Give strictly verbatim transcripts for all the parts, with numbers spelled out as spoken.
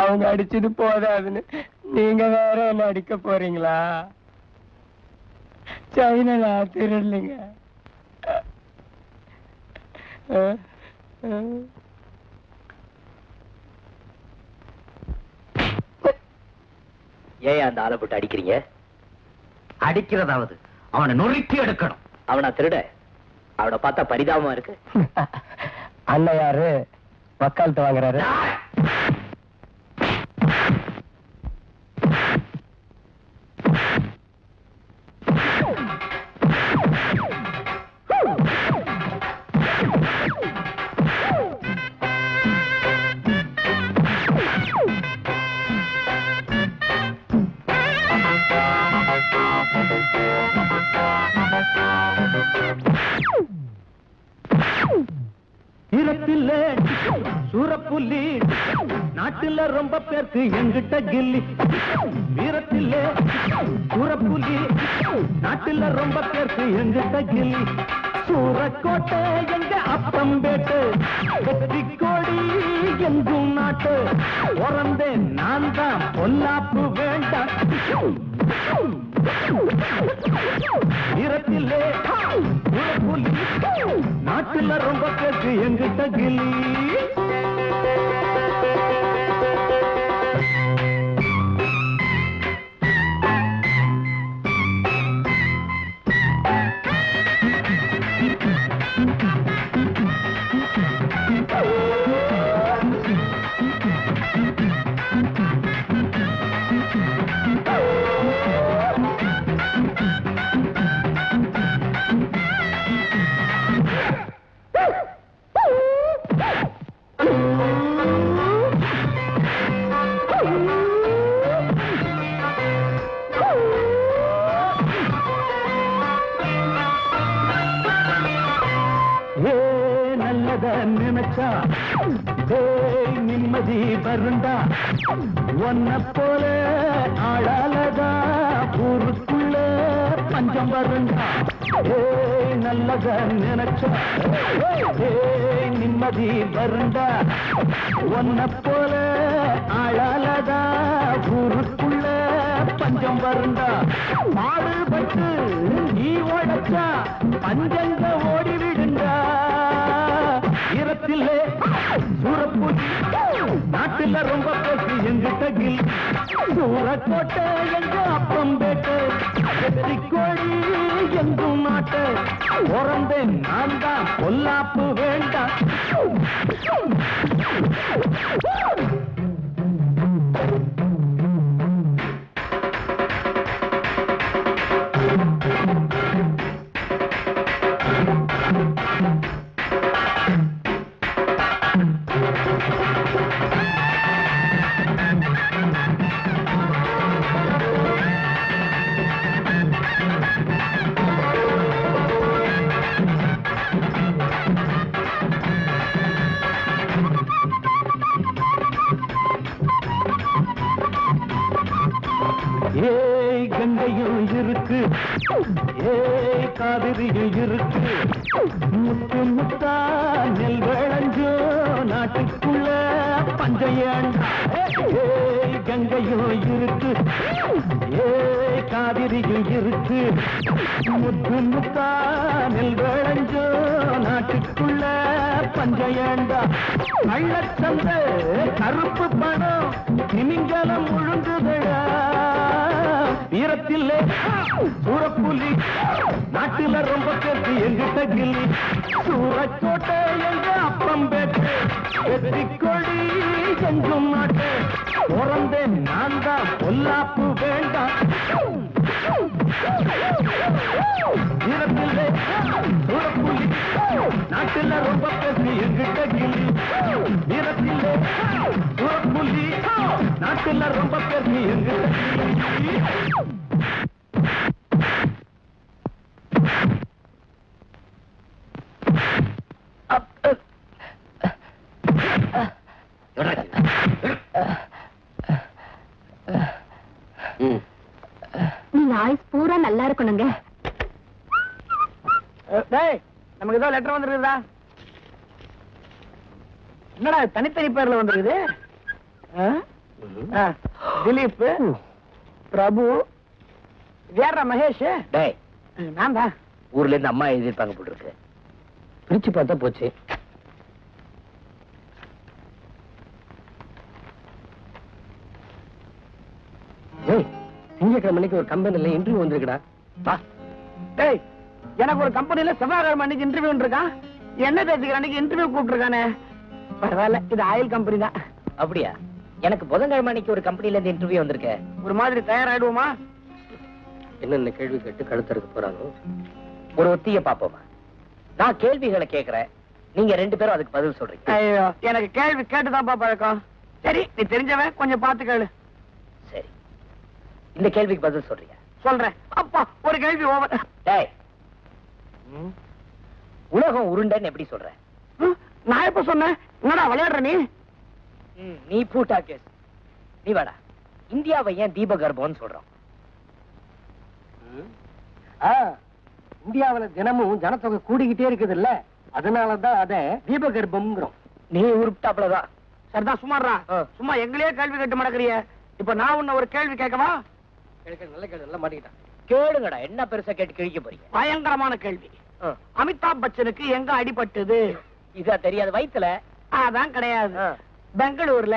அவங்க அடிச்சது போதாதுன்னு நீங்க வேற என்ன அடிக்க போறீங்களா? சைனா நான் திருடலைங்க. ஏன் அந்த ஆளை போட்டு அடிக்கிறீங்க? அடிக்கிறதாவது அவனை நொறுக்கி எடுக்கணும். அவனா திருட? அவனை பார்த்தா பரிதாபமா இருக்கு. அண்ணன் யாரு வக்காலத்து வாங்குறாரு? நாட்டில ரொம்ப பேருக்கு எங்கிட்ட கில்லி வீரத்திலே சூரப்புலி. நாட்டில ரொம்ப பேருக்கு எங்கிட்ட கில்லி சூரக்கோட்டை எங்க அப்பம்பேட்டு வெற்றி கோடி எங்கும் நாட்டு உறந்தே நான் தான் பொல்லாப்பு வேண்டாம். வீரத்திலே சூரப்புலி நாட்டில ரொம்ப பேருக்கு எங்கிட்ட கில்லி. அத நினைச்சா தேய் நிம்மதி வருண்டா. ஒன்ன போல ஆளாலதா ஊருக்குள்ள பஞ்சம் வருண்டா. ஏய் நல்லத நினைச்சா தேய் நிம்மதி வருண்டா. ஒன்ன போல ஆளாலதா ஊருக்குள்ள பஞ்சம் வருண்டா. பாடுபட்டு நீ ஓடச்சா பஞ்சங்க ஓடி விடுண்டா. இரத்திலே சூரப்புலி நாட்டில ரொம்ப பேசி எங்கிட்ட கில் சூரக்கோட்டை எங்க அப்பம் பேட்டு வெற்றி கோழி எங்கும் நாட்டு உறந்தேன் நான் தான் பொல்லாப்பு வேண்டாம். ஏய் கங்கையும் இருக்கு ஏய் காவிரியும் இருக்கு. முத்து முத்தா நெல் விளைஞ்சோ நாட்டுக்குள்ள பஞ்சையண்டா. ஏய் கங்கையும் இருக்கு ஏய் காவிரியும் இருக்கு. முத்து முத்தா நெல் விளைஞ்சோ நாட்டுக்குள்ள பஞ்சையண்டா. கள்ளச்சந்த கருப்பு பணம் திமிங்கலம் முழுந்து விழா. வீரத்திலே சூரப்புலி நாட்டில ரொம்ப கேட்டு எங்கிட்ட கில்லி சூரக்கோட்டை எங்க அப்பம் பேட்டு வெற்றி கொடி எங்கும் நாட்டு உறந்தே நான் தான் பொல்லாப்பு வேண்டாம். வீரத்திலே சூரப்புலி நாட்டில ரொம்ப பேசி எங்கிட்ட கில்லி. வீரத்திலே சூரப்புலி நாட்டில ரொம்ப பேசி எங்கிட்ட கில்லி. நீங்க ஆயுஸ் பூரா நல்லா இருக்கணுங்க. நமக்கு ஏதாவது லெட்டர் வந்துருக்குதா? என்னடா தனித்தனி பேர்ல வந்துருக்குது? திலீப், பிரபு, வேற மகேஷ். டேய் நான் தான் ஊர்ல இருந்து அம்மா எழுதிருப்பாங்க போட்டு இருக்கு. பிரிச்சு பார்த்தா போச்சு. திங்கக்கிழமைக்கு ஒரு கம்பெனில இன்டர்வியூ வந்திருக்கடா. டேய் எனக்கு ஒரு கம்பெனில செவ்வாய்க்கிழமை அன்னைக்கு இன்டர்வியூ இருக்கான். என்ன தேதிக்கு அன்னைக்கு இன்டர்வியூ கூப்பிட்டுருக்கானே? பரவாயில்ல, இது ஆயில் கம்பெனி தான். அப்படியா? எனக்கு புதன்கிழமை அன்னைக்கு ஒரு கம்பெனில இருந்து இன்டர்வியூ வந்திருக்க. ஒரு மாதிரி தயாராயிடுவோமா? என்னென்ன கேள்வி கேட்டு கழுத்தருக்கு போறாங்க. ஒரு ஒத்திய பாப்போமா? நான் கேள்விகளை கேட்கிறேன், நீங்க ரெண்டு பேரும் அதுக்கு பதில் சொல்றீங்க. ஐயோ, எனக்கு கேள்வி கேட்டுதான்ப்பா பழக்கம். சரி, நீ தெரிஞ்சவன், கொஞ்சம் பார்த்து கேளு. சரி, இந்த கேள்விக்கு பதில் சொல்றீங்க? சொல்றேன். அப்பா ஒரு கேள்வி ஓவர். டேய், உலகம் உருண்டைன்னு எப்படி சொல்றேன்? நான் எப்ப சொன்னேன்? என்னடா விளையாடுற நீ? நீ பூட்டா கேஸ். நீ வாடா. இந்தியாவை ஏன் தீபகற்பம்னு சொல்றோம்? இந்தியாவில தினமும் ஜனத்தொகை கூடிக்கிட்டே இருக்குது இல்ல, அதனாலதான் அத தீபகற்பம். நீ உருப்பிட்டாப்லதான். சரிதான், சுமாரா. சும்மா எங்களையே கேள்வி கேட்டு மடக்கிறிய. இப்ப நான் உன்ன ஒரு கேள்வி கேட்கவா? நல்ல கேள்வி, நல்லா மாட்டிக்கிட்டான். கேளுங்கடா, என்ன பெருசா கேட்டு கிழிக்க போறீங்க? பயங்கரமான கேள்வி. அமிதாப் பச்சனுக்கு எங்க அடிபட்டது? இதா தெரியாது. வயிற்றுல? அதான் கிடையாது. பெங்களூர்ல.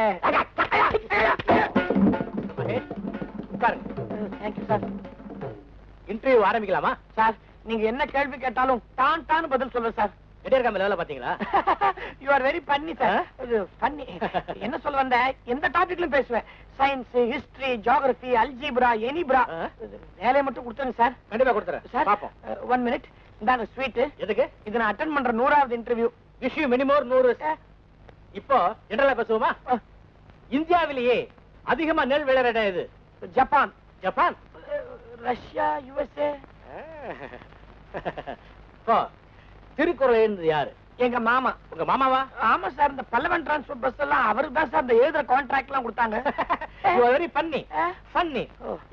இன்டர்வியூ ஆரம்பிக்கலாமா சார்? நீங்க என்ன கேள்வி கேட்டாலும் டான் டான் பதில் சொல்லுங்க சார். எடியர்காம லெவல்ல பாத்தீங்களா? You are very funny sir. Funny என்ன சொல்ல வந்த? எந்த டாபிக்லயும் பேசுவேன். சயின்ஸ், ஹிஸ்டரி, ஜியோகிராஃபி, அல்ஜிப்ரா, எனிப்ரா. வேலையை மட்டும் கொடுத்துருங்க சார். கண்டிப்பா கொடுத்துறேன் சார். பாப்போம். One minute. இந்தாங்க ஸ்வீட். எதுக்கு? இது நான் அட்டெண்ட் பண்ற நூறாவது இன்டர்வியூ. விஷயம் மினிமோர் நூறு. இப்போ ஜெனரலா பேசுவோமா? இந்தியாவிலேயே அதிகமா நெல் விளையிற இடம் எது? Japan. Japan, Russia, USA. Thirukkural எழுந்தது யாரு? எங்க மாமா. உங்க மாமாவா? ஆமா சார், இந்த பல்லவன் டிரான்ஸ்போர்ட் பஸ் எல்லாம் அவருக்கு தான் சார் இந்த எழுதுற கான்ட்ராக்ட் எல்லாம் கொடுத்தாங்க. Very funny funny.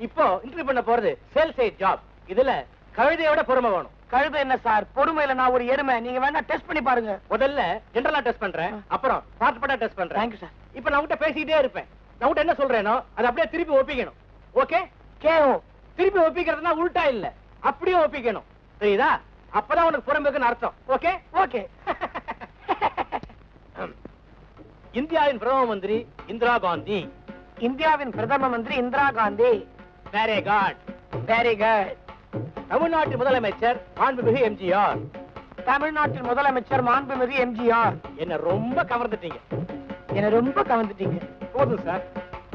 இப்போ இன்டர்வியூ பண்ண போறது சேல்ஸ் சைட் ஜாப். இதுல கழுதையோட பொறுமை வேணும். கழுதை என்ன சார் பொறுமையில? நான் ஒரு எருமை. நீங்க வேணா டெஸ்ட் பண்ணி பாருங்க. முதல்ல ஜெனரலா டெஸ்ட் பண்றேன், அப்புறம் பார்ட் பார்ட்டா டெஸ்ட் பண்றேன். Thank you sir. இப்போ நான் உங்ககிட்ட பேசிட்டே இருப்பேன். நான் உங்ககிட்ட என்ன சொல்றேனோ அது அப்படியே திருப்பி ஒப்பிக்கணும். Okay KO. திருப்பி ஒப்பிக்கிறதுனா உள்டா இல்ல, அப்படியே ஒப்பிக்கணும். சரிதா? அப்பதான் உனக்கு புறம்புக்குன்னு அர்த்தம். Okay okay. இந்தியாவின் பிரதம மந்திரி இந்திரா காந்தி. இந்தியாவின் பிரதம மந்திரி Indira Gandhi. Very good very good. தமிழ்நாட்டு முதலமைச்சர் மாண்புமிகு எம்ஜிஆர். தமிழ்நாட்டின் முதலமைச்சர் மாண்புமிகு எம்ஜிஆர். என்ன ரொம்ப கவர்ந்துட்டீங்க, என்ன ரொம்ப கவர்ந்துட்டீங்க. போதும் சார்,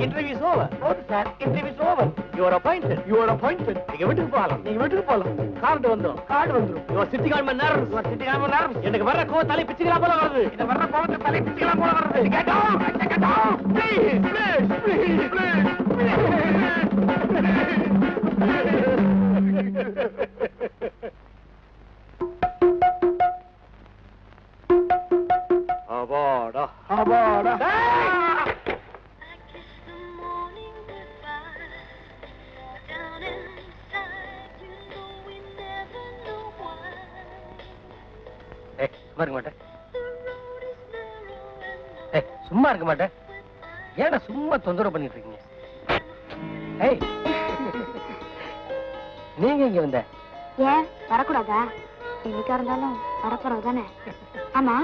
இன்டர்வியூ இஸ் ஓவர். போதும் sir, interview is over. You are appointed, you are appointed. நீங்க வீட்டுக்கு போகலாம், நீங்க வீட்டுக்கு போகலாம். கார்டு வந்துடும், கார்டு வந்துடும். யுவர் சிட்டி கவர்மெண்ட் நேரம், யுவர் சிட்டி கவர்மெண்ட் நேரம். எனக்கு வர்ற கோ தலை பிச்சுக்கலாம் போல வருது. இந்த வர்ற கோவத்தை தலை பிச்சுக்கலாம் போல வருது. Get out get out please please please please. அவாடா அவாடா. ஏய் சும்மா இருக்க மாட்டேன். ஏய் சும்மா இருக்க மாட்டேன். ஏன்னா சும்மா தொந்தரவு பண்ணிட்டு இருக்கீங்க. ஏய் நீங்க இங்க வந்த ஏன் வரக்கூடாதா? என்னைக்கா இருந்தாலும் வரப்போறது தானே. ஆமா,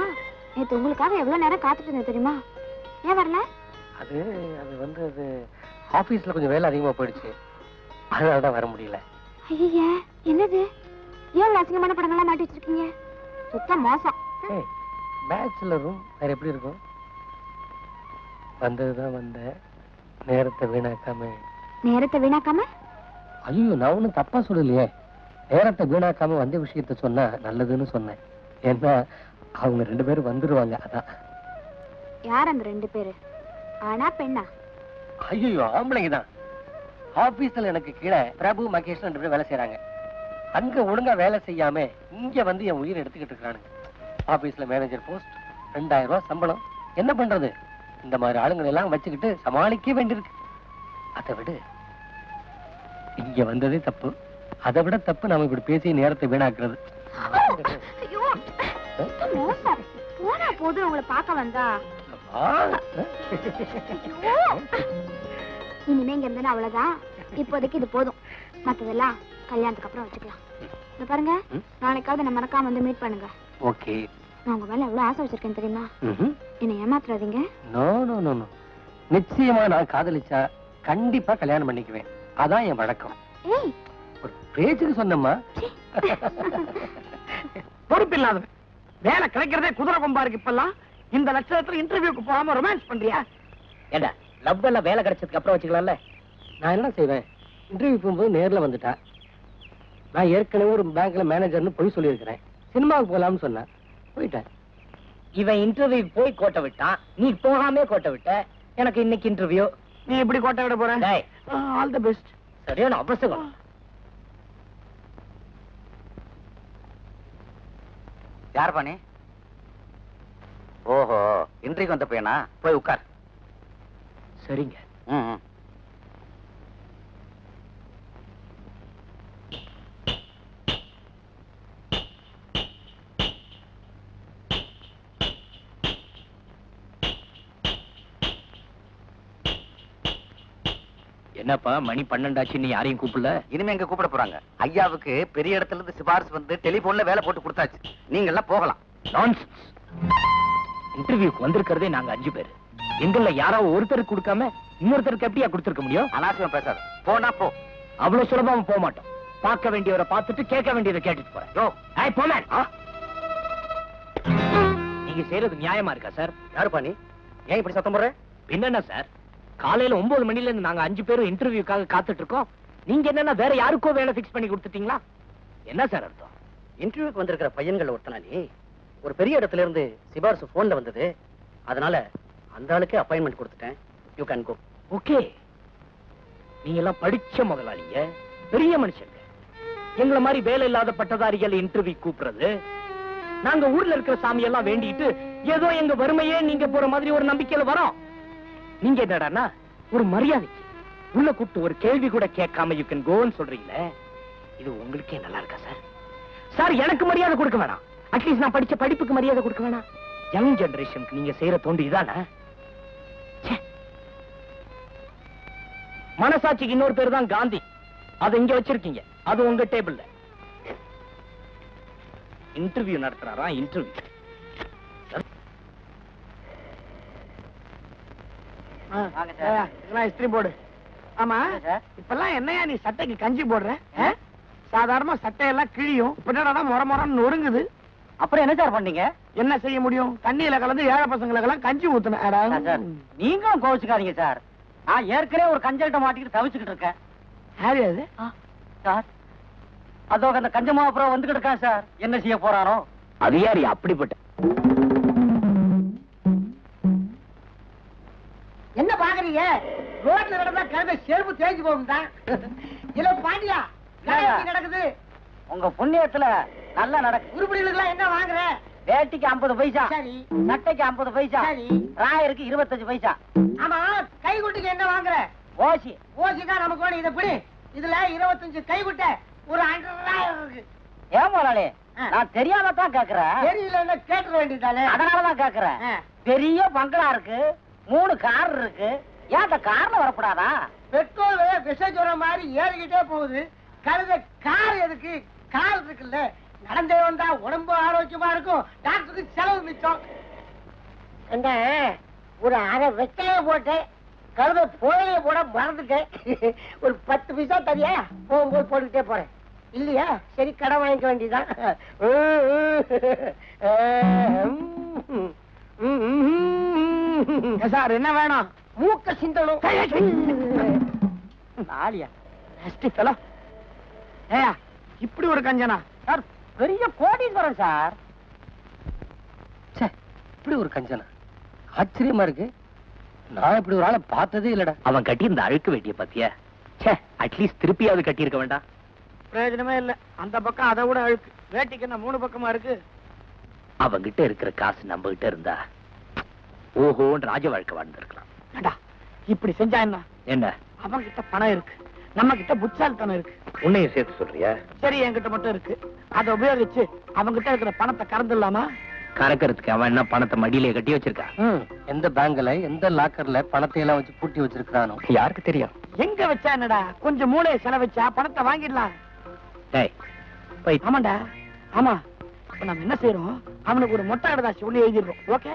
நேற்று உங்களுக்காக எவ்வளவு நேரம் காத்துட்டு இருந்தேன் தெரியுமா? ஏன் வரல? அது அது வந்து அது ஆபீஸ்ல கொஞ்சம் வேலை அதிகமா போயிடுச்சு, அதனாலதான் வர முடியல. ஐயா என்னது, ஏன் அசிங்கமான படங்கள்லாம் மாட்டி வச்சிருக்கீங்க? சுத்தம் மோசம். பேச்சுலரும் வேற எப்படி இருக்கும்? வந்ததுதான் வந்த நேரத்தை வீணாக்காம. நேரத்தை வீணாக்காம? ஐயோ நான் ஒன்றும் தப்பா சொல்லலையே. நேரத்தை வீணாக்காம வந்த விஷயத்த சொன்னா நல்லதுன்னு சொன்னேன். ஏன்னா அவங்க ரெண்டு பேரும் வந்துருவாங்க. அதான். யார் அந்த ரெண்டு பேரு? ஆனா பெண்ணா? ஐயோ ஆம்பளைங்க தான். ஆபீஸ்ல எனக்கு கீழே பிரபு மகேஷ் ரெண்டு பேரும் வேலை செய்யறாங்க. அங்க ஒழுங்கா வேலை செய்யாம இங்க வந்து என் உயிரை எடுத்துக்கிட்டு இருக்கிறானுங்க. ஆபீஸ்ல மேனேஜர் போஸ்ட், ரெண்டாயிரம் ரூபாய் சம்பளம். என்ன பண்றது? இந்த மாதிரி ஆளுங்களை எல்லாம் வச்சுக்கிட்டு சமாளிக்க வேண்டியிருக்கு. அதை விட இங்க வந்ததே தப்பு. அதை விட தப்பு நாம இப்படி பேசி நேரத்தை வீணாக்குறது. போனா போது உங்களை பார்க்க வந்தா. இனிமே இங்க இருந்தா அவ்வளவுதான். இப்போதைக்கு இது போதும், மத்ததெல்லாம் கல்யாணத்துக்கு அப்புறம் வச்சுக்கலாம். பாருங்க, நாளைக்காவது நம்ம மறக்காம வந்து மீட் பண்ணுங்க. ஓகே. நான் உங்க மேல எவ்வளவு ஆசை வச்சிருக்கேன் தெரியுமா? என்ன ஏமாத்துறாதீங்க. No no no no. நிச்சயமா நான் காதலிச்சா கண்டிப்பா கல்யாணம் பண்ணிக்குவேன். அதான் என் வழக்கம். ஒரு பேச்சுக்கு சொன்னம்மா. பொறுப்பு இல்லாத வேலை கிடைக்கிறதே குதிரை கொம்பா இருக்கு. இப்பெல்லாம் இந்த லட்சணத்துல இன்டர்வியூக்கு போகாம ரொமான்ஸ் பண்றியா? ஏண்டா லவ் எல்லாம் வேலை கிடைச்சதுக்கு அப்புறம் வச்சுக்கலாம்ல. நான் என்ன செய்வேன்? இன்டர்வியூ போகும்போது நேரில் வந்துட்டா. நான் ஏற்கனவே ஒரு பேங்க்ல மேனேஜர்னு போய் சொல்லியிருக்கிறேன். சினிமாவுக்கு போகலாம்னு சொன்னேன், போயிட்டேன். இவன் இன்டர்வியூ போய் கோட்டை விட்டான், நீ போகாமே கோட்டை விட்ட. எனக்கு இன்னைக்கு இன்டர்வியூ, நீ எப்படி கோட்டை விட போற? All the best. சரியான அவசரம். யார் பானி? ஓஹோ, இன்றைக்கு வந்த பையனா? போய் உட்கார். சரிங்க. என்னப்பா மணி பன்னெண்டாச்சு, நீ யாரையும் கூப்பிடல? இனிமே எங்க கூப்பிட போறாங்க? ஐயாவுக்கு பெரிய இடத்துல இருந்து சிபாரிசு வந்து டெலிபோன்ல வேலை போட்டு கொடுத்தாச்சு. நீங்க எல்லாம் போகலாம். இன்டர்வியூக்கு வந்திருக்கிறதே நாங்க அஞ்சு பேர். எங்கள்ல யாராவது ஒருத்தருக்கு கொடுக்காம இன்னொருத்தருக்கு எப்படியா கொடுத்துருக்க முடியும்? அனாவசியம் பேசாத. போனா போ. அவ்வளவு சுலபமா போக மாட்டோம். பார்க்க வேண்டியவரை பார்த்துட்டு கேட்க வேண்டியதை கேட்டுட்டு போறேன். போனேன். நீங்க செய்யறது நியாயமா இருக்கா சார்? யாரு பாணி, ஏன் இப்படி சத்தம் போடுற? என்னன்னா சார், காலையில ஒன்பது மணில இருந்து நாங்க அஞ்சு பேரும் இன்டர்வியூக்காக காத்துட்டு இருக்கோம். நீங்க என்னன்னா வேற யாருக்கோ வேலை பிக்ஸ் பண்ணி கொடுத்துட்டீங்களா? என்ன சார் அர்த்தம்? இன்டர்வியூக்கு வந்திருக்கிற பையன்கள் ஒருத்தனானே ஒரு பெரிய இடத்துல இருந்து சிபாரிசு போன்ல வந்தது. அதனால அந்த ஆளுக்கு அப்பாயின்மெண்ட் கொடுத்துட்டேன். You can go. ஓகே. நீங்க எல்லாம் படிச்ச முதலாளிங்க, பெரிய மனுஷங்க. எங்களை மாதிரி வேலை இல்லாத பட்டதாரிகள் இன்டர்வியூ கூப்பிடுறது நாங்க ஊர்ல இருக்கிற சாமி எல்லாம் வேண்டிட்டு ஏதோ எங்க வறுமையே நீங்க போற மாதிரி ஒரு நம்பிக்கையில வரோம். நீங்க என்னடா ஒரு மரியாதைக்கு உள்ள கூப்பிட்டு ஒரு கேள்வி கூட கேட்காம யூ கேன் கோன்னு சொல்றீங்கள, இது உங்களுக்கே நல்லா இருக்கா சார்? சார் எனக்கு மரியாதை கொடுக்க வேணாம், அட்லீஸ்ட் நான் படிச்ச படிப்புக்கு மரியாதை கொடுக்க வேணாம். யங் ஜெனரேஷனுக்கு நீங்க செய்யற தோண்டு இதானா? மனசாட்சிக்கு இன்னொரு பேர் தான் காந்தி. அது இங்க வச்சிருக்கீங்க, அது உங்க டேபிள். இன்டர்வியூ நடத்துறாரா? இன்டர்வியூ இஸ்திரி போடு. ஆமா இப்பெல்லாம் என்னையா நீ சட்டைக்கு கஞ்சி போடுற? சாதாரணமா சட்டையெல்லாம் கிழியும், பின்னாடா மொர மொரம் நொறுங்குது. அப்புறம் என்ன சார் பண்ணீங்க? என்ன செய்ய முடியும், தண்ணியில கலந்து ஏழை பசங்களுக்கெல்லாம் கஞ்சி ஊத்துனேன். நீங்களும் கோவிச்சுக்காதீங்க சார், நான் ஏற்கனவே ஒரு கஞ்சல்ட்ட மாட்டிக்கிட்டு தவிச்சுக்கிட்டு இருக்கேன். யாரு அது? சார் அதோ அந்த கஞ்சமா அப்புறம் வந்துகிட்டு இருக்கான் சார், என்ன செய்ய போறாரோ. அது யாரு அப்படிப்பட்ட? என்ன பாக்குறீங்க? ரோட்ல நடந்தா கழுத செருப்பு தேய்ச்சி போகுதா? இல்ல பாண்டியா நடக்குது. உங்க புண்ணியத்துல நல்லா நடக்கு. உருப்படிகளுக்கு என்ன வாங்குற? வேட்டிக்கு ஐம்பது பைசா, சட்டைக்கு ஐம்பது பைசா, ராயருக்கு இருபத்தஞ்சு பைசா. ஆமா கைகுட்டுக்கு என்ன வாங்குற? ஓசி. ஓசி தான் நமக்கு வேணும். இதை பிடி, இதுல இருபத்தஞ்சு கைகுட்ட ஒரு ஐநூறாயிரம் இருக்கு. ஏன் போனாலே நான் தெரியாமத்தான் கேக்குறேன். தெரியல கேட்க வேண்டியதாலே, அதனாலதான் கேக்குறேன். பெரிய பங்களா இருக்கு, மூணு கார் இருக்கு, ஏன் அந்த கார்ல வரக்கூடாதா? பெட்ரோல் விசேஜோர மாதிரி ஏறிக்கிட்டே போகுது, கழுத கார் எதுக்கு? கார் இருக்குல்ல, நடந்தே வந்தா உடம்பு ஆரோக்கியமா இருக்கும், டாக்டருக்கு செலவு மிச்சம். என்ன ஒரு அரை வெக்கைய போட்டு கழுத போதைய போட மறந்துட்டேன். ஒரு பத்து பைசா தரியா? போகும்போது போட்டுக்கிட்டே போறேன். இல்லையா சரி, கடன் வாங்கிக்க வேண்டியதான். சார் என்ன வேணும்? மூக்க சிந்தலும் ஆலியா நஷ்டத்தலா. ஏயா இப்படி ஒரு கஞ்சனா சார், பெரிய கோடீஸ்வரன் சார். இப்படி ஒரு கஞ்சனா ஆச்சரியமா இருக்கு, நான் இப்படி ஒரு ஆளை பார்த்ததே இல்லடா. அவன் கட்டி இந்த அழுக்கு வேட்டிய பாத்தியா? சே அட்லீஸ்ட் திருப்பியாவது கட்டி இருக்க வேண்டாம். பிரயோஜனமே இல்ல, அந்த பக்கம் அதை விட அழுக்கு. வேட்டிக்கு என்ன மூணு பக்கமா இருக்கு? அவங்கிட்ட இருக்கிற காசு நம்ம கிட்ட இருந்தா ஓஹோன்னு ராஜ வாழ்க்கை வாழ்ந்துருக்கலாம். இப்படி செஞ்சா என்ன? என்ன அவங்கிட்ட பணம் இருக்கு, நம்ம கிட்ட புத்தாலித்தனம் இருக்கு. உன்னையும் சேர்த்து சொல்றியா? சரி என்கிட்ட மட்டும் இருக்கு, அதை உபயோகிச்சு அவங்கிட்ட இருக்கிற பணத்தை கறந்துடலாமா? கறக்கிறதுக்கு அவன் என்ன பணத்தை மடியிலே கட்டி வச்சிருக்கான்? எந்த பேங்க்ல எந்த லாக்கர்ல பணத்தை எல்லாம் வச்சு பூட்டி வச்சிருக்கானோ யாருக்கு தெரியும்? எங்க வச்சா என்னடா, கொஞ்சம் மூளையை செலவச்சா பணத்தை வாங்கிடலாம். ஆமாண்டா ஆமா. இப்ப நம்ம என்ன செய்யறோம், அவனுக்கு ஒரு மொட்டை கடைதாசி ஒண்ணு எழுதிடுறோம். ஓகே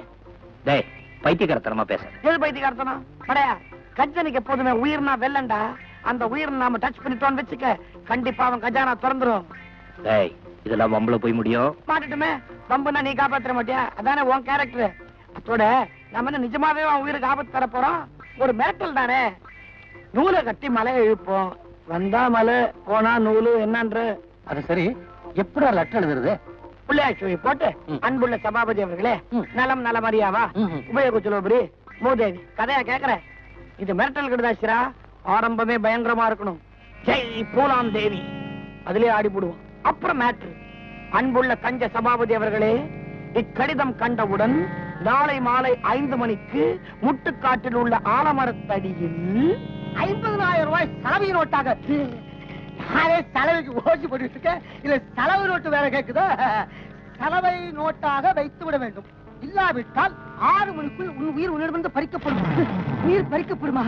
டே, பைத்தியக்காரத்தனமா பேசுற. எது பைத்தியக்காரத்தனா? படையா கஞ்சனுக்கு எப்போதுமே உயிர்னா வெள்ளண்டா, அந்த உயிரை நாம டச் பண்ணிட்டோம்னு வெச்சுக்க, கண்டிப்பா அவன் கஜானா திறந்துரும். டேய் இதெல்லாம் வம்புல போய் முடியும். மாட்டிட்டுமே, வம்புனா நீ காப்பாற்ற மாட்டியா, அதானே உன் கேரக்டர். அதோட நம்ம என்ன நிஜமாவே அவன் உயிருக்கு ஆபத்து தர போறோம்? ஒரு மிரட்டல் தானே. நூலை கட்டி மலையை இழுப்போம், வந்தா மலை போனா நூலு, என்னன்ற அது சரி. எப்படா லெட்டர் எழுதுறது? பிள்ளையாட்சி போட்டு அன்புள்ள சபாபதி அவர்களே, நலம் நலமறியாவா உபயோகச்சலபுரி மூதேவி. கதையா கேக்குற? இது மிரட்டல் கெடுதாச்சிரா, ஆரம்பமே பயங்கரமா இருக்கணும். ஜெய் பூலாம் தேவி அதிலே ஆடி போடுவோம். அப்புறம் மேட்ரு, அன்புள்ள தஞ்ச சபாபதி அவர்களே, இக்கடிதம் கண்டவுடன் நாளை மாலை ஐந்து மணிக்கு முட்டுக்காட்டில் உள்ள ஆலமரத்தடியில் ஐம்பதாயிரம் ரூபாய் செலவு நோட்டாக. நானே செலவுக்கு ஓசி போட்டு இருக்கேன், இல்ல செலவு நோட்டு வேற கேக்குதோ? செலவை நோட்டாக வைத்து விட வேண்டும், இல்லாவிட்டால் ஆறு மணிக்குள் உன் உயிர் உன்னிடமிருந்து பறிக்கப்படும். உயிர் பறிக்கப்படுமா?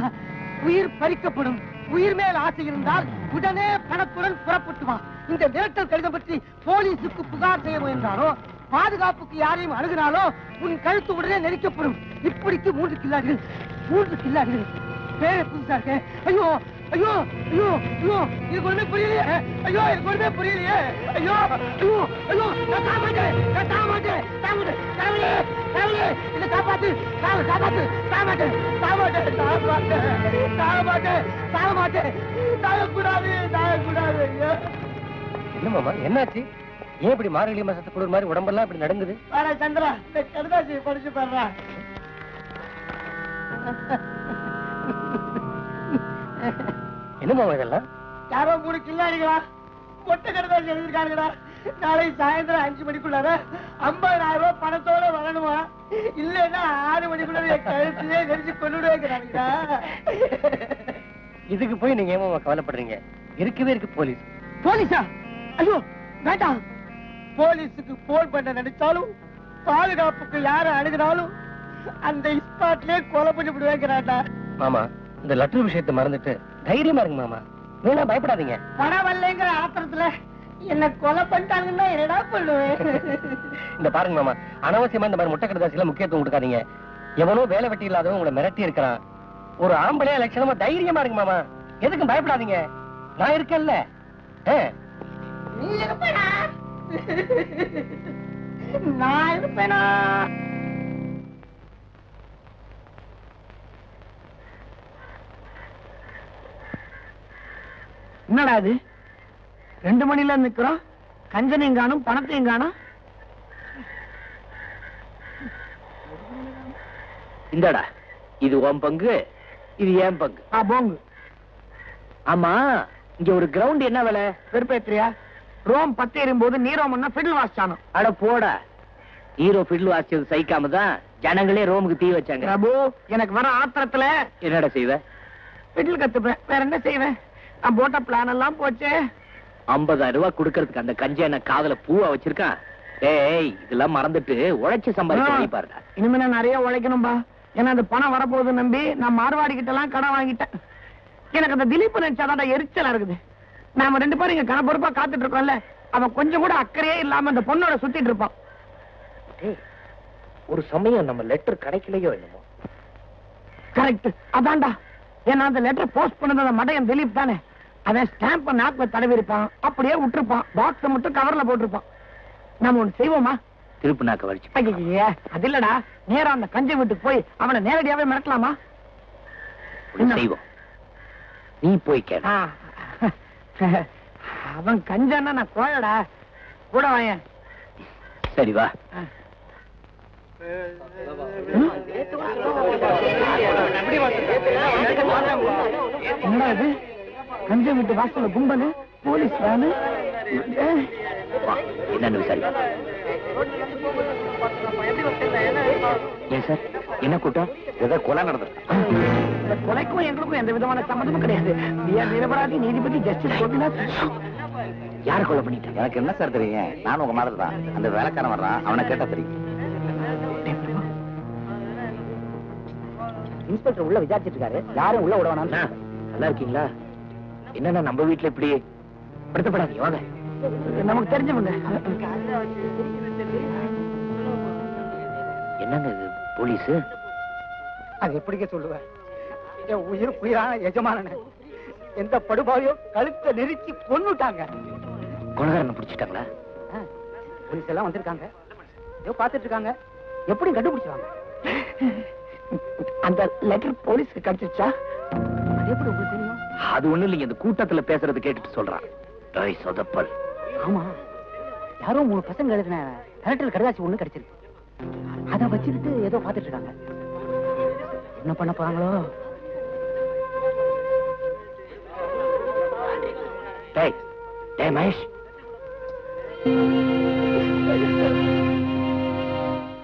உயிர் பறிக்கப்படும். உயிர் மேல் ஆசை இருந்தால் உடனே பணத்துடன் புறப்பட்டுமா. இந்த மிரட்டல் கடிதம் பற்றி போலீசுக்கு புகார் செய்ய முயன்றாரோ, பாதுகாப்புக்கு யாரையும் அணுகினாலோ உன் கழுத்து உடனே நெரிக்கப்படும். இப்படிக்கு மூன்று கில்லாடிகள், மூன்று கில்லாடிகள் பேரை புதுசா இருக்க. ஐயோ ஐயோ ஐயோ ஐயோ, இது ஒண்ணுமே புரியலையே. ஐயோ இது ஒண்ணுமே புரியலையே. ஐயோ ஐயோ ஐயோ, நான் காப்பாட்டேன், நான் தாமாட்டேன், தாமாட்டேன், தாமலே தாமலே, இதை காப்பாத்து, தாம காப்பாத்து, தாமாட்டேன் தாமாட்டேன் தாமாட்டேன் தாமாட்டேன் தாமாட்டேன் தாழக்கூடாது தாழக்கூடாது. என்ன மாமா என்னாச்சு? ஏன் இப்படி மார்கழி மாசத்து குளிர் மாதிரி உடம்பெல்லாம் இப்படி நடங்குது? வாடா சந்திரா, இந்த கடுதாசி படிச்சு பாடுறா. என்னமா இதெல்லாம்? யாரோ மூணு கில்லாடிகளா மொட்டை கடுதாசி எழுதிருக்கானுங்களா? நாளை சாயந்தரம் அஞ்சு மணிக்குள்ளார ஐம்பதாயிரம் ரூபாய் பணத்தோட வரணுமா? இல்லைன்னா ஆறு மணிக்குள்ள கழுத்திலே நெரிச்சு கொண்டுடுவேங்கிறாங்க. இதுக்கு போய் நீங்க ஏமா கவலைப்படுறீங்க? இருக்கவே இருக்கு போலீஸ். போலீஸா? ஐயோ வேண்டாம். போலீஸுக்கு போன் பண்ண நினைச்சாலும் பாதுகாப்புக்கு யார அணுகினாலும் அந்த ஸ்பாட்லயே கொலை பண்ணி விடுவேங்கிறாண்டா. மாமா, இந்த லெட்டர் விஷயத்தை மறந்துட்டு தைரியமா இருக்கு மாமா. நீங்க பயப்படாதீங்க. பணம் வரலைங்கிற ஆத்திரத்துல என்ன கொலை பண்ணிட்டாங்கன்னா என்னடா பண்ணுவேன்? இந்த பாருங்க மாமா, அனாவசியமா இந்த மாதிரி முட்டை கடதாசில முக்கியத்துவம் கொடுக்காதீங்க. எவனோ வேலை வெட்டி இல்லாதவன் உங்களை மிரட்டி இருக்கிறான். ஒரு ஆம்பளை லட்சணமா தைரியமா இருக்கு மாமா. எதுக்கும் பயப்படாதீங்க, நான் இருக்கேன்ல. நீ இருப்பேனா? நான் இருப்பேனா? என்னடா அது ரெண்டு மணில நிக்கிறோம், கஞ்சனையும் காணும் பணத்தையும் காணும். இந்தடா, இது உன் பங்கு, இது என் பங்கு. போங்கு. ஆமா, இங்க ஒரு கிரவுண்ட் என்ன வேலை? வெறுப்பேத்திரியா? ரோம் பத்து எறும் போது நீரோ முன்னா பிடில் வாசிச்சானோம். அட போடா, ஹீரோ பிடில் வாசிச்சது சகிக்காம தான் ஜனங்களே ரோமுக்கு தீ வச்சாங்க. பிரபு, எனக்கு வர ஆத்திரத்துல என்னடா செய்வேன்? பிடில் கத்துப்பேன், வேற என்ன செய்வேன்? நான் போட்ட பிளான் எல்லாம் போச்சு. ஐம்பதாயிரம் ரூபாய் கொடுக்கறதுக்கு அந்த கஞ்ச என்ன காதல பூவா வச்சிருக்கான். ஏய், இதெல்லாம் மறந்துட்டு உழைச்சு சம்பாதிக்க பாருடா. இனிமே நான் நிறைய உழைக்கணும்பா. ஏன்னா அந்த பணம் வரப்போகுது நம்பி நான் மார்வாடி கிட்ட எல்லாம் கடன் வாங்கிட்டேன். எனக்கு அந்த திலீப் நினைச்சாதான்டா எரிச்சலா இருக்குது. நாம ரெண்டு பேரும் இங்க கணப்பொறுப்பா காத்துட்டு இருக்கோம்ல, அவன் கொஞ்சம் கூட அக்கறையே இல்லாம அந்த பொண்ணோட சுத்திட்டு இருப்பான். ஒரு சமயம் நம்ம லெட்டர் கிடைக்கலையோ என்னமோ. கரெக்ட், அதான்டா. ஏன்னா அந்த லெட்டர் போஸ்ட் பண்ணது அந்த மடையன் திலீப் தானே. அவன் ஸ்டாம்ப் நாக்குல தடவி இருப்பான், அப்படியே விட்டுருப்பான். பாக்ஸ மட்டும் கவர்ல போட்டிருப்பான். நம்ம ஒண்ணு செய்வோமா? திருப்பு நாக்க வலிச்சு. அது இல்லடா, நேரம் அந்த கஞ்ச வீட்டுக்கு போய் அவனை நேரடியாவே மிரட்டலாமா? செய்வோம், நீ போய் கேளு. அவன் கஞ்சன்னா நான் கோழடா. கூட வாயன். சரி வா. என்னடா இது கஞ்ச வீட்டு வாசல கும்பல் போலீஸ் வேணு? என்னன்னு விசாரி. ஏன் சார் என்ன கூட்டம்? ஏதோ கொலை நடந்தது. கொலைக்கும் எங்களுக்கும் எந்த விதமான சம்மந்தமும் கிடையாது. நிரபராதி நீதிபதி ஜஸ்டிஸ் கோபிநாத். யார் கொலை பண்ணிட்டு? எனக்கு என்ன சார் தெரியும்? நானும் உங்க மாதிரி தான். அந்த வேலைக்காரன் வர்றான், அவனை கேட்டா தெரியும். இன்ஸ்பெக்டர் உள்ள விசாரிச்சிட்டு இருக்காரு, யாரும் உள்ள விட வேணாம். நல்லா இருக்கீங்களா? என்னன்னா நம்ம வீட்டுல இப்படி படுத்தப்படாதீங்க, வாங்க. நமக்கு தெரிஞ்சவங்க. என்னங்க இது போலீஸ்? அது எப்படிக்க சொல்லுவேன்? என் உயிர் புயிரான எஜமான எந்த படுபாவையோ கழுத்தை நெரிச்சு கொன்னுட்டாங்க. கொலகாரனை பிடிச்சிட்டாங்களா? போலீஸ் எல்லாம் வந்திருக்காங்க, ஏதோ பாத்துட்டு இருக்காங்க. எப்படி கண்டுபிடிச்சாங்க? அந்த லெட்டர் போலீஸ்க்கு கிடைச்சிருச்சா? அது எப்படி உங்களுக்கு தெரியும்? அது ஒண்ணு இல்லைங்க, இந்த கூட்டத்துல பேசுறது கேட்டுட்டு சொல்றான். ஆமா, யாரோ மூணு பசங்க எழுதின கரெக்டல் கடைதாசி ஒண்ணு கிடைச்சிருக்கு. அதை வச்சுக்கிட்டு ஏதோ பாத்துட்டு இருக்காங்க. என்ன பண்ண போறாங்களோ? டேய் டேய் மகேஷ்,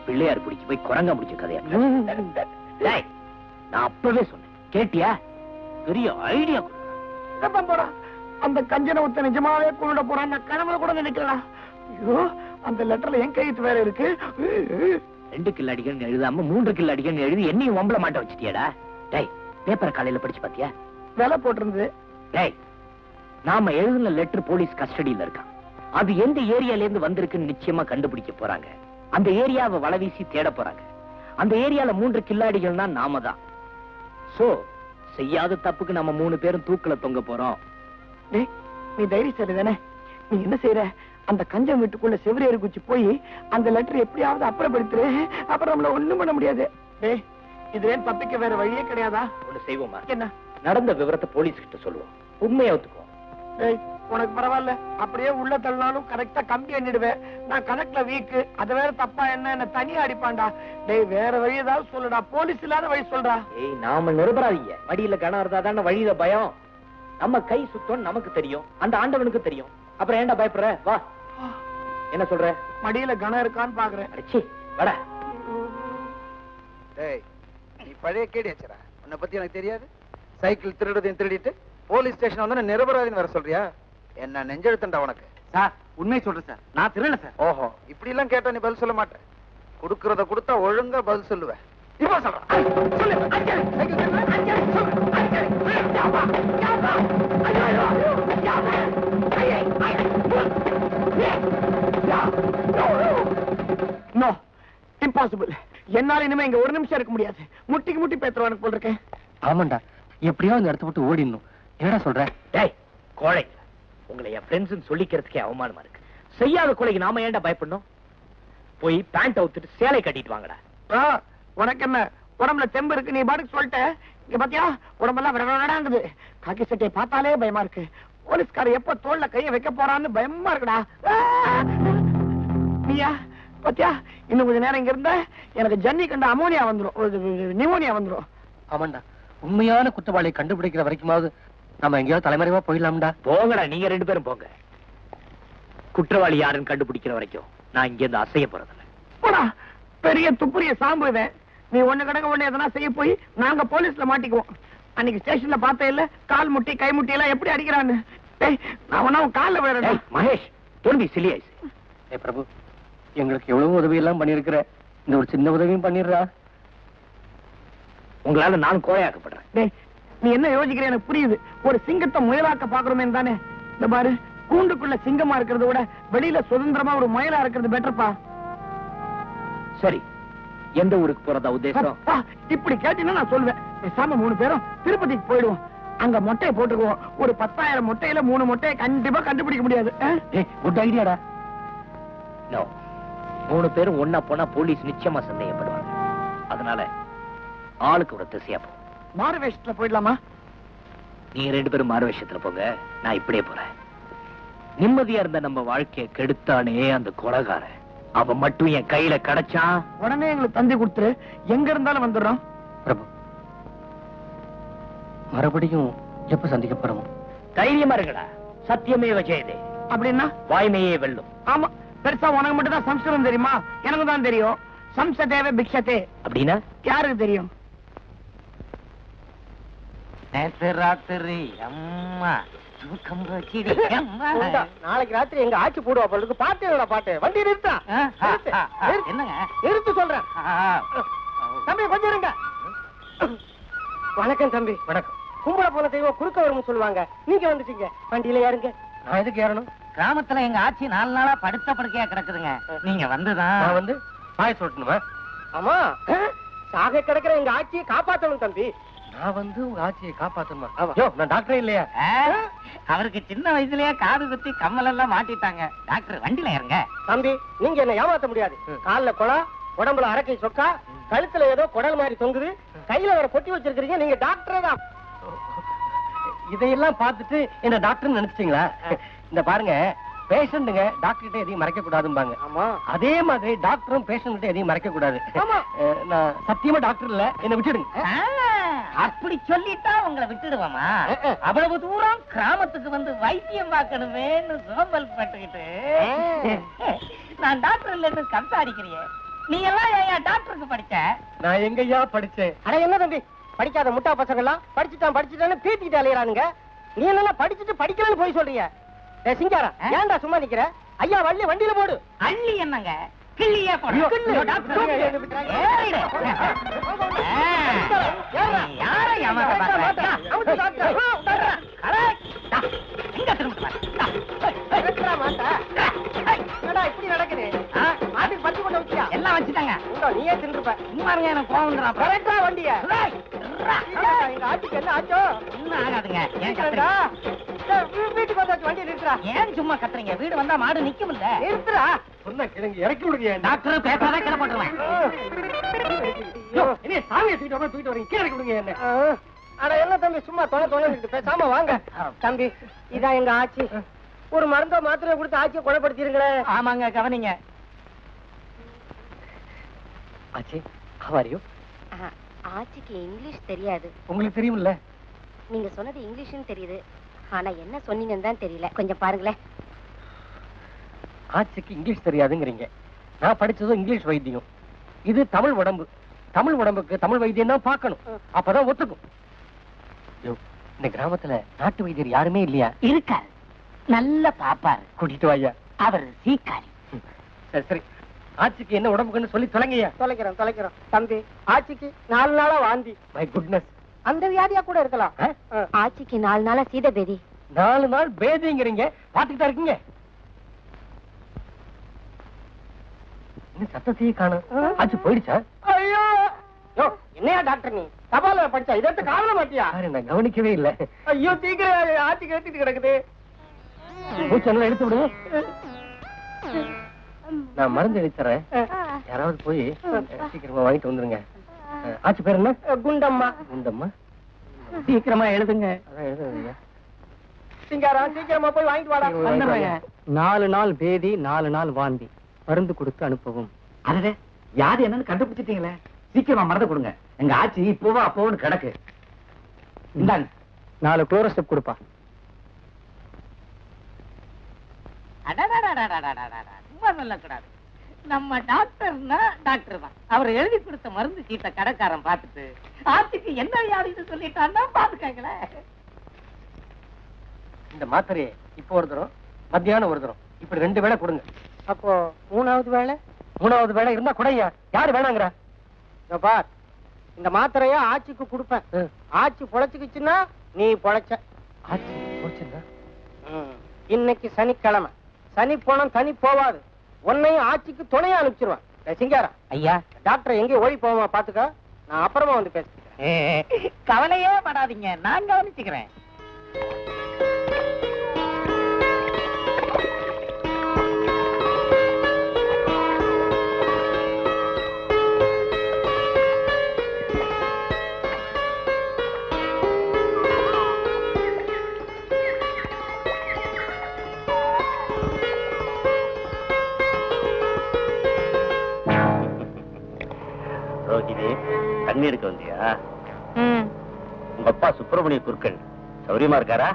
பிள்ளையார் பிடிச்சு போய் குரங்கா முடிச்ச கதையா? டேய், நான் அப்பவே சொன்னேன், கேட்டியா? பெரிய ஐடியா போறா. அந்த கஞ்சனை ஒருத்த நிஜமாவே கொண்டுட போறான். நான் கனவுல கூட நினைக்கலாம். ஐயோ, அந்த லெட்டர்ல என் கையெழுத்து வேற இருக்கு. ரெண்டு கிலோ அடிக்கணும்னு எழுதாம மூன்று கிலோ அடிக்கணும்னு எழுதி என்னையும் ஒம்பளை மாட்ட வச்சுட்டியாடா. டேய், பேப்பர் காலையில படிச்சு பாத்தியா? வேலை போட்டிருந்தது. டேய், நாம எழுதின லெட்டர் போலீஸ் கஸ்டடியில இருக்கான். அது எந்த ஏரியால இருந்து வந்திருக்குன்னு நிச்சயமா கண்டுபிடிக்க போறாங்க. அந்த ஏரியாவை வலை வீசி தேட போறாங்க. அந்த ஏரியால மூன்று கில்லாடிகள்னா நாம தான். சோ செய்யாத தப்புக்கு நம்ம மூணு பேரும் தூக்கல தொங்க போறோம். நீ தைரியசாலி தானே, நீ என்ன செய்யற? அந்த கஞ்சம் வீட்டுக்குள்ள செவிலியர் குச்சி போய் அந்த லெட்டர் எப்படியாவது அப்புறப்படுத்துரு. அப்புறம் நம்மள ஒண்ணும் பண்ண முடியாது. இதுல தப்பிக்க வேற வழியே கிடையாதா? ஒண்ணு செய்வோமா? என்ன? நடந்த விவரத்தை போலீஸ் கிட்ட சொல்லுவோம், உண்மையை ஒத்துக்குவோம். உனக்கு பரவாயில்ல, அப்படியே உள்ள தள்ளாலும் கரெக்டா கம்பி எண்ணிடுவேன். நான் கணக்குல வீக்கு, அது வேற தப்பா என்ன என்ன தனியா அடிப்பான்டா. டேய், வேற வழி ஏதாவது சொல்லுடா, போலீஸ் இல்லாத வழி சொல்றா. ஏய், நாம நிரபராதிங்க. மடியில கணம் இருந்தாதான வழியில பயம். நம்ம கை சுத்தம் நமக்கு தெரியும், அந்த ஆண்டவனுக்கு தெரியும். அப்புறம் ஏண்டா பயப்படுற? வா. என்ன சொல்ற? மடியில கணம் இருக்கான்னு பாக்குறேன். நீ பழைய கேடியாச்சரா, உன்னை பத்தி எனக்கு தெரியாது. சைக்கிள் திருடுறதையும் திருடிட்டு போலீஸ் ஸ்டேஷன் வந்து நிரபராதின்னு வர சொல்றியா? என்ன நெஞ்செழுத்தண்டா உனக்கு? சார் உண்மையை சொல்றேன் சார், நான் திருடல சார். ஓஹோ, இப்படி எல்லாம் கேட்டா நீ பதில் சொல்ல மாட்டேன். கொடுக்கறத கொடுத்தா ஒழுங்கா பதில் சொல்லுவேன். இப்ப சொல்றேன். No, impossible. என்னால இனிமே இங்க ஒரு நிமிஷம் இருக்க முடியாது. முட்டிக்கு முட்டி பேத்துறவனுக்கு போல் இருக்கேன். ஆமாண்டா, எப்படியோ இந்த இடத்த விட்டு ஓடிடணும். என்னடா சொல்ற? டேய் கோழை, உங்களை என் ஃப்ரெண்ட்ஸ்ன்னு சொல்லிக்கிறதுக்கே அவமானமா இருக்கு. செய்யாத கொலைக்கு நாம ஏன்டா பயப்படணும்? போய் பேண்ட் அவுத்துட்டு சேலை கட்டிட்டு வாங்கடா. உனக்கு என்ன உடம்புல தெம்பு இருக்கு? நீ பாட்டுக்கு சொல்லிட்ட. இங்க பாத்தியா உடம்பெல்லாம் விடங்குது. காக்கி சட்டையை பார்த்தாலே பயமா இருக்கு. போலீஸ்கார எப்ப தோல்ல கைய வைக்க போறான்னு பயமா இருக்குடா. நீயா பாத்தியா, இன்னும் கொஞ்ச நேரம் இங்க இருந்த எனக்கு ஜன்னி கண்ட அமோனியா வந்துடும், நிமோனியா வந்துடும். ஆமாண்டா, உண்மையான குற்றவாளியை கண்டுபிடிக்கிற வரைக்குமாவது நம்ம எங்கேயாவது தலைமறைவா போயிடலாம்டா. போங்கடா, நீங்க ரெண்டு பேரும் போங்க. குற்றவாளி யாருன்னு கண்டுபிடிக்கிற வரைக்கும் நான் இங்க இருந்து அசைய போறதில்லை. போடா பெரிய துப்புரிய சாம்புவேன். நீ ஒண்ணு கிடக்க ஒண்ணு எதனா செய்ய போய் நாங்க போலீஸ்ல மாட்டிக்குவோம். அன்னைக்கு ஸ்டேஷன்ல பார்த்தே இல்ல, கால் முட்டி கை முட்டி எல்லாம் எப்படி அடிக்கிறான்னு. கால விட மகேஷ் திரும்பி சிலியாயிசு. ஏ பிரபு, எங்களுக்கு எவ்வளவு உதவி எல்லாம் பண்ணிருக்கிற, இந்த ஒரு சின்ன உதவியும் பண்ணிடுறா. உங்களால நான் கோழையாக்கப்படுறேன். நீ என்ன யோசிக்கிற எனக்கு புரியுது. ஒரு சிங்கத்தை முயலாக்க பாக்குறோமே தானே. இந்த பாரு, கூண்டுக்குள்ள சிங்கமா இருக்கிறத விட வெளியில சுதந்திரமா ஒரு முயலா இருக்கிறது பெட்டர்ப்பா. சரி, எந்த ஊருக்கு போறதா உத்தேசம்? இப்படி கேட்டீங்கன்னா நான் சொல்வேன். பேசாம மூணு பேரும் திருப்பதிக்கு போயிடுவோம். அங்க மொட்டையை போட்டுக்குவோம். ஒரு பத்தாயிரம் மொட்டையில மூணு மொட்டையை கண்டிப்பா கண்டுபிடிக்க முடியாது. குட் ஐடியாடா. மூணு பேரும் ஒன்னா போனா போலீஸ் நிச்சயமா சந்தேகப்படுவாங்க. அதனால ஆளுக்கு ஒரு திசையா போகும். மாறுவேஷத்துல போயிடலாமா? நீங்க ரெண்டு பேரும் மாறுவேஷத்துல போங்க, நான் இப்படியே போறேன். நிம்மதியா இருந்த நம்ம வாழ்க்கையை கெடுத்தானே அந்த கொலைகார, அவன் மட்டும் என் கையில கிடைச்சான் உடனே எங்களுக்கு தந்தி கொடுத்துரு. எங்க இருந்தாலும் வந்துடுறோம். பிரபு, மறுபடியும் எப்ப சந்திக்க போறோம்? தைரியமா இருக்கடா. சத்தியமே வச்சேதே அப்படின்னா வாய்மையே வெல்லும். ஆமா, பெருசா உனக்கு மட்டும் தான் சம்ஸ்கிருதம் தெரியுமா? எனக்கு தான் தெரியும். சம்சதேவ பிக்ஷதே அப்படின்னா யாருக்கு தெரியும்? நேற்று ராத்திரி அம்மா நாளைக்கு ராத்திரி எங்க ஆட்சி போடுவா போறதுக்கு பாட்டு பாட்டு வண்டி நிறுத்தா என்னங்க நிறுத்து சொல்றேன். தம்பி கொஞ்சம் இருங்க. வணக்கம் தம்பி. வணக்கம். கும்பல போன தெய்வம் குறுக்க வரும்னு சொல்லுவாங்க, நீங்க வந்துட்டீங்க. வண்டியில ஏறுங்க. நான் எதுக்கு ஏறணும்? கிராமத்துல எங்க ஆட்சி நாலு நாளா படுத்த படுக்கையா கிடக்குதுங்க. நீங்க வந்துதான் நான் வந்து பாய் சொல்லணுமா? ஆமா, சாக கிடக்குற எங்க ஆட்சியை காப்பாற்றணும் தம்பி. நான் வந்து உங்க ஆட்சியை காப்பாத்தணுமா? நான் டாக்டரே இல்லையா? அவருக்கு சின்ன வயசுலயே காது குத்தி கம்மல் எல்லாம் மாட்டிட்டாங்க. டாக்டர் வண்டியில ஏறுங்க. தம்பி நீங்க என்ன ஏமாத்த முடியாது. கால்ல கொலா, உடம்புல அரக்கை சொக்கா, கழுத்துல ஏதோ குடல் மாதிரி தொங்குது, கையில வர கொட்டி வச்சிருக்கீங்க. நீங்க டாக்டரே தான். இதையெல்லாம் பார்த்துட்டு என்ன டாக்டர் நினைச்சிட்டீங்களா? இந்த பாருங்க, பேஷண்ட்டுங்க டாக்டர் கிட்ட எதையும் மறைக்க கூடாதும்பாங்க. ஆமா, அதே மாதிரி டாக்டரும் பேஷண்ட் கிட்ட எதையும் மறைக்க கூடாது. நான் சத்தியமா டாக்டர் இல்ல, என்ன விட்டுடுங்க. அப்படி சொல்லிட்டா உங்களை விட்டுடுவாமா? அவ்வளவு தூரம் கிராமத்துக்கு வந்து வைத்தியம் பார்க்கணுமே சோம்பல் பட்டுக்கிட்டு நான் டாக்டர் இல்லன்னு கம்சாரிக்கிறேன். நீ எல்லாம் ஐயா டாக்டருக்கு படிச்ச? நான் எங்கயா படிச்சேன்? அட என்ன தம்பி, படிக்காத முட்டா பசங்க எல்லாம் படிச்சுட்டான் படிச்சுட்டான்னு பீத்திட்டு அலையறானுங்க. நீ என்னெல்லாம் படிச்சுட்டு படிக்கலன்னு போய் சொல்றீங்க. சிங்காரா, ஏன்டா சும்மா நிக்கிற? ஐயா வள்ளி வண்டியில போடு. அள்ளி என்னங்க கிள்ளியா இப்படி நடக்குது? மாட்டுக்கு பத்து கொண்டு வச்சியா? எல்லாம் வச்சுட்டாங்க. நீயே திருப்ப இங்க எனக்கு போகலாம். வண்டிய எங்க ஆட்சிக்கு என்ன ஆச்சோ? இன்னும் ஆகாதுங்க. வீட்டுக்கு வந்தாச்சு வண்டியை நிறுத்துறா. ஏன் சும்மா கத்துறீங்க? வீடு வந்தா மாடு நிக்கும்ல. நிறுத்துறா சொன்ன கிழங்கு இறக்கி விடுங்க. டாக்டர் பேசாத கிளை போட்டுருவேன். என்ன சாமியை தூக்கிட்டு வர தூக்கிட்டு வரீங்க? கீழே இறக்கி விடுங்க என்ன? ஆனா என்ன தம்பி சும்மா தொலை தொலைஞ்சிட்டு பேசாம வாங்க. தம்பி இதான் எங்க ஆட்சி. ஒரு மருந்த மாத்திரை கொடுத்து ஆட்சியை கொலைப்படுத்திருக்கிற. ஆமாங்க, கவனிங்க. ஆச்சி, how are you? ஆச்சிக்கு இங்கிலீஷ் தெரியாது. உங்களுக்கு தெரியும்ல? நீங்க சொன்னது இங்கிலீஷ்னு தெரியுது, ஆனா என்ன சொன்னீங்கன்னு தான் தெரியல. கொஞ்சம் பாருங்களேன். ஆட்சிக்கு இங்கிலீஷ் தெரியாதுங்கிறீங்க. நான் படிச்சதும் இங்கிலீஷ் வைத்தியம். இது தமிழ் உடம்பு. தமிழ் உடம்புக்கு தமிழ் வைத்தியம் தான் பார்க்கணும். அப்பதான் ஒத்துக்கும். இந்த கிராமத்துல நாட்டு வைத்தியர் யாருமே இல்லையா? இருக்காரு, நல்ல பாப்பாரு. கூட்டிட்டு வாயா. அவர் சீக்காரி. சரி சரி, ஆட்சிக்கு என்ன உடம்புக்குன்னு சொல்லி தொலைங்கய்யா. தொலைக்கிறோம் தொலைக்கிறோம் தம்பி. ஆட்சிக்கு நாலு நாளா வாந்தி. மை குட்னஸ், அந்த வியாதியா கூட இருக்கலாம். ஆட்சிக்கு நாலு நாளா சீத பேதி. நாலு நாள் பேதிங்கிறீங்க, பாத்துக்கிட்டா இருக்கீங்க. சத்தத்தையே காணும். ஆச்சு போயிடுச்சா? ஐயோ, என்னையா டாக்டர் நீ? தபால படிச்சா இதற்கு காவல மாட்டியா? நான் கவனிக்கவே இல்லை. ஐயோ, சீக்கிரம் ஆட்சி கேட்டுட்டு கிடக்குது. பூச்செல்லாம் எடுத்து விடுங்க, நான் மருந்து அடிச்சறேன். யாராவது போய் சீக்கிரமா வாங்கிட்டு வந்துருங்க. ஆச்சு பேர் என்ன? குண்டம்மா. குண்டம்மா, சீக்கிரமா எழுதுங்க. அதான் எழுதுங்க. சீக்கிரமா போய் வாங்கிட்டு வாடா. நாலு நாள் பேதி, நாலு நாள் வாந்தி. மருந்து கொடுத்து அனுப்பவும். அதே யாரு என்னன்னு கண்டுபிடிச்சிட்டீங்களே. சீக்கிரமா மருந்து கொடுங்க. எங்க ஆச்சி இப்போவா அப்போன்னு கிடக்கு. இந்தாங்க, நாலு குளோரோஸ்டெப் கொடுப்பா. ரொம்ப சொல்ல கூடாது. நம்ம டாக்டர்னா டாக்டர் தான். அவர் எழுதி கொடுத்த மருந்து சீட்டை கடைக்காரன் பார்த்துட்டு ஆச்சிக்கு என்ன வியாதின்னு சொல்லிட்டான்னா பாத்துக்காங்களே. இந்த மாத்திரையை இப்போ ஒரு தரம், மத்தியானம் ஒரு தரம், இப்படி ரெண்டு வேளை கொடுங்க. அப்போ மூணாவது வேலை? மூணாவது வேலை இருந்தா குடையா. யாரு வேணாங்கிற பார். இந்த மாத்திரையா ஆட்சிக்கு கொடுப்பேன். ஆட்சி பொழைச்சுக்குச்சுன்னா நீ பொழைச்ச. ஆட்சி பொழைச்சுன்னா இன்னைக்கு சனிக்கிழமை, சனி போனம் தனி போவாது. உன்னையும் ஆட்சிக்கு துணையா அனுப்பிச்சிருவான். சிங்காரா ஐயா, டாக்டர் எங்கேயும் ஓடி போவோமா பாத்துக்க. நான் அப்புறமா வந்து பேசிக்கிறேன். கவலையே படாதீங்க, நான் கவனிச்சுக்கிறேன். தண்ணி எடுக்க வந்தியா? உங்க அப்பா சுப்பிரமணிய குருக்கள் சௌரியமா இருக்காரா?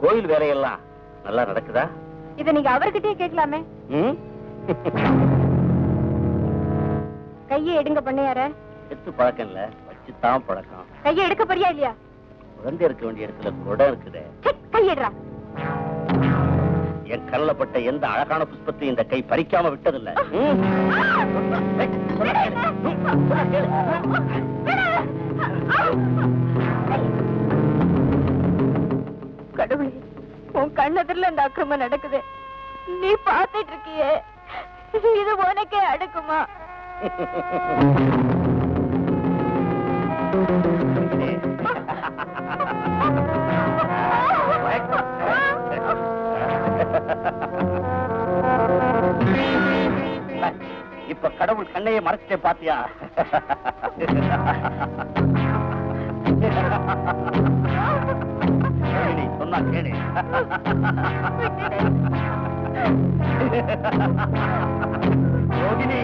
கோயில் வேலையெல்லாம் நல்லா நடக்குதா? இத நீங்க அவர்கிட்டயே கேட்கலாமே. கையை எடுங்க பண்ணையார. எடுத்து பழக்கம் இல்ல, வச்சுதான் பழக்கம். கையை எடுக்க படியா இல்லையா? குழந்தை இருக்க வேண்டிய இடத்துல குடம் இருக்குதே. கையெடுறா. என் கல்லப்பட்ட எந்த அழகான புஷ்பத்தை இந்த கை பறிக்காம விட்டதில்ல. கடவுளே, உன் கண்ணதில் அந்த அக்கிரமம் நடக்குது, நீ பார்த்துட்டு இருக்கியே. இது உனக்கே அடுக்குமா? இப்ப கடவுள் கண்ணையே மறைச்சிட்டே பாத்தியா? சொன்னா கேளு. ரோகிணி,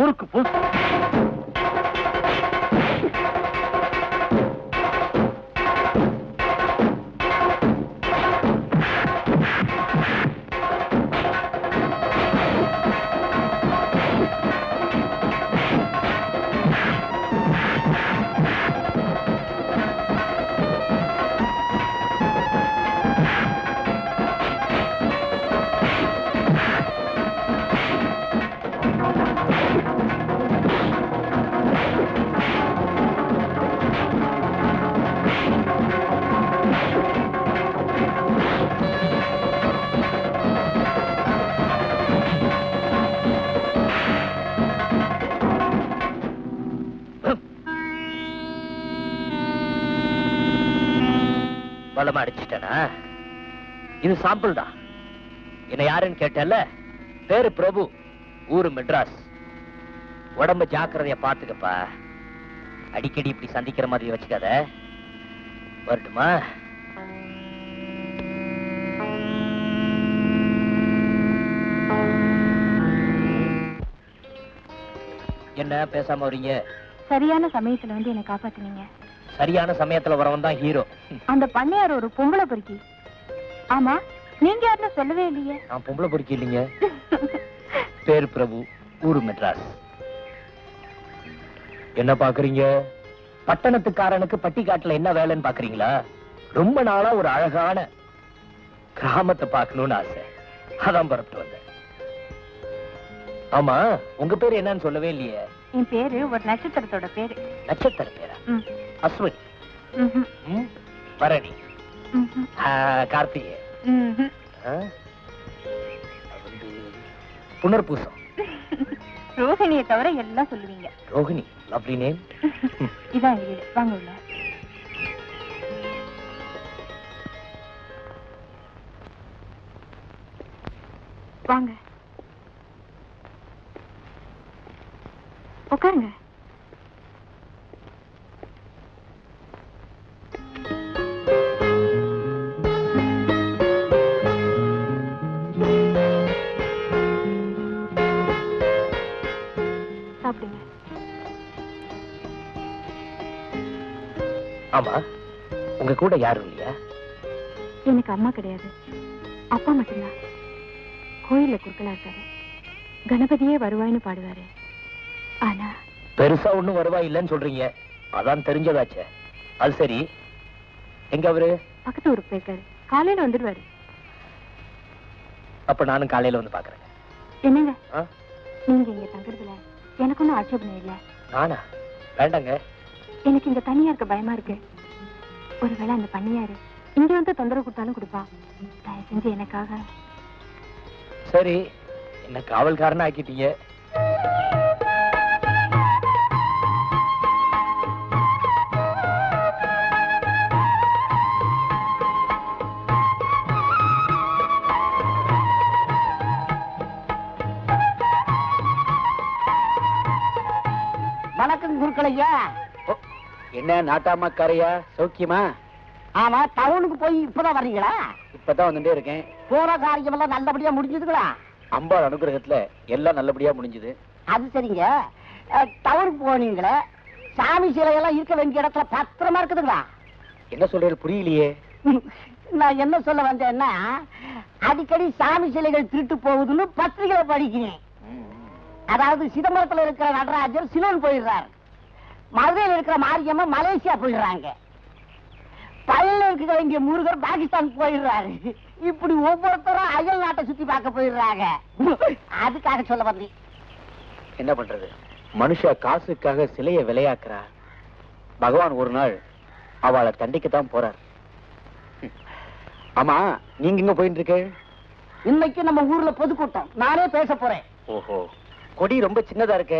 ஊருக்கு போ. அடிச்சிட்டனா? இது சாம்பிள் தான். என்ன யாருன்னு கேட்டல? பேரு பிரபு, ஊரு மெட்ராஸ். உடம்பு ஜாக்கிரதையா பாத்துக்கப்பா. அடிக்கடி இப்படி சந்திக்கிற மாதிரி வச்சுக்காத. வரட்டுமா? என்ன பேசாம வரீங்க? சரியான சமயத்துல வந்து என்ன காப்பாத்துனீங்க. சரியான சமயத்துல வரவன் தான் ஹீரோ. அந்த பண்ணையார் ஒரு பொம்பளை பொறுக்கி. ஆமா, நீங்க யாருன்னு சொல்லவே இல்லையே. நான் பொம்பளை பொறுக்கி இல்லைங்க. பேர் பிரபு, ஊரு மெட்ராஸ். என்ன பாக்குறீங்க? பட்டணத்துக்காரனுக்கு பட்டிக்காட்டுல என்ன வேலைன்னு பாக்குறீங்களா? ரொம்ப நாளா ஒரு அழகான கிராமத்தை பார்க்கணும்னு ஆசை, அதான் பரப்பிட்டு வந்தேன். ஆமா, உங்க பேரு என்னன்னு சொல்லவே இல்லையே. என் பேரு ஒரு நட்சத்திரத்தோட பேரு. நட்சத்திர பேரா? அஸ்வினி, பரணி, கார்த்திகை, புனர்பூசம், ரோஹிணியை தவிர எல்லாம் சொல்லுவீங்க. ரோஹிணி அப்படி நேம். இதான் வீடு, வாங்க உள்ள. வாங்க உட்காருங்க. சாப்பிடுங்க. ஆமா, உங்க கூட யாரும் இல்லையா? எனக்கு அம்மா கிடையாது, அப்பா மட்டும்தான். கோயில குறுக்கலா இருக்காரு. கணபதியே வருவாய்னு பாடுவாரு. ஆனா பெருசா ஒண்ணும் வருவாய் இல்லன்னு சொல்றீங்க, அதான் தெரிஞ்சதாச்சே. அது சரி, எங்க அவரு? பக்கத்து ஊருக்கு போயிருக்காரு, காலையில வந்துடுவாரு. அப்ப நானும் காலையில வந்து பாக்குறேன். என்னங்க நீங்க இங்க தங்குறதுல எனக்கு ஒன்னும் ஆட்சேபணம் இல்ல. நானா? வேண்டாங்க, எனக்கு இங்க தனியா இருக்க பயமா இருக்கு. ஒருவேளை அந்த பண்ணியாரு இங்க வந்து தொந்தரவு கொடுத்தாலும் கொடுப்பா. தயவு செஞ்சு எனக்காக. சரி, என்ன காவல்காரனா ஆக்கிட்டீங்க. வணக்கம் குருக்களையா. என்ன நாட்டாமா காரையா, சௌக்கியமா? ஆமா, டவுனுக்கு போய் இப்பதான் வர்றீங்களா? இப்பதான் வந்துட்டே இருக்கேன். போற காரியம் எல்லாம் நல்லபடியா முடிஞ்சதுங்களா? அம்பாள் அனுகிரகத்துல எல்லாம் நல்லபடியா முடிஞ்சது. அது சரிங்க. டவுனுக்கு போனீங்களே, சாமி சிலையெல்லாம் இருக்க வேண்டிய இடத்துல பத்திரமா இருக்குதுங்களா? என்ன சொல்றீங்க புரியலையே. நான் என்ன சொல்ல வந்தேன்னா, அடிக்கடி சாமி சிலைகள் திருட்டு போகுதுன்னு பத்திரிகையை படிக்கிறேன். அதாவது சிதம்பரத்துல இருக்கிற நடராஜர் சிலோன் போயிடுறாரு, மதுரையில் இருக்கிற மாரியம்மா மலேசியா போயிடுறாங்க, பள்ளியில் இருக்க வேண்டிய முருகர் பாகிஸ்தான் போயிடுறாரு. இப்படி ஒவ்வொருத்தரும் அயல் நாட்டை சுத்தி பார்க்க போயிடுறாங்க. அதுக்காக சொல்ல வந்து. என்ன பண்றது, மனுஷா காசுக்காக சிலைய விலையாக்குறா. பகவான் ஒரு நாள் அவளை தண்டிக்கத்தான் போறார். ஆமா, நீங்க இங்க போயிட்டு இருக்க? இன்னைக்கு நம்ம ஊர்ல பொதுக்கூட்டம், நானே பேச போறேன். ஓஹோ, கொடி ரொம்ப சின்னதா இருக்க.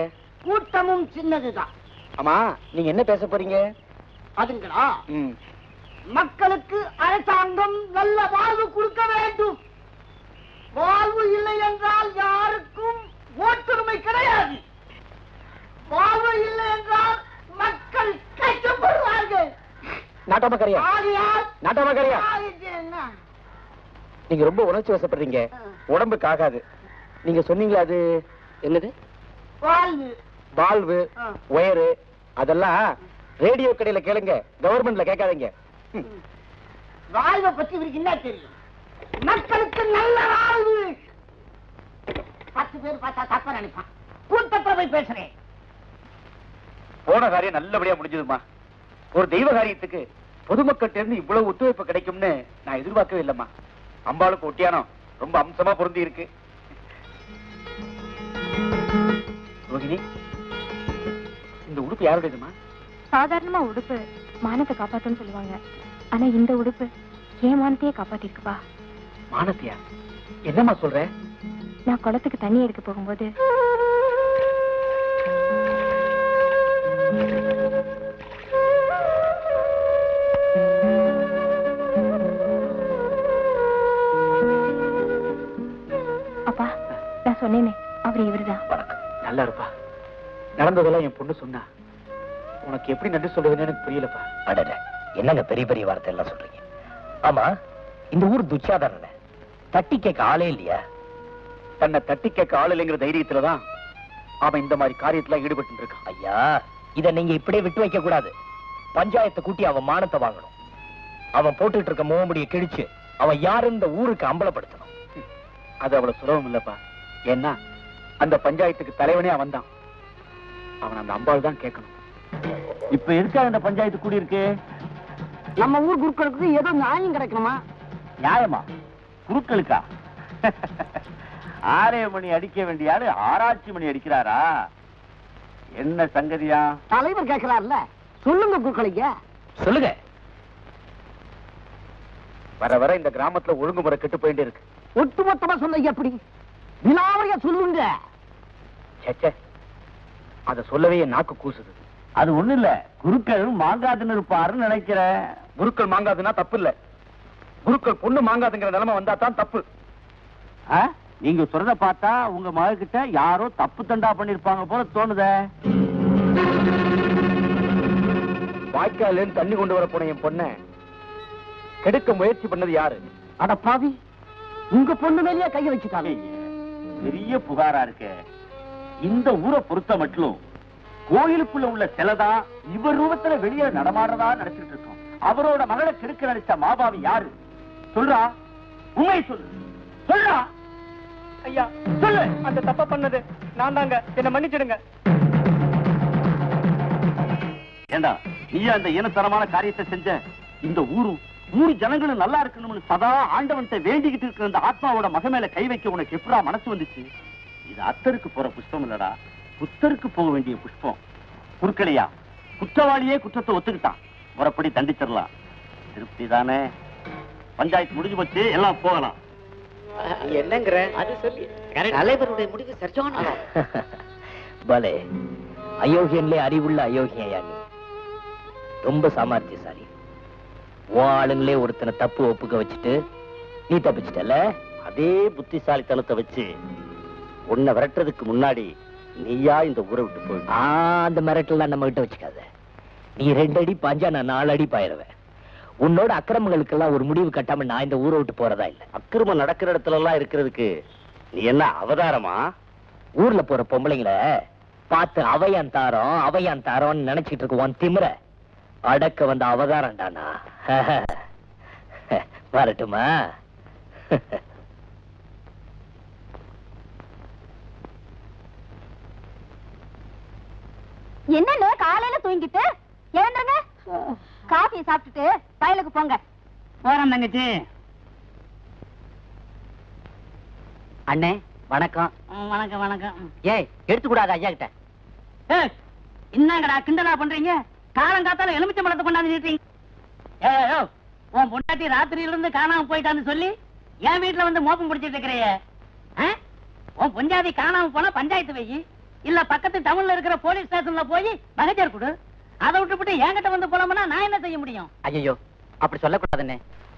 கூட்டமும் சின்னதுதான். ஆமா, நீங்க என்ன பேச போறீங்க? அதுங்களா, மக்களுக்கு அரசாங்கம் நல்ல வாழ்வு கொடுக்க வேண்டும். வாழ்வு இல்லை என்றால் யாருக்கும் ஓட்டுரிமை கிடையாது. வாழ்வு இல்லை என்றால் மக்கள் கைப்படுவார்கள். நாட்டமக்கறியா நாட்டமக்கறியா, நீங்க ரொம்ப உணர்ச்சி வசப்படுறீங்க, உடம்புக்கு ஆகாது. நீங்க சொன்னீங்களா அது என்னது? வாழ்வு, வாழ்வு, உயரு, அதெல்லாம் ரேடியோ கடையில கேளுங்க, கவர்மெண்ட்ல கேட்காதீங்க. வாழ்வை பத்தி இவருக்கு என்ன தெரியும்? மக்களுக்கு நல்ல வாழ்வு. பத்து பேர் பார்த்தா தப்பா நினைப்பான். கூட்டத்துல போய் பேசுறேன். போன காரியம் நல்லபடியா முடிஞ்சதுமா. ஒரு தெய்வ காரியத்துக்கு பொதுமக்கள் இருந்து இவ்வளவு ஒத்துழைப்பு கிடைக்கும்னு நான் எதிர்பார்க்கவே இல்லம்மா. அம்பாளுக்கு ஒட்டியானம் ரொம்ப அம்சமா பொருந்தி இருக்கு. ரோஹிணி, இந்த உடுப்பு யாருடையதுமா? சாதாரணமா உடுப்பு மானத்தை காப்பாத்துன்னு சொல்லுவாங்க, ஆனா இந்த உடுப்பு ஏன் மானத்தையே காப்பாத்திருக்குப்பா. மானத்தையா? என்னமா சொல்ற? நான் குளத்துக்கு தண்ணி எடுக்க போகும்போது அப்பா நான் சொன்னேனே, அவர் இவருதான். நல்லா இருப்பா. நடந்ததெல்லாம் என் பொண்ணு சொன்னா. உனக்கு எப்படி நன்றி சொல்றதுன்னு எனக்கு புரியலப்பா. அடடே, என்னங்க பெரிய பெரிய வார்த்தை எல்லாம் சொல்றீங்க. ஆமா, இந்த ஊர் துச்சாதன தட்டி கேட்க ஆளே இல்லையா? தன்னை தட்டி கேட்க ஆள் இல்லைங்கிற தைரியத்துலதான் அவன் இந்த மாதிரி காரியத்துல ஈடுபட்டு இருக்கான். ஐயா, இதை நீங்க இப்படியே விட்டு வைக்க கூடாது. பஞ்சாயத்தை கூட்டி அவன் மானத்தை வாங்கணும். அவன் போட்டுட்டு இருக்க முகமுடியை கிழிச்சு அவன் யாரும் இந்த ஊருக்கு அம்பலப்படுத்தணும். அது அவ்வளவு சுலபம் இல்லப்பா. ஏன்னா அந்த பஞ்சாயத்துக்கு தலைவனே அவன் தான். அவன் அந்த அம்பாள் தான் கேட்கணும். இப்ப இருக்காது அந்த பஞ்சாயத்து கூடி இருக்கு. நம்ம ஊர் குருக்களுக்கு ஏதோ நியாயம் கிடைக்கணுமா? நியாயமா? குருக்களுக்கா? ஆறே மணி அடிக்க வேண்டிய ஆளு ஆராய்ச்சி மணி அடிக்கிறாரா? என்ன சங்கதியா? தலைவர் கேட்கிறார்ல, சொல்லுங்க குருக்களுக்கு சொல்லுங்க. வர வர இந்த கிராமத்துல ஒழுங்குமுறை கெட்டு போயிட்டு இருக்கு. ஒட்டுமொத்தமா சொல்லுங்க, எப்படி விலாவரியா சொல்லுங்க. அத சொல்லவே நாக்கு கூசுது. அது ஒண்ணு இல்ல, குருக்கள் மாங்காதுன்னு இருப்பாருன்னு நினைக்கிறேன். குருக்கள் மாங்காதுன்னா தப்பு இல்ல, குருக்கள் பொண்ணு மாங்காதுங்கிற நிலைமை வந்தா தான் தப்பு. நீங்க சொல்றத பார்த்தா உங்க மகிட்ட யாரோ தப்பு தண்டா பண்ணிருப்பாங்க போல தோணுத. வாய்க்கால தண்ணி கொண்டு வர போன என் பொண்ண கெடுக்க முயற்சி பண்ணது யாரு? அட பாவி, உங்க பொண்ணு மேலேயே கைய வச்சுட்டாங்க. பெரிய புகாரா இருக்க. இந்த ஊரை பொறுத்த மட்டும் கோயிலுக்குள்ள உள்ள சிலதான் இவர் ரூபத்துல வெளியே நடமாடுறதா நினைச்சிட்டு இருக்கோம். அவரோட மகளை கெடுக்க நினைச்ச மாபாவி யாரு? சொல்றா, உண்மை சொல்லு, சொல்றா. ஐயா சொல்லு, அந்த தப்ப பண்ணது நான் தாங்க, என்ன மன்னிச்சிடுங்க. ஏண்டா நீ அந்த இனத்தரமான காரியத்தை செஞ்ச? இந்த ஊரு ஊரு ஜனங்களும் நல்லா இருக்கணும்னு சதா ஆண்டவன்கிட்ட வேண்டிக்கிட்டு இருக்கிற அந்த ஆத்மாவோட மகமேல கை வைக்க உனக்கு எப்படா மனசு வந்துச்சு? இது அத்தருக்கு போற புஷ்பம் இல்லடா, புத்தருக்கு போக வேண்டிய புஷ்பம். குறுக்களையா, குற்றவாளியே குற்றத்தை ஒத்துக்கிட்டான், முறைப்படி தண்டிச்சிடலாம். திருப்தி தானே? பஞ்சாயத்து முடிஞ்சு போச்சு, எல்லாம் போகலாம். என்னங்கிற அது சொல்லி தலைவருடைய முடிவு சரியான பலே. அயோக்கியன்லே அறிவுள்ள அயோக்கியா, நீ ரொம்ப சாமர்த்தியசாலி. உன் ஆளுங்களே ஒருத்தனை தப்பு ஒப்புக்க வச்சுட்டு நீ தப்பிச்சிட்டல. அதே புத்திசாலித்தனத்தை வச்சு உன்னை விரட்டுறதுக்கு முன்னாடி நீயா இந்த ஊரை விட்டு போய் அந்த மிரட்டெல்லாம் நம்ம கிட்ட வச்சுக்காத. நீ ரெண்டு அடி பாஞ்சா நான் நாலு அடி பாயிருவேன். உன்னோட அக்கிரமங்களுக்கெல்லாம் ஒரு முடிவு கட்டாம நான் இந்த ஊரை விட்டு போறதா இல்லை. அக்கிரமம் நடக்கிற இடத்துல எல்லாம் இருக்கிறதுக்கு நீ என்ன அவதாரமா? ஊர்ல போற பொம்பளைங்களை பார்த்து அவையான் தாரம் அவையான் தாரம்னு நினைச்சிட்டு இருக்குவான் திமிர அடக்க வந்த அவதாரம் தானா? வரட்டுமா? என்ன காலையில தூங்கிட்டு எழுந்துருங்க, காஃபியை சாப்பிட்டுட்டு வயலுக்கு போங்க. போறோம் தங்கச்சி. அண்ணே வணக்கம். வணக்கம் வணக்கம். ஏய் எடுத்து கூடாது ஐயா கிட்ட. ஏய் என்னங்கடா கிண்டலா பண்றீங்க? காலம் காத்தால எலுமிச்சை பழத்தை கொண்டாந்து நிறுத்தீங்க. ஏய் ஏய், உன் பொண்டாட்டி ராத்திரியில இருந்து காணாம போயிட்டான்னு சொல்லி என் வீட்டுல வந்து மோப்பம் பிடிச்சிட்டு இருக்கிறீங்க. உன் பொஞ்சாதி காணாம போனா பஞ்சாயத்து வையி, இல்ல பக்கத்து டவுன்ல இருக்கிற போலீஸ் ஸ்டேஷன்ல போய் மகஜர் கொடு. அதை விட்டுப்பட்டு என்கிட்ட வந்து போலாமனா நான் என்ன செய்ய முடியும்? ஐயோ அப்படி சொல்லக்கூடாதுன்னு.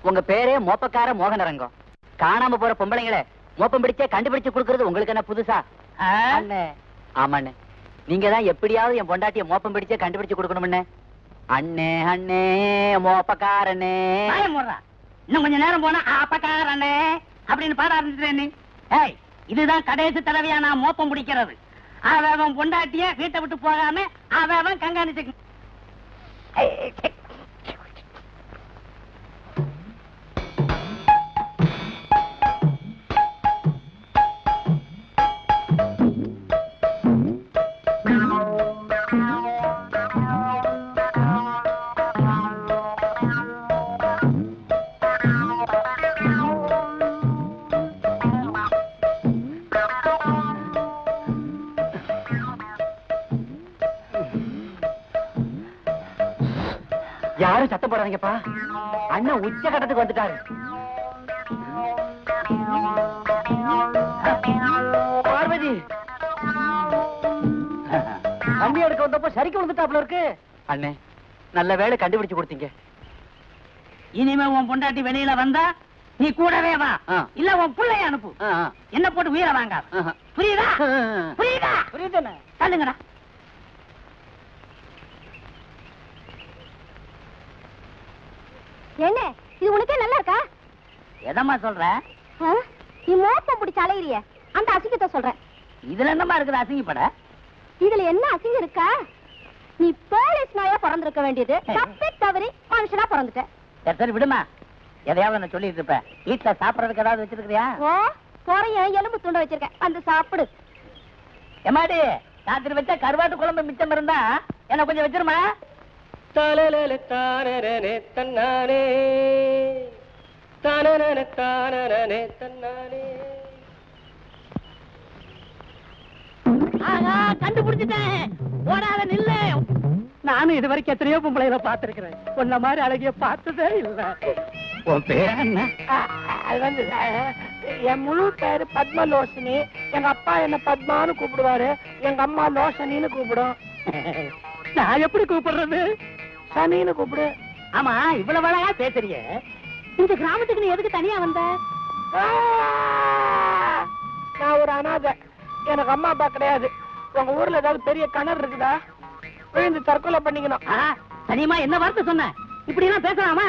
உங்க பேரே மோப்பக்கார மோகனரங்கம். காணாம போற பொம்பளைங்களை மோப்பம் பிடிச்ச கண்டுபிடிச்சு கொடுக்கறது உங்களுக்கு என்ன புதுசா? ஆமாண்ணே, நீங்க தான் எப்படியாவது என் பொண்டாட்டிய மோப்பம் பிடிச்ச கண்டுபிடிச்சு கொடுக்கணும்னு. அண்ணே அண்ணே மோப்பக்காரண்ணே, இன்னும் கொஞ்ச நேரம் போனா அப்பக்காரண்ணே அப்படின்னு பாட ஆரம்பிச்சுட்டேன்னு. ஏய் இதுதான் கடைசி தடவையா நான் மோப்பம் பிடிக்கிறது. அவன் பொண்டாட்டிய வீட்டை விட்டு போகாம அவன் கங்காணிச்சு. யாரும் சத்தம் போடுறாங்கப்பா, அண்ணன் உச்ச கட்டத்துக்கு வந்துட்டாரு. பார்வதி தம்பி எடுக்க வந்தப்ப சரிக்கு வந்துட்டாப்ல இருக்கு. அண்ணே நல்ல வேலை கண்டுபிடிச்சு கொடுத்தீங்க. இனிமே உன் பொண்டாட்டி வெளியில வந்தா நீ கூடவே வா, இல்ல உன் பிள்ளைய அனுப்பு. என்ன போட்டு உயிரை வாங்க, புரியுதா? புரியுதா? புரியுதுண்ணா. சொல்லுங்கடா. என்ன இது உனக்கே நல்லா இருக்கா? எதமா சொல்ற? நீ மோப்பம் பிடிச்ச அலையிறிய அந்த அசிங்கத்தை சொல்ற. இதுல என்னமா இருக்குது அசிங்கப்பட? இதுல என்ன அசிங்க இருக்கா? நீ போலீஸ் நாயா பிறந்திருக்க வேண்டியது தப்பே தவறி மனுஷனா பிறந்துட்ட. விடுமா, எதையாவது நான் சொல்லிட்டு இருப்பேன். வீட்டுல சாப்பிடறதுக்கு ஏதாவது வச்சிருக்கியா? ஓ, குறைய எலும்பு துண்டை வச்சிருக்கேன், வந்து சாப்பிடு. எம்மாடி, ராத்திரி வச்ச கருவாட்டு குழம்பு மிச்சம் இருந்தா என்ன கொஞ்சம் வச்சிருமா? தானே தானே தன்னானே தானே தானே தன்னானே. ஆகா, கண்டுபிடிச்சிட்டேன். ஓடாத நில்லு. நானும் இது வரைக்கும் எத்தனையோ பொம்பளையில பாத்துருக்கிறேன், உன்ன மாதிரி அழகிய பார்த்ததே இல்ல. உன் பேர் என்ன? அது வந்து என் முழு பேரு பத்ம லோஷனி. எங்க அப்பா என்ன பத்மான்னு கூப்பிடுவாரு, எங்க அம்மா லோஷனின்னு கூப்பிடும். நான் எப்படி கூப்பிடுறது? சனின்னு கூப்பிடு. ஆமா, இவ்வளவு அழகா பேசுறீங்க. இந்த கிராமத்துக்கு நீ எதுக்கு தனியா வந்த? நான் ஒரு அனாதை, எனக்கு அம்மா அப்பா கிடையாது. உங்க ஊர்ல ஏதாவது பெரிய கிணறு இருக்குதா? விழுந்து தற்கொலை பண்ணிக்கணும். தனியமா என்ன வார்த்தை சொன்ன? இப்படி எல்லாம் பேசலாமா?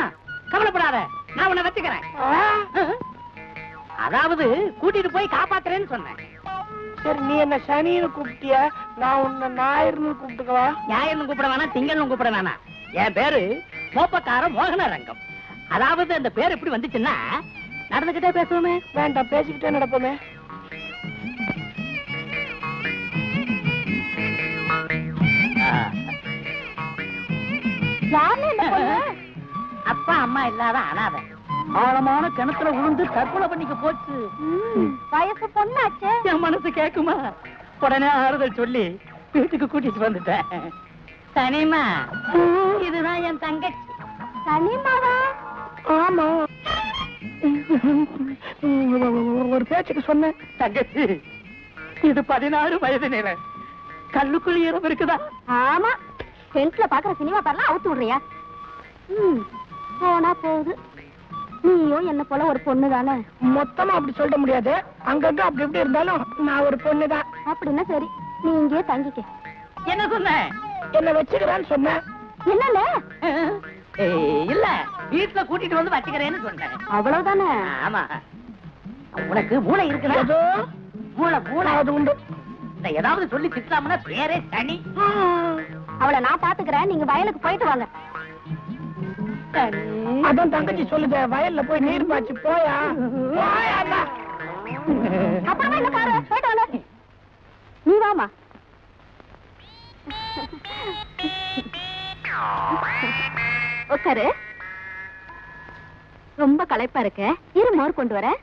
கவலைப்படாத, நான் உன்னை வச்சுக்கிறேன். அதாவது கூட்டிட்டு போய் காப்பாத்துறேன்னு சொன்னேன். சரி, நீ என்ன சனின்னு கூப்பிட்டிய, நான் உன்னை ஞாயிறுன்னு கூப்பிட்டுக்கவா? ஞாயிறுன்னு கூப்பிட வேணா, திங்கள்னு கூப்பிட வேணா. என் பேரு கோப்பக்கார மோகன ரங்கம். அதாவது அந்த பேர் எப்படி வந்துச்சுன்னா, நடந்துகிட்டே பேசுவோமே? வேண்டாம், பேசிக்கிட்டே நடப்போமே. அப்பா அம்மா இல்லாத அனாதை, ஆழமான கிணத்துல விழுந்து தற்கொலை பண்ணிக்க போச்சு. வயசு பொண்ணாச்சு. என் மனசு கேக்குமா? உடனே ஆறுதல் சொல்லி வீட்டுக்கு கூட்டிட்டு வந்துட்டேன். சனிமா, இதுதான் என் தங்கச்சி. சனிமாவா? ஆமா, ஒரு பேச்சுக்கு சொன்ன தங்கச்சி. இது பதினாறு வயது நிலை. கல்லுக்குள் ஈரம் இருக்குதா? ஆமா, டென்ட்ல பாக்குற சினிமா பாரலாம் அவுத்து விடுறியா? ம், போனா போகுது. நீயும் என்ன போல ஒரு பொண்ணு தானே? மொத்தமா அப்படி சொல்ல முடியாது, அங்கங்க அப்படி எப்படி இருந்தாலும் நான் ஒரு பொண்ணு தான். அப்படின்னா சரி, நீ இங்கே தங்கிக்க. என்ன சொன்ன? என்ன வச்சுக்கிறான்னு சொன்ன? என்னல இல்ல, வீட்டுல கூட்டிட்டு வந்து வச்சுக்கிறேன்னு சொன்னேன், அவ்வளவுதானே? ஆமா, உனக்கு மூளை இருக்கிறதோ? மூளை மூளை அது உண்டு. ஏதாவது சொல்லி திட்டலாம்னா பேரே சனி. அவளை நான் பாத்துக்கிறேன், நீங்க வயலுக்கு போயிட்டு வாங்க. அதான் தங்கச்சி சொல்லுது, வயல்ல போய் நீர் பாய்ச்சி போயா. அப்புறமா இந்த கார போயிட்டு வாங்க. நீ வாமா. உக்காரு. ரொம்ப களைப்பா இருக்க, இரு மோர் கொண்டு வரேன்.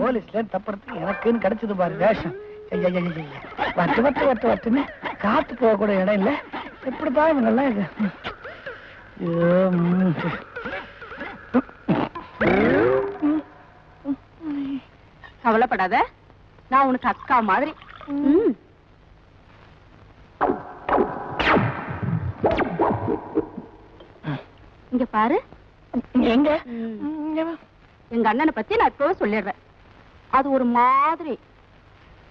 போலீஸ்ல தப்புறதுக்கு எனக்குன்னு கிடைச்சது பாரு வேஷம். வட்டு வட்டு வட்டு வட்டுன்னு காத்து போக கூட இடம் இல்ல. எப்படிதான் இவங்கெல்லாம் இது? கவலைப்படாத, நான் உனக்கு அக்கா மாதிரி. இங்க பாரு. எங்க? எங்க அண்ணனை பத்தி நான் இப்பவே சொல்லிடுறேன். அது ஒரு மாதிரி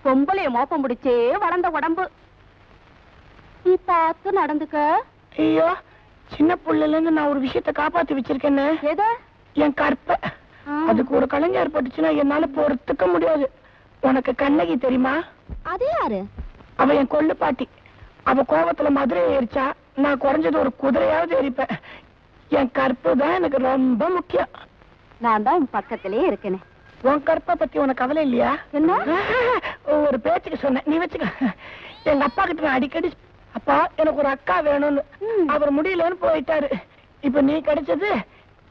பொம்பளைய மோப்பம் பிடிச்சே வளர்ந்த உடம்பு. நீ பார்த்து நடந்துக்க. ஐயோ, சின்ன புள்ளைல இருந்து நான் ஒரு விஷயத்த காப்பாத்தி வச்சிருக்கேன். ஏதோ என் கற்ப. அதுக்கு ஒரு கலைஞர் ஏற்பட்டுச்சுன்னா என்னால பொறுத்துக்க முடியாது. உனக்கு கண்ணகி தெரியுமா? அது யாரு? அவ என் கொள்ளு பாட்டி. அவ கோபத்துல மதுரை ஏறிச்சா, நான் குறைஞ்சது ஒரு குதிரையாவது ஏறிப்பேன். என் கற்பு தான் எனக்கு ரொம்ப முக்கியம். நான் தான் உன் பக்கத்திலே இருக்கேன். உன் கற்பை பத்தி உனக்கு கவலை இல்லையா? என்ன ஒரு பேச்சுக்கு சொன்னேன், நீ வச்சுக்க. எங்க அப்பா கிட்ட நான் அடிக்கடி, அப்பா எனக்கு ஒரு அக்கா வேணும்னு, அவர் முடியலன்னு போயிட்டாரு. இப்ப நீ கிடைச்சது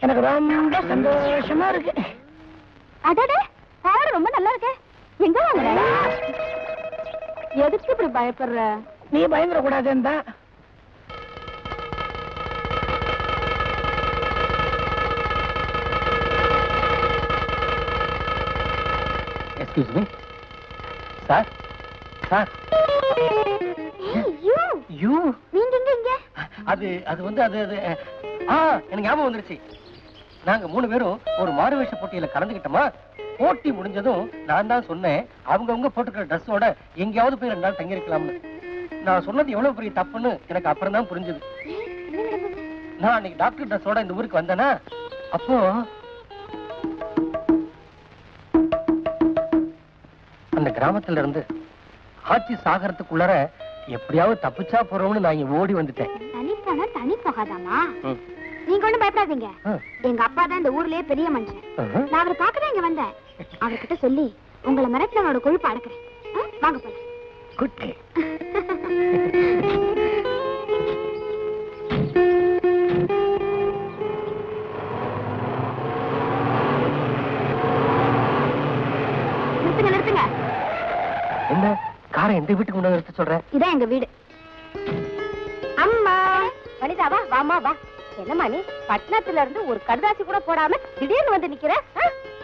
எனக்கு ரொம்ப சந்தோஷமா இருக்கு. அடடே, பாரு ரொம்ப நல்லா இருக்கே. எங்க வாங்குற? எதுக்கு இப்படி பயப்படுற? நீ பயந்துட கூடாதுன்னு தான். Excuse me. Sir? Sir? Hey, you! You? நீங்க எங்க இங்க? அது அது வந்து அது அது ஆ எனக்கு ஞாபகம் வந்துருச்சு. நாங்க மூணு பேரும் ஒரு மாறுவேஷ போட்டியில கலந்துக்கிட்டோமா. போட்டி முடிஞ்சதும் நான் தான் சொன்னேன், அவங்கவுங்க போட்டுக்கிற ட்ரெஸ்ஸோட எங்கேயாவது போய் ரெண்டு நாள் தங்கியிருக்கலாம்னு. நான் சொன்னது எவ்வளவு பெரிய தப்புன்னு எனக்கு அப்புறம் தான் புரிஞ்சுது. நான் அன்னைக்கு டாக்டர் ட்ரெஸ்ஸோட இந்த ஊருக்கு வந்தேன்னா, அப்போ அந்த கிராமத்துல இருந்து ஆட்சி சாகரத்துக்குள்ளார எப்படியாவது தப்பிச்சா போறோம்னு நான் இங்க ஓடி வந்துட்டேன். தனித்தானா தனி போகாதாமா? நீங்க ஒண்ணும் பயப்படாதீங்க. எங்க அப்பா தான் இந்த ஊர்லயே பெரிய மனுஷன். நான் அவரை பார்க்கதான் இங்க வந்தேன். அவர்கிட்ட சொல்லி உங்களை மிரட்டல அவரோட கொழுப்பு அடக்குறேன். வாங்க போலாம். குட்டி என்ன காரை எந்த வீட்டுக்கு முன்னாடி நிறுத்த சொல்ற? இதான் எங்க வீடு. அம்மா வனிதாவா? வாமா வா. என்னம்மா நீ பட்னத்துல இருந்து ஒரு கடுதாசி கூட போடாம திடீர்னு வந்து நிக்கிற?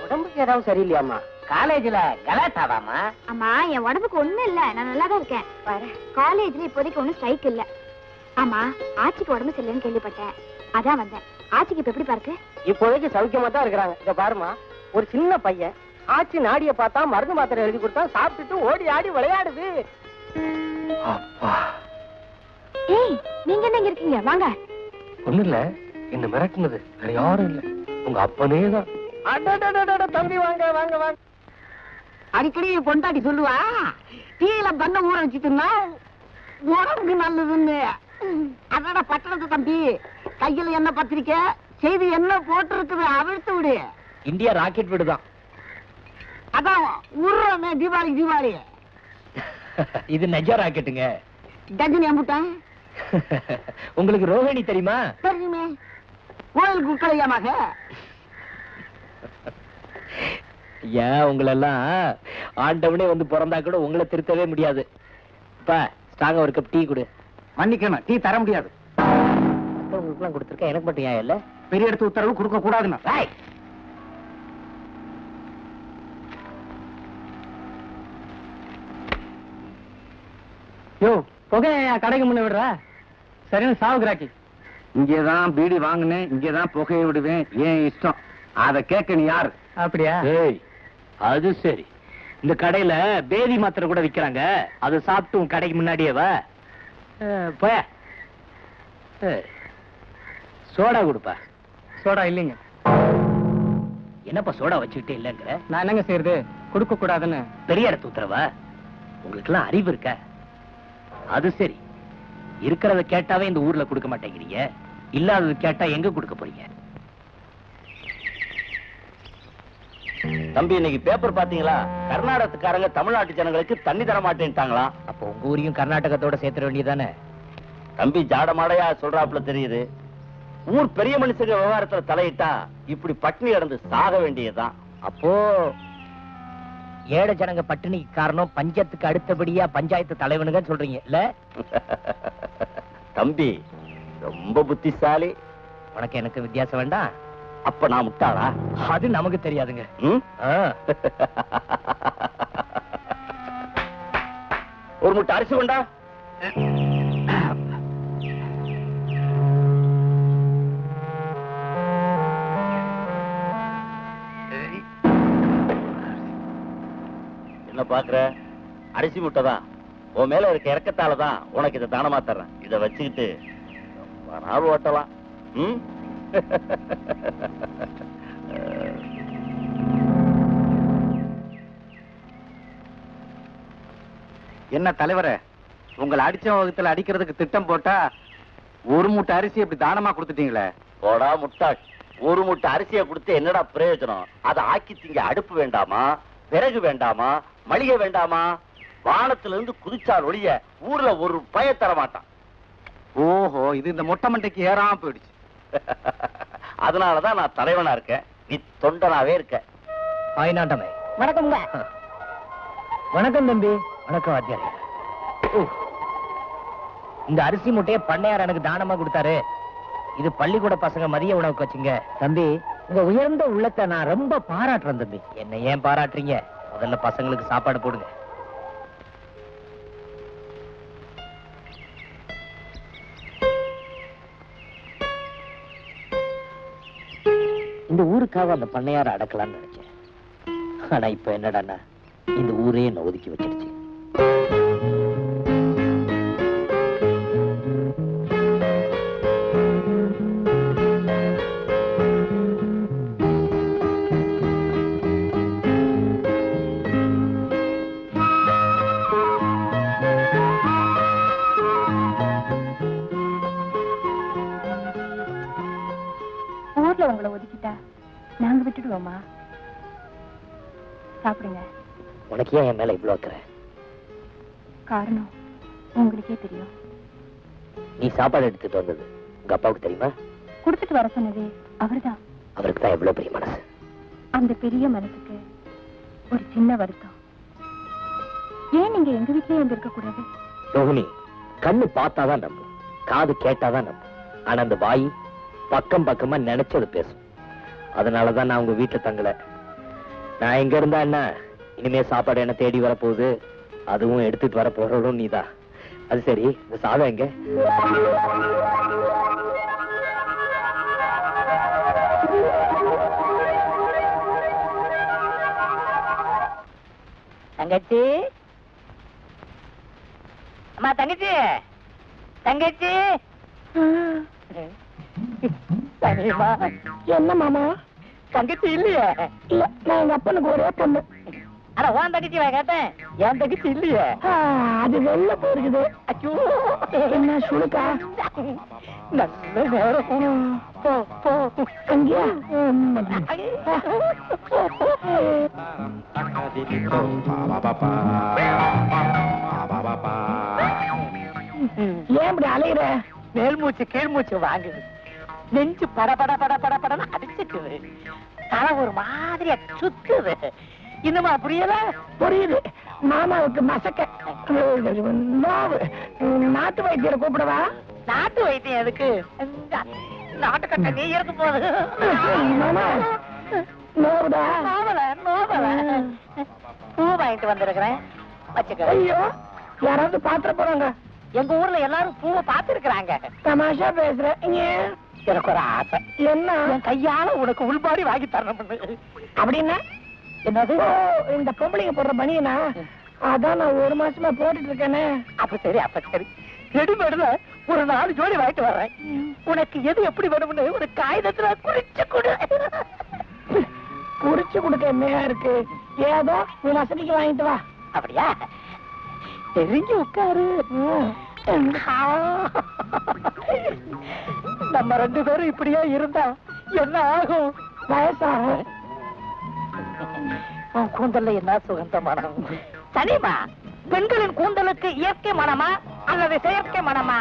உடம்புக்கு ஏதாவது சரியில்லையாமா? காலேஜ்ல கலாட்டாவாமா? அம்மா என் உடம்புக்கு ஒண்ணும் இல்ல, நான் நல்லாதான் இருக்கேன். வர காலேஜ்ல இப்போதைக்கு ஒண்ணும் ஸ்ட்ரைக் இல்ல. ஆமா ஆச்சிக்கு உடம்பு சரியில்லைன்னு கேள்விப்பட்டேன், அதான் வந்தேன். ஆச்சிக்கு இப்ப எப்படி பாருக்கு? இப்போதைக்கு சௌக்கியமா தான் இருக்கிறாங்க. இத பாருமா, ஒரு சின்ன பையன் ஆச்சி நாடிய பார்த்தா மருந்து மாத்திரை எழுதி கொடுத்தா சாப்பிட்டுட்டு ஓடி ஆடி விளையாடுது. ஏய் நீங்க என்ன இருக்கீங்க? வாங்க. ஒண்ணு இல்ல, என்ன மிரட்டினது வேற யாரும் இல்ல, உங்க அப்பனே தான். அடடடடட தம்பி வாங்க வாங்க வாங்க. அடிக்கடி பொண்டாட்டி சொல்லுவா டீல பண்ண ஊற வச்சுட்டுனா உடம்புக்கு நல்லதுன்னு. அதோட பட்டணத்து தம்பி கையில என்ன பத்திரிக்கை செய்தி என்ன போட்டு இருக்குது, அவிழ்த்து விடு. இந்தியா ராக்கெட் விடுதான். அதான் உருமே தீபாவளி தீபாவளி. இது நெஜ ராக்கெட்டுங்க. கஜினி அம்புட்டான். உங்களுக்கு ரோஹிணி தெரியுமா? தெரியுமே, கோயில் குக்கலையாமாக. ஐயா உங்களெல்லாம் ஆண்டவனே வந்து பிறந்தா கூட உங்களை திருத்தவே முடியாது. இப்ப ஸ்ட்ராங்கா ஒரு கப் டீ கொடு. மன்னிக்கணும், டீ தர முடியாது. உங்களுக்குலாம் கொடுத்துருக்கேன், எனக்கு மட்டும் ஏன் இல்லை? பெரிய இடத்து உத்தரவு கொடுக்க கூடாதுண்ணா. யோ புகையா கடைக்கு முன்ன விடுறா? சரின்னு சாவுக்குறாக்கி. இங்கேதான் பீடி வாங்கினேன், இங்கேதான் புகையை விடுவேன், ஏன் இஷ்டம். அதை கேட்க நீ யாரு? அப்படியா? ஏய் அது சரி. இந்த கடையில பேதி மாத்திரை கூட விற்கிறாங்க, அதை சாப்பிட்டு உன் கடைக்கு முன்னாடியேவா போய. சோடா கொடுப்பா. சோடா இல்லைங்க. என்னப்பா சோடா வச்சுக்கிட்டே இல்லைங்கிற? நான் என்னங்க செய்யறது, கொடுக்க கூடாதுன்னு பெரிய இடத்து உத்தரவா? உங்களுக்குலாம் அறிவு இருக்க? அது சரி, இருக்கிறத கேட்டாவே இந்த ஊர்ல கொடுக்க மாட்டேங்கிறீங்க, இல்லாதது கேட்டா எங்க கொடுக்க போறீங்க? தம்பி இன்னைக்கு பேப்பர் பாத்தீங்களா? கர்நாடகத்துக்காரங்க தமிழ்நாட்டு ஜனங்களுக்கு தண்ணி தர மாட்டேன்ட்டாங்களா? அப்ப உங்க ஊரையும் கர்நாடகத்தோட சேர்த்துட வேண்டியதானே? தம்பி ஜாடமாடையா சொல்றாப்புல தெரியுது. ஊர் பெரிய மனுஷங்க விவகாரத்துல தலையிட்டா இப்படி பட்டினி இறந்து சாக வேண்டியதுதான். அப்போ ஏழை ஜனங்க பட்டினிக்கு காரணம் பஞ்சத்துக்கு அடுத்தபடியா பஞ்சாயத்து தலைவனுங்க சொல்றீங்க இல்ல? தம்பி ரொம்ப புத்திசாலி. உனக்கு எனக்கு வித்தியாசம் வேண்டாம். அப்ப நான் முட்டாளா? அது நமக்கு தெரியாதுங்க. ஒரு முட்டை அரிசி கொண்டா. என்ன பாக்குற? அரிசி முட்டை தான். உன் மேல இருக்க இறக்கத்தாலதான் உனக்கு இதை தானமா தர்றேன். இதை வச்சுக்கிட்டு நாள் ஓட்டலாம். ம் என்ன தலைவரே, உங்களை அடிச்ச வகுத்துல அடிக்கிறதுக்கு திட்டம் போட்டா ஒரு மூட்டை அரிசி இப்படி தானமா கொடுத்துட்டீங்களே. போடா முட்டாள், ஒரு மூட்டை அரிசியை கொடுத்து என்னடா பிரயோஜனம்? அதை ஆக்கித்தீங்க. அடுப்பு வேண்டாமா, விறகு வேண்டாமா, மளிகை வேண்டாமா? வானத்துல இருந்து குதிச்சால் ஒழிய ஊர்ல ஒரு பய தர மாட்டான். ஓஹோ, இது இந்த மொட்டை மண்டைக்கு ஏறாம போயிடுச்சு. அதனாலதான் நான் தலைவனா இருக்கேன், நீ தொண்டனாவே இருக்க. வணக்கம். வணக்கம் தம்பி. வணக்கம் ஆச்சாரி. இந்த அரிசி முட்டைய பண்ணையார் எனக்கு தானமா கொடுத்தாரு, இது பள்ளிக்கூட பசங்க மதிய உணவுக்கு வச்சுங்க. தம்பி உங்க உயர்ந்த உள்ளத்தை நான் ரொம்ப பாராட்டுறேன் தம்பி. என்ன ஏன் பாராட்டுறீங்க? முதல்ல பசங்களுக்கு சாப்பாடு போடுங்க. இந்த ஊருக்காக அந்த பண்ணையார அடக்கலாம்னு நினைச்சேன், ஆனா இப்ப என்னடா இந்த ஊரே என்ன ஒதுக்கி வச்சிருச்சு. ஊர்ல உங்களை ஒதுக்கிட்டா நாங்க விட்டுடுவோமா? சாப்பிடுங்க. உனக்கு ஏன் என் மேல இவ்வளவு அக்கறை? காரணம் உங்களுக்கே தெரியும். நீ சாப்பாடு எடுத்துட்டு வந்தது உங்க அப்பாவுக்கு தெரியுமா? கொடுத்துட்டு வர சொன்னது அவர்தான். அவருக்கு தான் எவ்வளவு பெரிய மனசு. அந்த பெரிய மனசுக்கு ஒரு சின்ன வருத்தம். ஏன் நீங்க எங்க வீட்டிலே வந்திருக்க கூடாது? ரோஹிணி, கண்ணு பார்த்தாதான் நம்பும், காது கேட்டாதான் நம்பும், ஆனா அந்த வாய் பக்கம் பக்கமா நினைச்சது பேசும். அதனாலதான் நான் உங்க வீட்டுல தங்கல. நான் எங்க இருந்தா என்ன, இனிமே சாப்பாடு என்ன தேடி வரப்போகுது, அதுவும் எடுத்துட்டு வர போறதும் நீதான். அது சரி, இந்த சாதம் எங்க? தங்கச்சி, அம்மா, தங்கச்சி, தங்கச்சி. என்ன மாமா, தங்கச்சி இல்லையா? இல்ல, நான் எங்க அப்பனுக்கு ஒரே பொண்ணு. அட, உன் தங்கச்சி வா கேட்டேன். என் தங்கச்சி இல்லையா? அது வெளில போயிருக்குது. அச்சோ, என்ன சுழுக்கா? நல்ல நேரம். போ போ அங்கயா. ஏன் இப்படி அலையிற? மேல் மூச்சு கீழ் மூச்சு வாங்குது, நெஞ்சு பட பட பட பட படன்னு அடிச்சுக்குது, தலை ஒரு மாதிரியா சுத்துது. இன்னுமா புரியல? புரியுது. மாமாவுக்கு மசக்க நாட்டு வைத்தியரை கூப்பிடவா? நாட்டு வைத்தியம் எதுக்கு? நாட்டுக்கட்ட நீ இருக்கு போகுது. பூ வாங்கிட்டு வந்திருக்கிறேன், வச்சுக்க. யாராவது பாத்திர போறாங்க? எங்க ஊர்ல எல்லாரும் பூவை பாத்துருக்காங்க. தமாஷா பேசுற. எனக்கு ஒரு ஆசை. என்ன? கையால உனக்கு உள்பாடி வாங்கி தரணும். அப்படின்னா என்னது? இந்த பொம்பளைங்க போடுற பனியனா? அதான் நான் ஒரு மாசமா போட்டுட்டு இருக்கேனே. அப்ப சரி, அப்ப சரி, ரெடிமேடுல ஒரு நாலு ஜோடி வாங்கிட்டு வர்றேன். உனக்கு எது எப்படி வேணும்னு ஒரு காகிதத்துல குறிச்சு கொடு. குறிச்சு கொடுக்க என்னையா இருக்கு? ஏதோ நீ வசதிக்கு வாங்கிட்டு வா. அப்படியா? தெரிஞ்சு உட்காரு. நம்ம ரெண்டு பேரும் இப்படியா இருந்தா என்ன ஆகும்? வயசாகும். கூந்தல்ல என்ன சுகந்த மனம் தனிமா? பெண்களின் கூந்தலுக்கு இயற்கை மனமா அல்லது செயற்கை மனமா?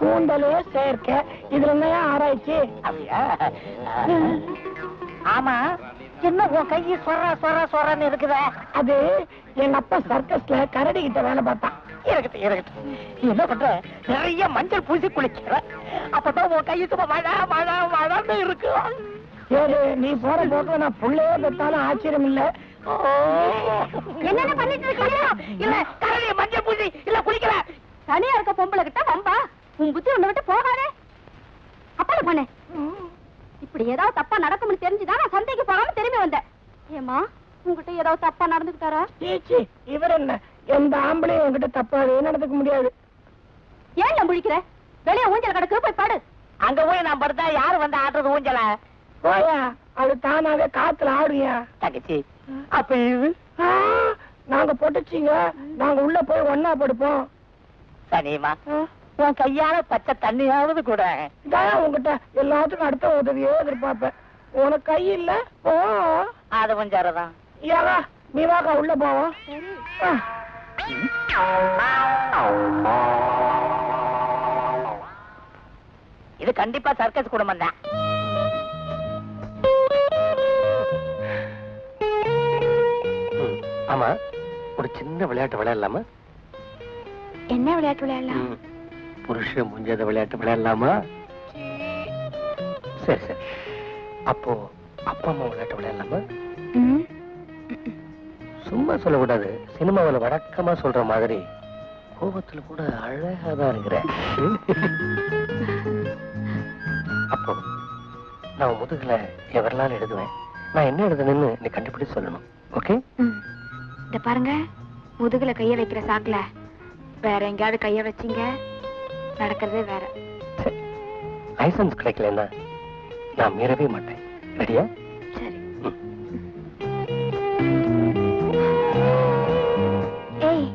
கூந்தலே செயற்கை. இதுல என்ன ஆராய்ச்சி? அப்படியா? ஆமா, என்ன உன் கையை சொர சொர சொரன்னு இருக்குத? அது என் அப்பா சர்க்கஸ்ல கரடி கிட்ட வேலை பார்த்தான். இருக்கட்டும் இருக்கட்டும், நீ என்ன பண்ற? நிறைய மஞ்சள் பூசி குளிக்கிற. அப்பதான் உன் கையை சும்மா மழை மழை மழைன்னு இருக்கு. ஏது நீ போற போக்குல நான் புள்ளையே பெற்றாலும் ஆச்சரியம் இல்ல. என்னென்ன பண்ணிட்டு இருக்கீங்க? இல்ல கரடி, மஞ்சள் பூசி, இல்ல குளிக்கிற. தனியா இருக்க பொம்பளை கிட்ட வம்பா? உன் புத்தி உன்னை விட்டு போகாதே. அப்பல போனே, இப்படி ஏதாவது தப்பா நடக்கும்னு தெரிஞ்சுதான் நான் சந்தைக்கு போகாம திரும்பி வந்தேன். ஏமா, உங்ககிட்ட ஏதாவது தப்பா நடந்துக்கிட்டாரா? இவர் என்ன, எந்த ஆம்பளையும் உங்ககிட்ட தப்பாவே நடந்துக்க முடியாது. ஏன் நான் முடிக்கிற? வெளியே ஊஞ்சல் கிடக்கு, போய் பாடு. அங்க போய் நான் படுத்தா யாரு வந்து ஆடுறது ஊஞ்சல? போயா, அது தானாவே காத்துல ஆடுவியா? தங்கச்சி, அப்ப நாங்க போட்டுச்சிங்க, நாங்க உள்ள போய் ஒன்னா படுப்போம். சரிமா, உன் கையால பச்சை தண்ணியாவது கூட உங்ககிட்ட எல்லாத்துக்கும் அடுத்த உதவியோ எதிர்பார்ப்பேன். உனக்கு கை இல்ல. ஓ, அது கொஞ்சம் யாரா? நீ வாக்கா உள்ள போவோம். இது கண்டிப்பா சர்க்கஸ் குடும்பம் தான். ஆமா, ஒரு சின்ன விளையாட்டு விளையாடலாமா? என்ன விளையாட்டு விளையாடலாம்? புருஷ முஞ்சத விளையாட்டு விளையாடலாமா? சரி சரி, அப்போ அப்பா அம்மா விளையாட்டு விளையாடலாமா? சும்மா சொல்லக்கூடாது. சினிமாவில் வழக்கமா சொல்ற மாதிரி கோபத்துல கூட அழகாதான் இருக்கிறேன். அப்போ நான் முதுகுல எவரெல்லாம் எழுதுவேன், நான் என்ன எழுதுனேன்னு நீ கண்டுபிடிச்சு சொல்லணும். ஓகே? இத பாருங்க, முதுகுல கைய வைக்கிற சாக்குல வேற எங்கயாவது கைய வச்சிங்க, நடக்கிறதே வேற. லைசன்ஸ் கிடைக்கலன்னா நான் மீறவே மாட்டேன். ரெடியா? சரி. ஏய்,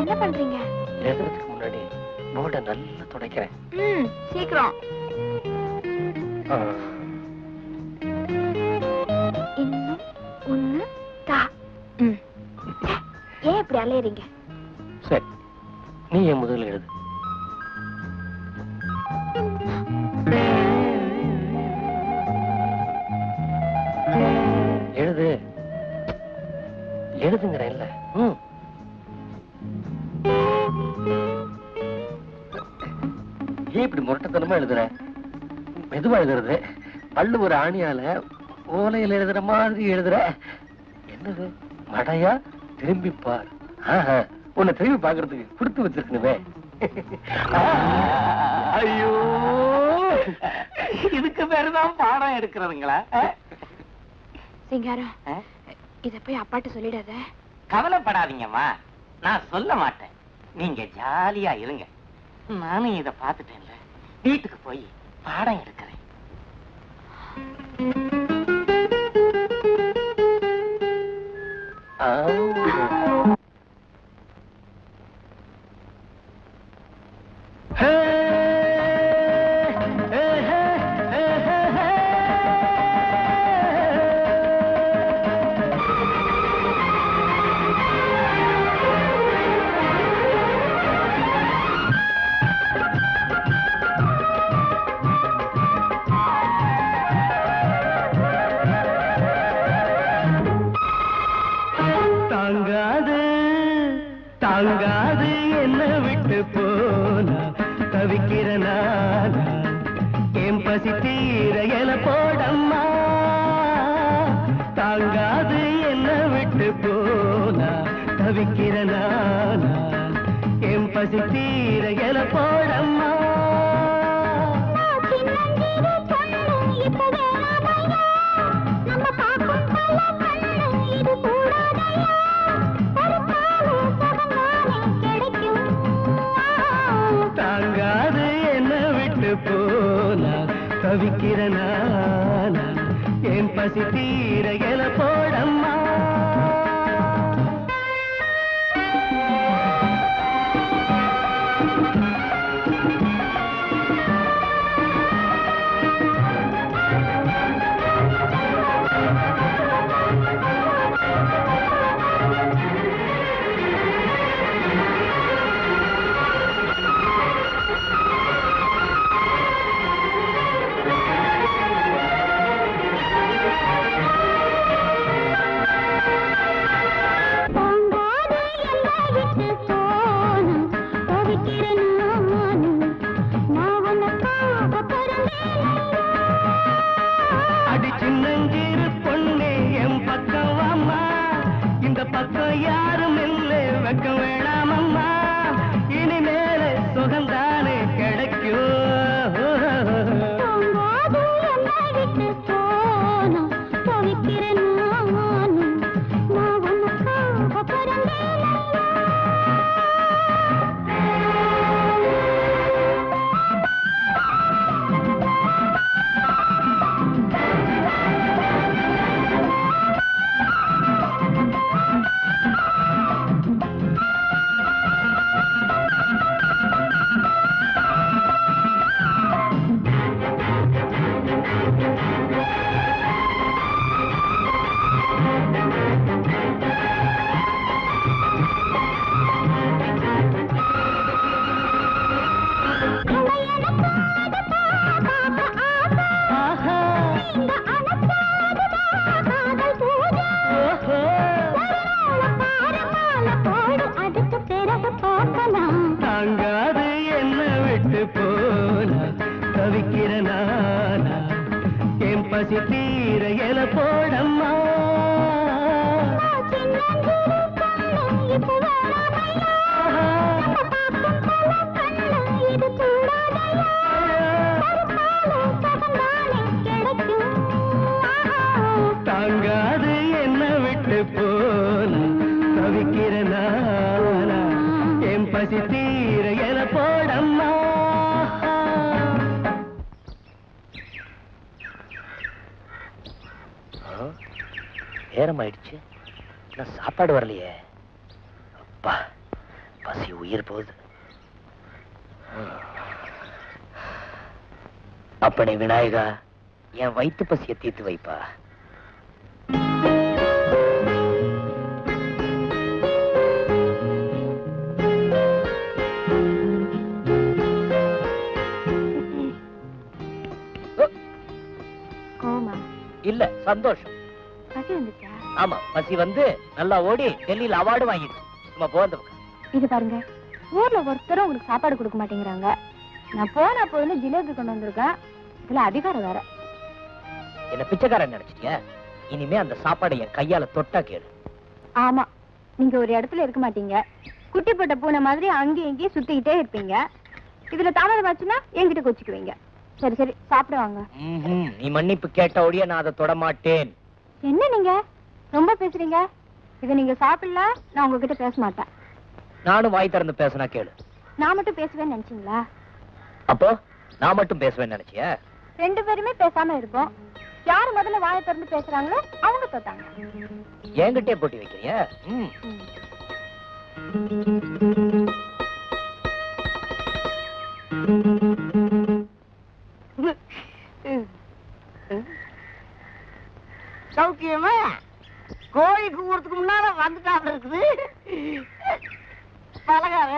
என்ன பண்றீங்க? எழுதுறதுக்கு முன்னாடி போர்டை நல்லா துடைக்கிறேன். சீக்கிரம். எழுதிறீங்க. சரி, நீ என் முதல்ல எழுது. எழுது எழுதுங்கிற இல்ல. ம், ஏன் இப்படி முரட்டத்தனமா எழுதுற? மெதுவா எழுதுறது, பல்லு ஒரு ஆணியால ஓலையில் எழுதுற மாதிரி எழுதுற. என்னது மடையா? திரும்பிப்பார். உன்னை திரும்பி பாக்குறதுக்கு கொடுத்து வச்சிருக்கணுமே. ஐயோ, இதுக்கு பேருதான் பாடம் எடுக்கிறதுங்களா? சிங்காரம், இத போய் அப்பாட்ட சொல்லிடாத. கவலைப்படாதீங்கம்மா, நான் சொல்ல மாட்டேன். நீங்க ஜாலியா இருங்க. நானும் இத பாத்துட்டேன்ல, வீட்டுக்கு போய் பாடம் எடுக்கிறேன். விநாயகா, என் வயிற்று பசியை தீர்த்து வைப்பா. கோமா? இல்ல, சந்தோஷம். பசி வந்துச்சா? ஆமா, பசி வந்து நல்லா ஓடி டெல்லியில அவார்டு வாங்கிடுச்சு. சும்மா போந்த பக்கம் இது பாருங்க, ஊர்ல ஒருத்தரும் உங்களுக்கு சாப்பாடு கொடுக்க மாட்டேங்கிறாங்க. நான் போன போதுன்னு ஜிலேபி கொண்டு வந்திருக்கேன். இதுல அதிகாரம் வேற. என்ன பிச்சைக்காரன் நினைச்சிட்டியா? இனிமே அந்த சாப்பாடு என் கையால தொட்டா கேளு. ஆமா, நீங்க ஒரு இடத்துல இருக்க மாட்டீங்க. குட்டி போட்ட பூனை மாதிரி அங்கே எங்கேயும் சுத்திக்கிட்டே இருப்பீங்க. இதுல தாமதமாச்சுன்னா என்கிட்ட கொச்சிக்குவீங்க. சரி சரி, சாப்பிடுவாங்க. நீ மன்னிப்பு கேட்ட ஒடிய நான் அதை தொட மாட்டேன். என்ன நீங்க ரொம்ப பேசுறீங்க? இதை நீங்க சாப்பிடல, நான் உங்ககிட்ட பேச மாட்டேன். நானும் வாய் திறந்து பேசினா கேளு. நான் மட்டும் பேசுவேன்னு நினைச்சீங்களா? அப்போ நான் மட்டும் பேசுவேன்னு நினைச்சியா? ரெண்டு பேருமே பேசாம இருப்போம். யாரு முதல்ல வாயை திறந்து பேசுறாங்களோ அவங்க தோத்தாங்க. என்கிட்டே போட்டி வைக்கிறியா? சௌக்கியமா கோழி கூறதுக்கு முன்னால வந்துட்டாப்ல இருக்குது. பலகார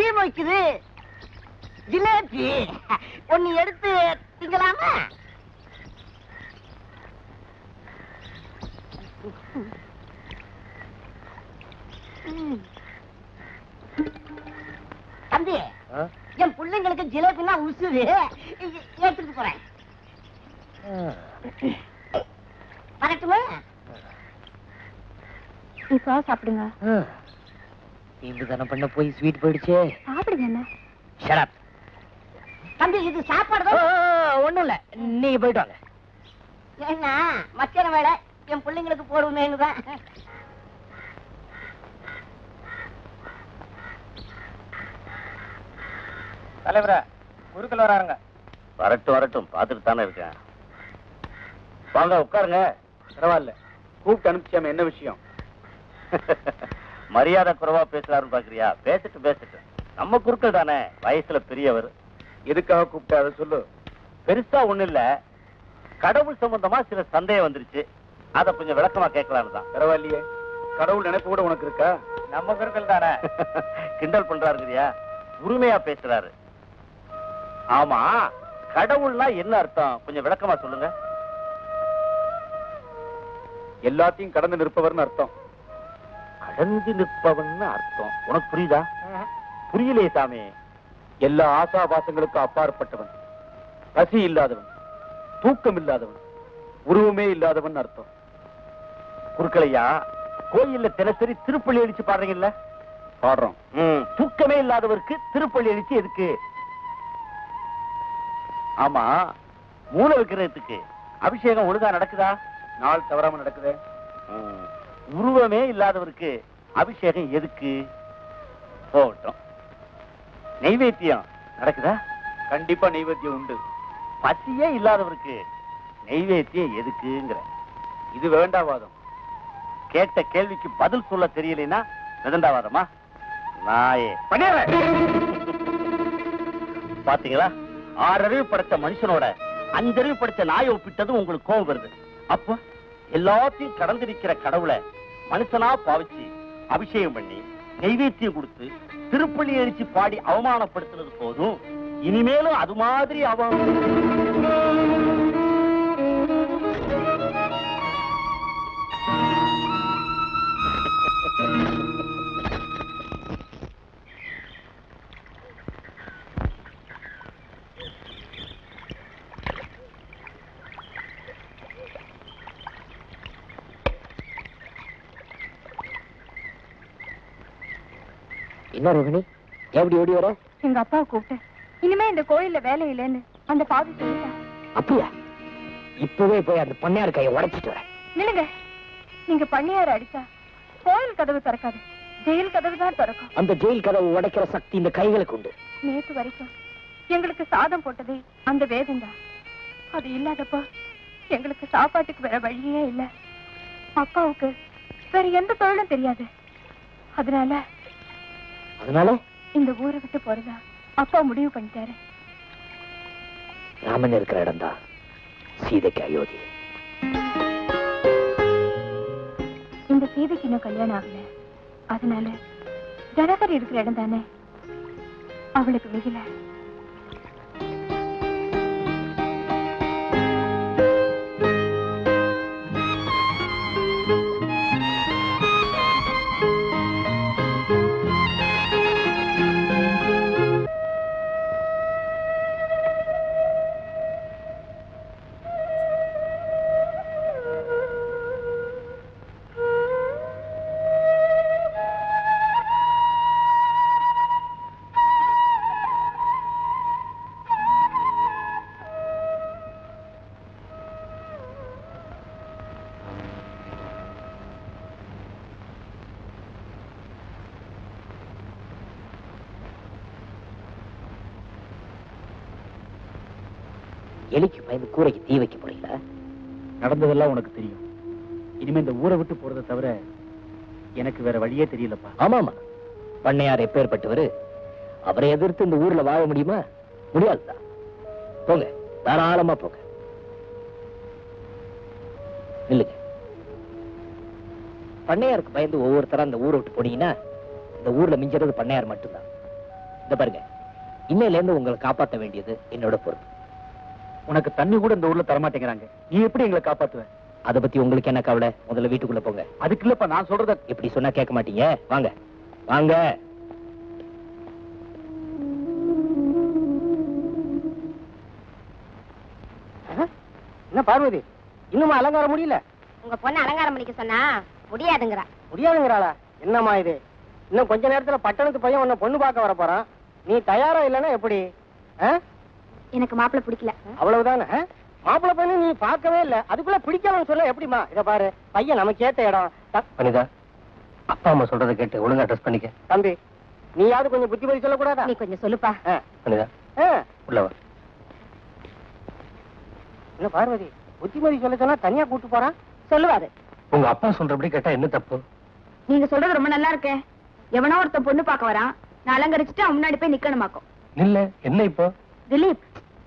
ஈ வைக்குது. ஜிலேபி ஒன்னு எடுத்து திங்கலாமா? தம்பி, என் பிள்ளைங்களுக்கு ஜிலேபினா உசுது. எடுத்துட்டு போறேன். வரட்டுமா? இப்போ சாப்பிடுங்க. இந்துதானம் பண்ண போய் ஸ்வீட் போயிடுச்சே. சாப்பிடுங்க. என்ன ஷராப் தம்பி, இது சாப்பாடு ஒண்ணும் இல்ல. நீங்க போயிட்டு வாங்க. ஏன்னா மத்தியான வேலை என் பிள்ளைங்களுக்கு போடுவேன்னுதான். தலைவர, குருக்கள் வராங்க. வரட்டும் வரட்டும், பாத்துட்டு தானே இருக்கேன். வாங்க உட்காருங்க. பரவாயில்ல, கூப்பிட்டு அனுப்பிச்சாம என்ன விஷயம்? மரியாதை குறைவா பேசுறாருன்னு பாக்குறியா? பேசிட்டு பேசிட்டு நம்ம குருக்கள் தானே, வயசுல பெரியவர். எதுக்காக கூப்பிட்டு அதை சொல்லு. பெருசா ஒண்ணும் இல்ல, கடவுள் சம்பந்தமா சில சந்தேகம் வந்துருச்சு. அத கொஞ்சம் விளக்கமா கேட்கலான்னு தான். பரவாயில்லையே, கடவுள் நினைப்பு கூட உனக்கு இருக்கா? நம்ம குருக்கள் தானே. கிண்டல் பண்றாருங்கிறியா? உரிமையா பேசுறாரு. ஆமா, கடவுள்னா என்ன அர்த்தம்? கொஞ்சம் விளக்கமா சொல்லுங்க. எல்லாத்தையும் கடந்து நிற்பவர்னு அர்த்தம். கடந்து நிற்பவன் அர்த்தம் உனக்கு புரியுதா? புரியலையே சாமி. எல்லா ஆசாபாசங்களுக்கும் அப்பாற்பட்டவன், பசி இல்லாதவன், தூக்கம் இல்லாதவன், உருவமே இல்லாதவன் அர்த்தம். குருக்களையா, கோயில்ல தினசரி திருப்பள்ளி அடிச்சு பாடுறீங்கல்ல? பாடுறோம். தூக்கமே இல்லாதவருக்கு திருப்பள்ளி அடிச்சு எதுக்கு? ஆமா, மூல விக்கிரகத்துக்கு அபிஷேகம் ஒழுங்கா நடக்குதா? நாள் தவறாம நடக்குது. உருவமே இல்லாதவருக்கு அபிஷேகம் எதுக்கு? போகட்டும். நைவேத்தியம் நடக்குதா? கண்டிப்பா நைவேத்தியம் உண்டு. பசியே இல்லாதவருக்கு நைவேத்தியம் எதுக்குங்கிற இது வேண்டாவாதம். கேட்ட கேள்விக்கு பதில் சொல்ல தெரியலைன்னா வேண்டாவாதமா? நாயே பண்ணிடுறேன். பாத்தீங்களா, ஆறறிவு படுத்த மனுஷனோட அஞ்சறிவு படுத்த நாயை ஒப்பிட்டது உங்களுக்கு கோபம் வருது. அப்போ எல்லாத்தையும் கடந்திருக்கிற கடவுளை மனுஷனா பாவிச்சு அபிஷேகம் பண்ணி நைவேத்தியம் கொடுத்து திருப்பள்ளி அடிச்சு பாடி அவமானப்படுத்தினது போதும். இனிமேலும் அது மாதிரி அவமானம். என்ன ரோகிணி, எப்படி ஓடி வர? எங்க அப்பா கூப்பிட்டேன். இனிமே இந்த கோயில்ல வேலை இல்லைன்னு அந்த பாவி சொல்லிட்டான். அப்படியா? இப்பவே போய் அந்த பண்ணையார் கையை உடைச்சிட்டு வரேன். நில்லுங்க, நீங்க பண்ணையார் அடிச்சா கோயில் கதவு திறக்காது, ஜெயில் கதவு தான் திறக்கும். அந்த ஜெயில் கதவு உடைக்கிற சக்தி இந்த கைகளுக்கு உண்டு. நேற்று வரைக்கும் எங்களுக்கு சாதம் போட்டது அந்த வேதம் தான். அது இல்லாதப்போ எங்களுக்கு சாப்பாட்டுக்கு வேற வழியே இல்ல. அப்பாவுக்கு வேற எந்த தொழிலும் தெரியாது. அதனால அதனால இந்த ஊரை விட்டு போறதா அப்பா முடிவு பண்ணிட்டாரு. ராமன் இருக்கிற இடம் தான் சீதைக்கு அயோத்தி. இந்த சீதைக்கு இன்னும் கல்யாணம் ஆகல. அதனால ஜனகர் இருக்கிற இடம் தானே அவளுக்கு மிகல. எலிக்கு பயந்து கூரைக்கு தீ வைக்க போறீங்களா? நடந்ததெல்லாம் உனக்கு தெரியும். இனிமே இந்த ஊரை விட்டு போறதை தவிர எனக்கு வேற வழியே தெரியலப்பா. ஆமாமா, பண்ணையார் எப்பேற்பட்டவரு, அவரை எதிர்த்து இந்த ஊர்ல வாழ முடியுமா? முடியாதுதான். போங்க, தாராளமா போங்க. இல்லைங்க, பண்ணையாருக்கு பயந்து ஒவ்வொருத்தரும் அந்த ஊரை விட்டு போனீங்கன்னா இந்த ஊர்ல மிஞ்சறது பண்ணையார் மட்டும்தான். இந்த பாருங்க, இன்னையில இருந்து உங்களை காப்பாற்ற வேண்டியது என்னோட பொறுப்பு. உனக்கு தண்ணி கூட இந்த ஊர்ல தரமாட்டேங்கிறாங்க, நீ எப்படி எங்களை காப்பாத்துவ? அதை பத்தி உங்களுக்கு என்ன கவலை? முதல்ல வீட்டுக்குள்ள போங்க. அதுக்கு இல்லப்பா, நான் சொல்றத எப்படி சொன்னா கேட்க மாட்டீங்க. வாங்க வாங்க. என்ன பார்வதி, இன்னுமா அலங்காரம் முடியல? உங்க பொண்ணு அலங்காரம் பண்ணிக்க சொன்னா முடியாதுங்கிறா. முடியாதுங்கிறாளா? என்னம்மா இது? இன்னும் கொஞ்ச நேரத்துல பட்டணத்து பையன் உன்னை பொண்ணு பார்க்க வர போறான். நீ தயாரா இல்லைன்னா எப்படி? எனக்கு மாப்பிள்ள பிடிக்கல, அவ்வளவுதானே. மாப்பிள்ள பையனை நீ பார்க்கவே இல்லை, அதுக்குள்ள பிடிக்காமன்னு சொல்ல எப்படிமா? இதை பாரு, பையன் நமக்கு ஏத்த இடம். பண்ணிதா, அப்பா அம்மா சொல்றதை கேட்டு ஒழுங்கா ட்ரெஸ் பண்ணிக்க. தம்பி, நீயாவது கொஞ்சம் புத்தி பறி சொல்லக்கூடாதா? நீ கொஞ்சம் சொல்லுப்பா. பண்ணிதா, உள்ளவா. என்ன பார்வதி, புத்திமதி சொல்ல சொன்னா தனியா கூட்டு போறான்? சொல்லுவாரு. உங்க அப்பா சொல்றபடி கேட்டா என்ன தப்பு? நீங்க சொல்றது ரொம்ப நல்லா இருக்கே. எவனோ ஒருத்த பொண்ணு பார்க்க வரான், நான் அலங்கரிச்சுட்டு அவன் முன்னாடி போய் நிக்கணுமாக்கும். இல்ல என்ன இப்போ திலீப்,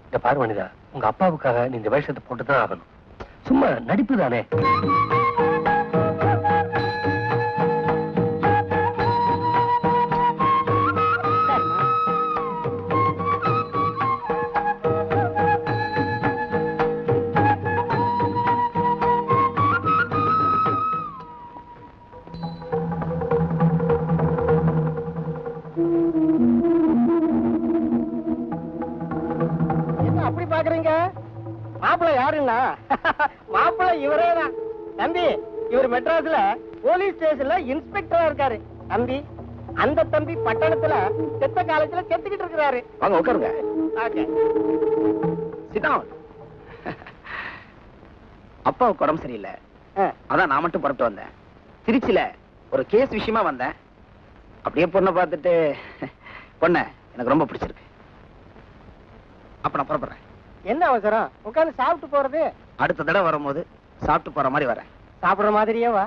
இந்த பார்வனிதா, உங்க அப்பாவுக்காக நீ இந்த வேஷத்தை போட்டுதான் ஆகணும். சும்மா நடிப்பு தானே. மாப்பிள்ளை யாருன்னா மாப்பிள்ளை இவரேதான். தம்பி, இவர் மெட்ராஸ்ல போலீஸ் ஸ்டேஷன்ல இன்ஸ்பெக்டரா இருக்காரு. தம்பி, அந்த தம்பி பட்டணத்துல செத்த காலேஜ்ல செத்துக்கிட்டு இருக்கிறாரு. வாங்க உட்காருங்க. அப்பாவுக்கு உடம்பு சரியில்லை, அதான் நான் மட்டும் புறப்பட்டு வந்தேன். திருச்சியில ஒரு கேஸ் விஷயமா வந்தேன். அப்படியே பொண்ணை பார்த்துட்டு பொண்ணை எனக்கு ரொம்ப பிடிச்சிருக்கு. அப்ப நான் புறப்படுறேன். என்ன அவசரம்? உட்காந்து சாப்பிட்டு போறது. அடுத்த தடவை வரும்போது சாப்பிட்டு போற மாதிரி வரேன். சாப்பிடுற மாதிரியே வா.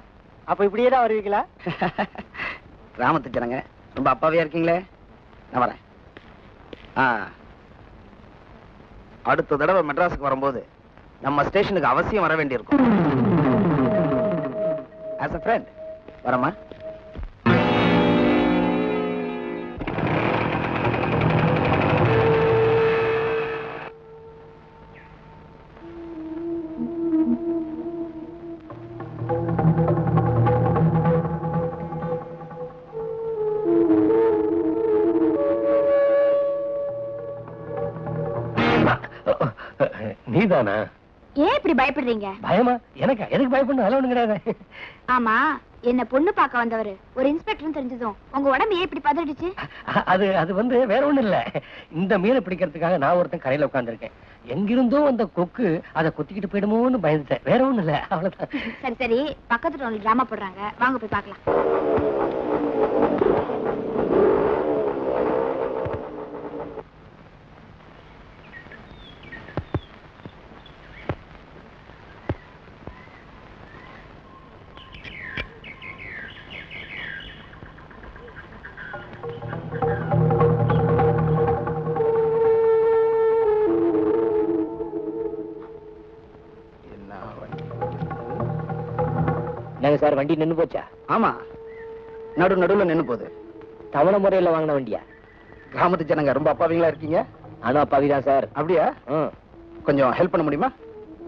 அப்ப இப்படியே தான் வருவீங்களா? கிராமத்து ஜனங்க ரொம்ப அப்பாவியா இருக்கீங்களே, நான் வரேன். அடுத்த தடவை மெட்ராஸுக்கு வரும்போது நம்ம ஸ்டேஷனுக்கு அவசியம் வர வேண்டியிருக்கும். ஆஸ் அ ஃப்ரெண்ட் வரமா? ஏன் இப்படி பயப்படுறீங்க? பயமா? எனக்கு எதுக்கு பயப்படணும்? அளவு கிடையாது. ஆமா, என்ன பொண்ணு பார்க்க வந்தவர் ஒரு இன்ஸ்பெக்டர் தெரிஞ்சதும் உங்க உடம்பு ஏன் இப்படி பதறிடுச்சு? அது அது வந்து வேற ஒண்ணும் இல்ல. இந்த மீனை பிடிக்கிறதுக்காக நான் ஒருத்தன் கரையில உட்கார்ந்துருக்கேன். எங்கிருந்தோ அந்த கொக்கு அதை கொத்திக்கிட்டு போயிடுமோன்னு பயந்துட்டேன். வேற ஒண்ணும் இல்ல, அவ்வளவுதான். சரி சரி, பக்கத்துல உங்களுக்கு டிராமா போடுறாங்க, வாங்க போய் பார்க்கலாம். சார், வண்டி நின்னு போச்சா? ஆமா, நடு நடுவுல நின்னு போகுது. தவணை முறையில வாங்கின வண்டியா? கிராமத்து ஜனங்க ரொம்ப அப்பாவிங்களா இருக்கீங்க. ஆனா அப்பாவிதான் சார். அப்படியா? கொஞ்சம் ஹெல்ப் பண்ண முடியுமா?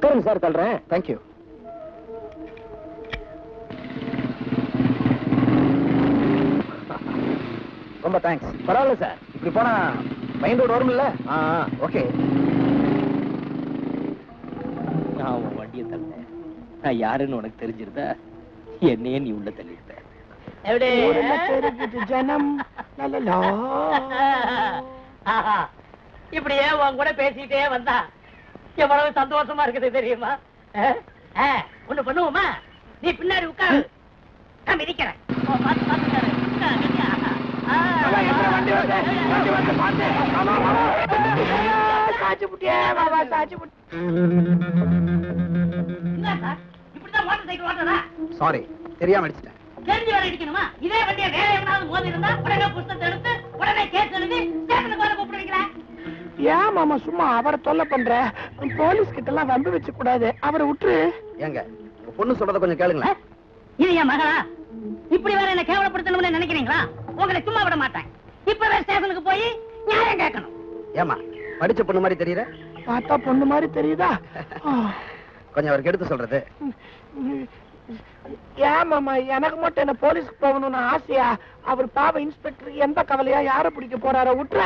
தரேன் சார், தள்ளுறேன். தேங்க்யூ. ரொம்ப தேங்க்ஸ். பரவாயில்ல சார், இப்படி போனா மெயின் ரோடு வரும் இல்ல? ஓகே. நான் உன் வண்டியை தள்ளுறேன். நான் யாருன்னு உனக்கு தெரிஞ்சிருந்தா என்னையே நீ உள்ள தள்ளிட்ட. இப்படியே உன் கூட பேசிட்டே வந்தா எவ்வளவு சந்தோஷமா இருக்குது தெரியுமா? ஒண்ணு பண்ணுவோமா? நீ பின்னாடி உட்காரு, நான் மிதிக்கிறேன். ஏன் மாமா சும்மா அவரை தொல்லை பண்ற? போலீஸ் கிட்ட எல்லாம் வம்பு வச்சு கூடாது, அவரை விட்டு. எங்க பொண்ணு சொல்றத கொஞ்சம் கேளுங்களா. இது என் மகளா? இப்படி வேற என்ன கேவலப்படுத்தணும்னு நினைக்கிறீங்களா? உங்களை சும்மா விட மாட்டேன். இப்பவே ஸ்டேஷனுக்கு போய் நியாயம் கேட்கணும். ஏமா படிச்ச பொண்ணு மாதிரி தெரியற? பார்த்தா பொண்ணு மாதிரி தெரியுதா? கொஞ்சம் அவருக்கு எடுத்து சொல்றது. ஏமாமா எனக்கு மட்டும் என்ன போலீஸ்க்கு போகணும்னு ஆசையா? அவர் பாவ இன்ஸ்பெக்டர் எந்த கவலையா யார பிடிக்க போறாரோ விட்டுற.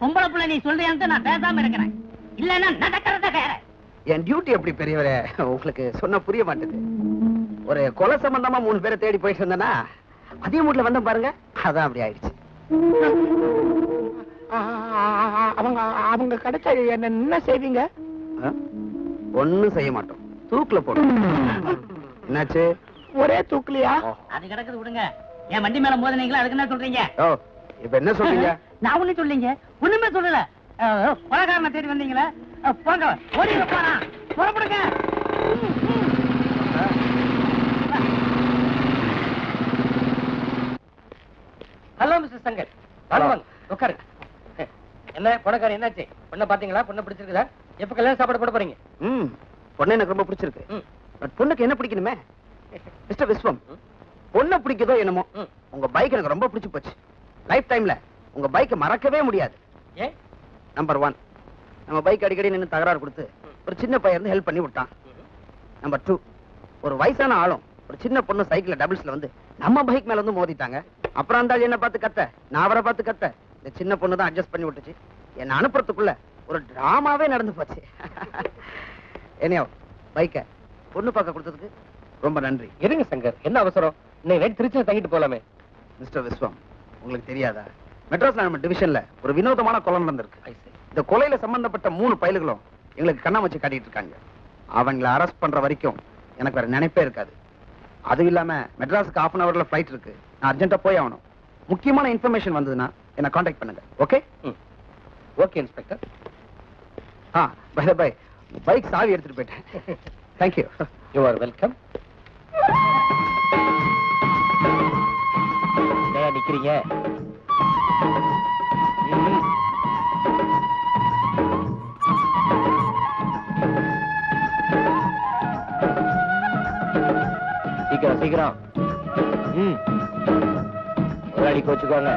பொம்பளை பிள்ளை நீ சொல்றியான்னு நான் பேசாம இருக்கிறேன், இல்லன்னா நடக்கிறத வேற. என் டியூட்டி எப்படி பெரியவரே, உங்களுக்கு சொன்ன புரிய மாட்டேது. ஒரு கொலை சம்பந்தமா மூணு பேரை தேடி போயிட்டு இருந்தேன்னா அதே மூட்ல வந்த பாருங்க, அதான் அப்படி ஆயிடுச்சு. அவங்க அவங்க கிடைச்சா என்ன செய்வீங்க? ஒண்ணும் செய்ய மாட்டோம், தூக்குல போடும். என்னாச்சு? ஒரே தூக்குலையா? அது கிடக்குது விடுங்க. என் வண்டி மேல மோதினீங்களா, அதுக்கு என்ன சொல்றீங்க? ஓ இப்ப என்ன சொல்றீங்க? நான் ஒண்ணு சொல்லிங்க, ஒண்ணுமே சொல்லல. கொலைகாரனை தேடி வந்தீங்களா, போங்க ஓடிங்க, போனா புறப்படுங்க. ஹலோ மிஸ்டர் சங்கர், வாங்க உட்காருங்க. என்ன பொண்ணக்காரன் என்னாச்சு? பொண்ணை பாத்தீங்களா? பொண்ணை பிடிச்சிருக்குதா? எப்ப கல்யாணம் சாப்பாடு போட போறீங்க? ம், பொண்ணை எனக்கு ரொம்ப பிடிச்சிருக்கு. பட் பொண்ணுக்கு என்ன பிடிக்கணுமே மிஸ்டர் விஸ்வம், பொண்ணை பிடிக்குதோ என்னமோ உங்க பைக் எனக்கு ரொம்ப பிடிச்சி போச்சு. லைஃப் டைம்ல உங்க பைக்கை மறக்கவே முடியாது. ஏன்? நம்பர் ஒன், நம்ம பைக் அடிக்கடி நின்று தகராறு கொடுத்து ஒரு சின்ன பையன் இருந்து ஹெல்ப் பண்ணி விட்டான். நம்பர் டூ, ஒரு வயசான ஆளும் ஒரு சின்ன பொண்ணு சைக்கிள் டபுள்ஸ்ல வந்து நம்ம பைக் மேல வந்து மோதிட்டாங்க. அப்புறம் இருந்தாலும் என்ன பார்த்து கத்த, நான் அவரை பார்த்து கத்த. இந்த சின்ன பொண்ணு தான் அட்ஜஸ்ட் பண்ணி விட்டுச்சு. என்னை அனுப்புறதுக்குள்ள ஒரு டிராமாவே நடந்து போச்சு. என்னையோ பைக்கை பொண்ணு பார்க்க கொடுத்ததுக்கு ரொம்ப நன்றி. இருங்க சங்கர், என்ன அவசரம்? இன்னைக்கு நைட் திருச்சியில் தங்கிட்டு போகலாமே. மிஸ்டர் விஸ்வம், உங்களுக்கு தெரியாதா, மெட்ராஸ் நம்ம டிவிஷன்ல ஒரு வினோதமான கொலை நடந்திருக்கு. இந்த கொலையில சம்பந்தப்பட்ட மூணு பயல்களும் எங்களுக்கு கண்ணாமூச்சி காட்டிட்டு இருக்காங்க. அவங்களை அரெஸ்ட் பண்ற வரைக்கும் எனக்கு வேற நினைப்பே இருக்காது. அதுவும் இல்லாம மெட்ராஸுக்கு ஹாஃப் அன் அவர்ல ஃபிளைட் இருக்கு, நான் அர்ஜென்ட்டா போய் ஆகணும். முக்கியமான இன்ஃபர்மேஷன் வந்ததுன்னா என்ன காண்டாக்ட் பண்ணுங்க. Okay? Okay inspector. Ah bye bye, bike சாவி எடுத்துட்டு போயிட்டேன். தேங்க்யூ. You are welcome. நிக்கிறீங்க சீக்கிரம் சீக்கிரம். ம், ஒரு அடிக்கு வச்சுக்கோங்க.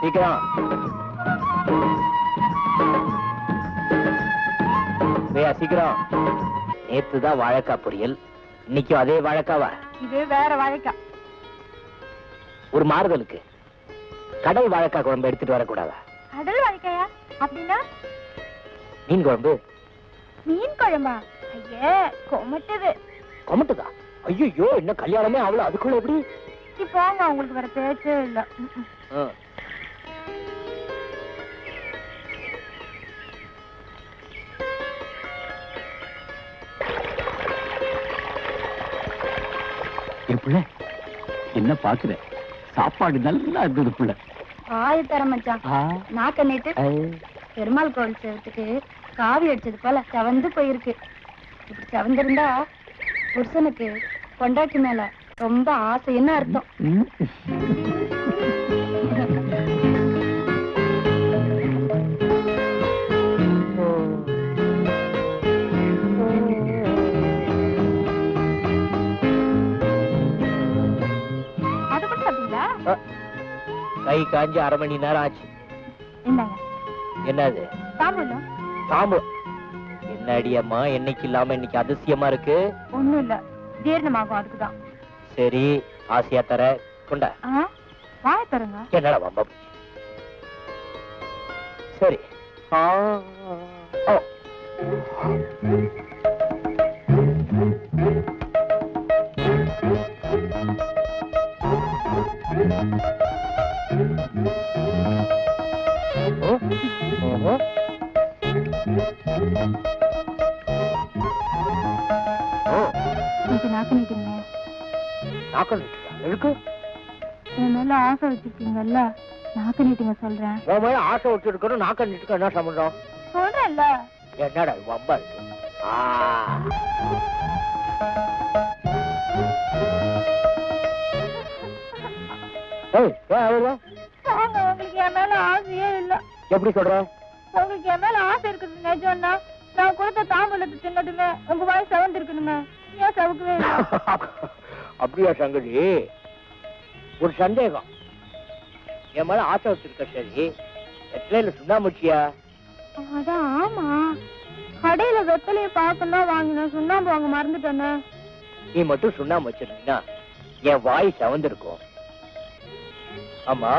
சீக்கிரம் சீக்கிரம். நேத்துதான் வாழைக்கா பொரியல், இன்னைக்கும் அதே வாழைக்காவா? இது வேற வாழைக்கா. ஒரு மாறுதலுக்கு கடல் வாழைக்கா குழம்பு எடுத்துட்டு வரக்கூடாதா? கடல் வாழைக்காயா? அப்படின்னா மீன் குழம்பு. மீன் குழம்பா? ஐயே கொமட்டுது. கொமட்டுதா? ஐயோ, என்ன கல்யாணமே ஆகல அதுக்குள்ள எப்படி? இப்போ உங்களுக்கு வர பேச்சே இல்ல. எப்படி என்ன பாக்குற? சாப்பாடு நல்லா இருந்தது புள்ள. ஆயி தரமச்சான் நாக்க நீட்டு. பெருமாள் கோவில் சேர்த்துக்கு காவி அடிச்சது போல சவந்து போயிருக்கு. இப்படி சவந்திருந்தா புருஷனுக்கு கொண்டாட்டி மேல ரொம்ப ஆசைன்னு அர்த்தம். அது மட்டும் சாப்பிட்டீங்களா? கை காஞ்சி அரை மணி நேரம் ஆச்சு. என்னங்க? என்னது? சாம்பலும் சாம்பலும். என்ன அடியம்மா, என்னைக்கு இல்லாம இன்னைக்கு அதிசயமா இருக்கு. ஒண்ணும் இல்ல, ஜீரணமாகும் அதுக்குதான். சரி ஆசையா தர கொண்டா வாய தருங்க. என்னடா வம்பா போச்சு. சரி என்ன சம்பந்தம்? இல்ல என்னடா வம்பா இருக்கு. உங்களுக்கு என் மேல ஆசையே இல்ல. எப்படி சொல்ற? உங்களுக்கு என் மேல ஆசை இருக்குது நிஜம்னா நான் கொடுத்த தாம்பூலத்து சின்னதுமே உங்க வாய் சவுண்ட் இருக்கணுமே, ஏன் சவுக்கவே இல்லை? அப்படியா சங்கதி? ஒரு சந்தேகம், என் மேல ஆசை வச்சிருக்க சரி, எட்லையில சுண்ணாமுச்சியா? அதான் ஆமா, கடையில வெத்தலைய பாக்கெல்லாம் வாங்கின சுண்ணாம்பு வாங்க மறந்துட்டேன்னு. நீ மட்டும் சுண்ணாம்பு வச்சிருந்தீங்கன்னா என் வாய் சவந்திருக்கும். ஆமா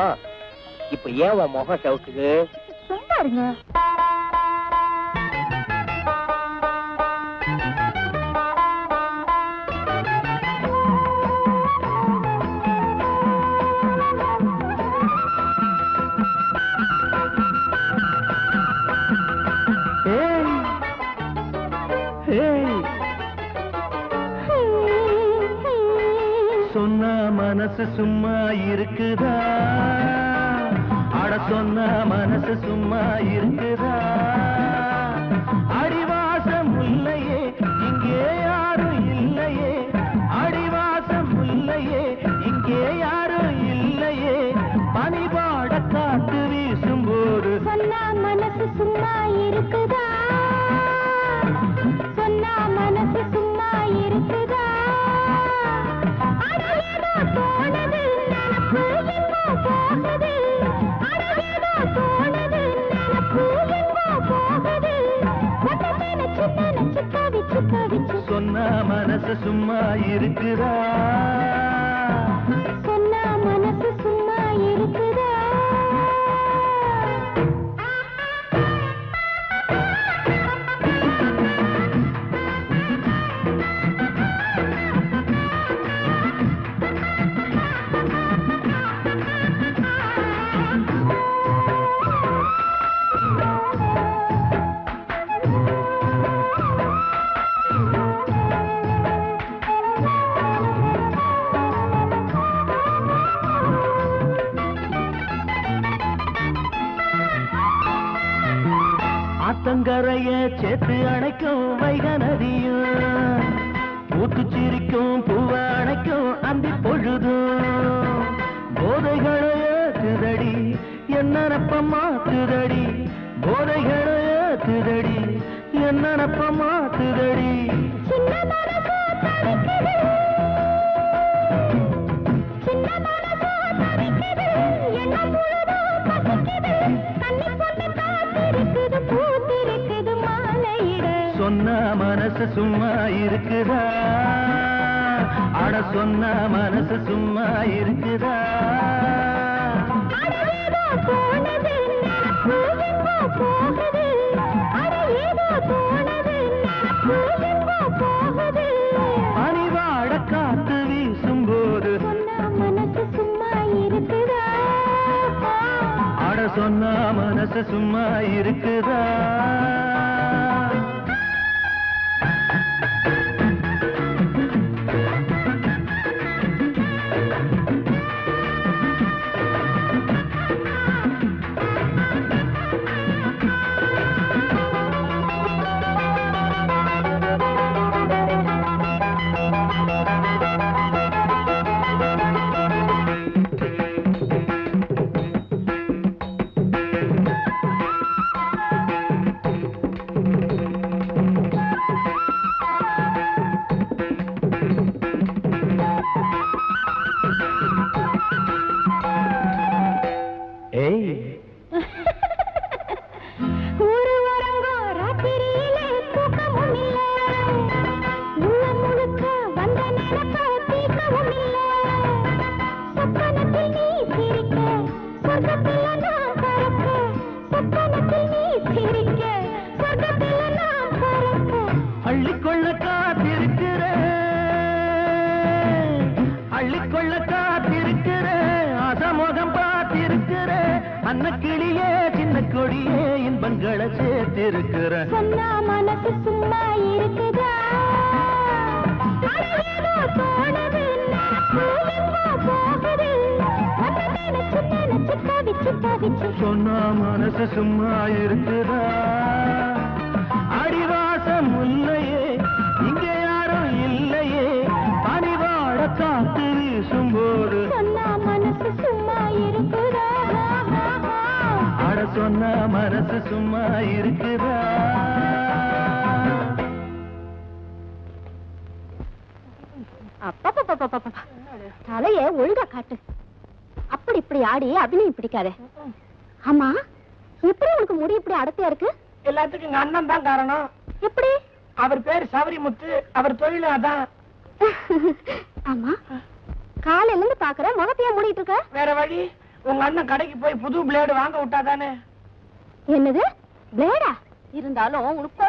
இப்ப ஏன் உன் முகம் சவுக்குது? சும்மா இருங்க. மனசு சும்மா இருக்குதா? அட சொன்ன மனசு சும்மா இருக்குதா? அடிவாசம் இல்லையே இங்கே யாரும் இல்லையே, அடிவாசம் இல்லையே இங்கே யாரும் இல்லையே, பனிபாட காத்து வீசும் போது சொன்ன மனசு சும்மா இருக்குதா? சொன்ன மனசு சும்மா இருக்குதா? சொன்ன மனசு சும்மா இருக்குதா? சொன்ன மனசு சும்மா இருக்குதா? கரைய சேத்து அணைக்கும் வைகை நதியும் பூத்து சிரிக்கும் பூவ அணைக்கும் அந்தி பொழுதும் போதைகளைய திருதடி என்னப்பமா திருதடி, போதைகளைய திருதடி என்னப்பமா திருதடி, சொன்ன மனசு சும்மா இருக்குதா? அட சொன்ன மனசு சும்மா இருக்குதா? பனிவாட காத்து வீசும் போது சொன்ன மனசு சும்மா இருக்குதா? அட சொன்ன மனசு சும்மா இருக்குதா? சொன்ன மனசு சும்மா இருக்குதா? வாடிவாசன் முல்லையே இங்கே யாரும் இல்லையே பனிவாட காத்து வீசும்போது சொன்னா மனசு சும்மா இருக்குதா? அட சொன்னா மனசு சும்மா இருக்குதா? அப்பப்பப்பப்பப்பா தலைய ஒழுங்கா காட்டு. அப்படி இப்படி ஆடி அபிநயம் பிடிக்காதே. ஆமா எப்படி உனக்கு முடி இப்படி அடர்த்தியா இருக்கு? எல்லாத்துக்கும் எங்க அண்ணன் தான் காரணம். எப்படி? அவர் பேர் சவரிமுத்து, அவர் தொழில் அதான். ஆமா காலையில இருந்து பாக்குற முகத்தையா மூடிட்டு இருக்க? வேற வழி, உங்க அண்ணன் கடைக்கு போய் புது பிளேடு வாங்க விட்டாதானே. என்னது பிளேடா? இருந்தாலும் உனக்கு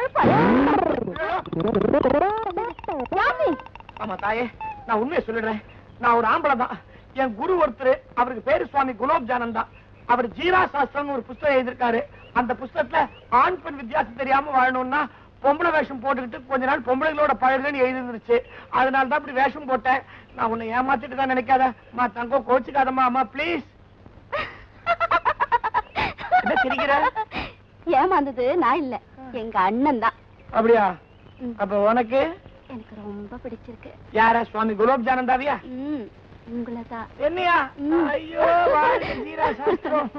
குழப்பம். ஆமா தாயே, நான் உண்மையை சொல்லிடுறேன். நான் ஒரு ஆம்பளை தான். என் குரு ஒருத்தர், அவருக்கு பேரு சுவாமி குலோப் ஜானன் தான். அவர் ஜீரா சாஸ்திரம் ஒரு புத்தகம் எழுதியிருக்காரு. அந்த புத்தகத்துல ஆண் பெண் வித்தியாசம் தெரியாம வாழணும்னா பொம்பளை வேஷம் போட்டுக்கிட்டு கொஞ்ச நாள் பொம்பளைகளோட பழகுன்னு எழுதிருந்துச்சு. அதனாலதான் இப்படி வேஷம் போட்டேன். நான் உன்னை ஏமாத்திட்டு தான் நினைக்காத மா தங்கோ, கோச்சுக்காதம்மா. அம்மா பிளீஸ். ஏமாந்தது நான் இல்ல, எங்க அண்ணன் தான். அப்படியா? அப்ப உனக்கு? எனக்கு ரொம்ப பிடிச்சிருக்கு. யாரா? சுவாமி குலோப் ஜானன் தாவியா? உங்களதான். என்னையா? ஐயோ ஜீரா சாஸ்திரம்.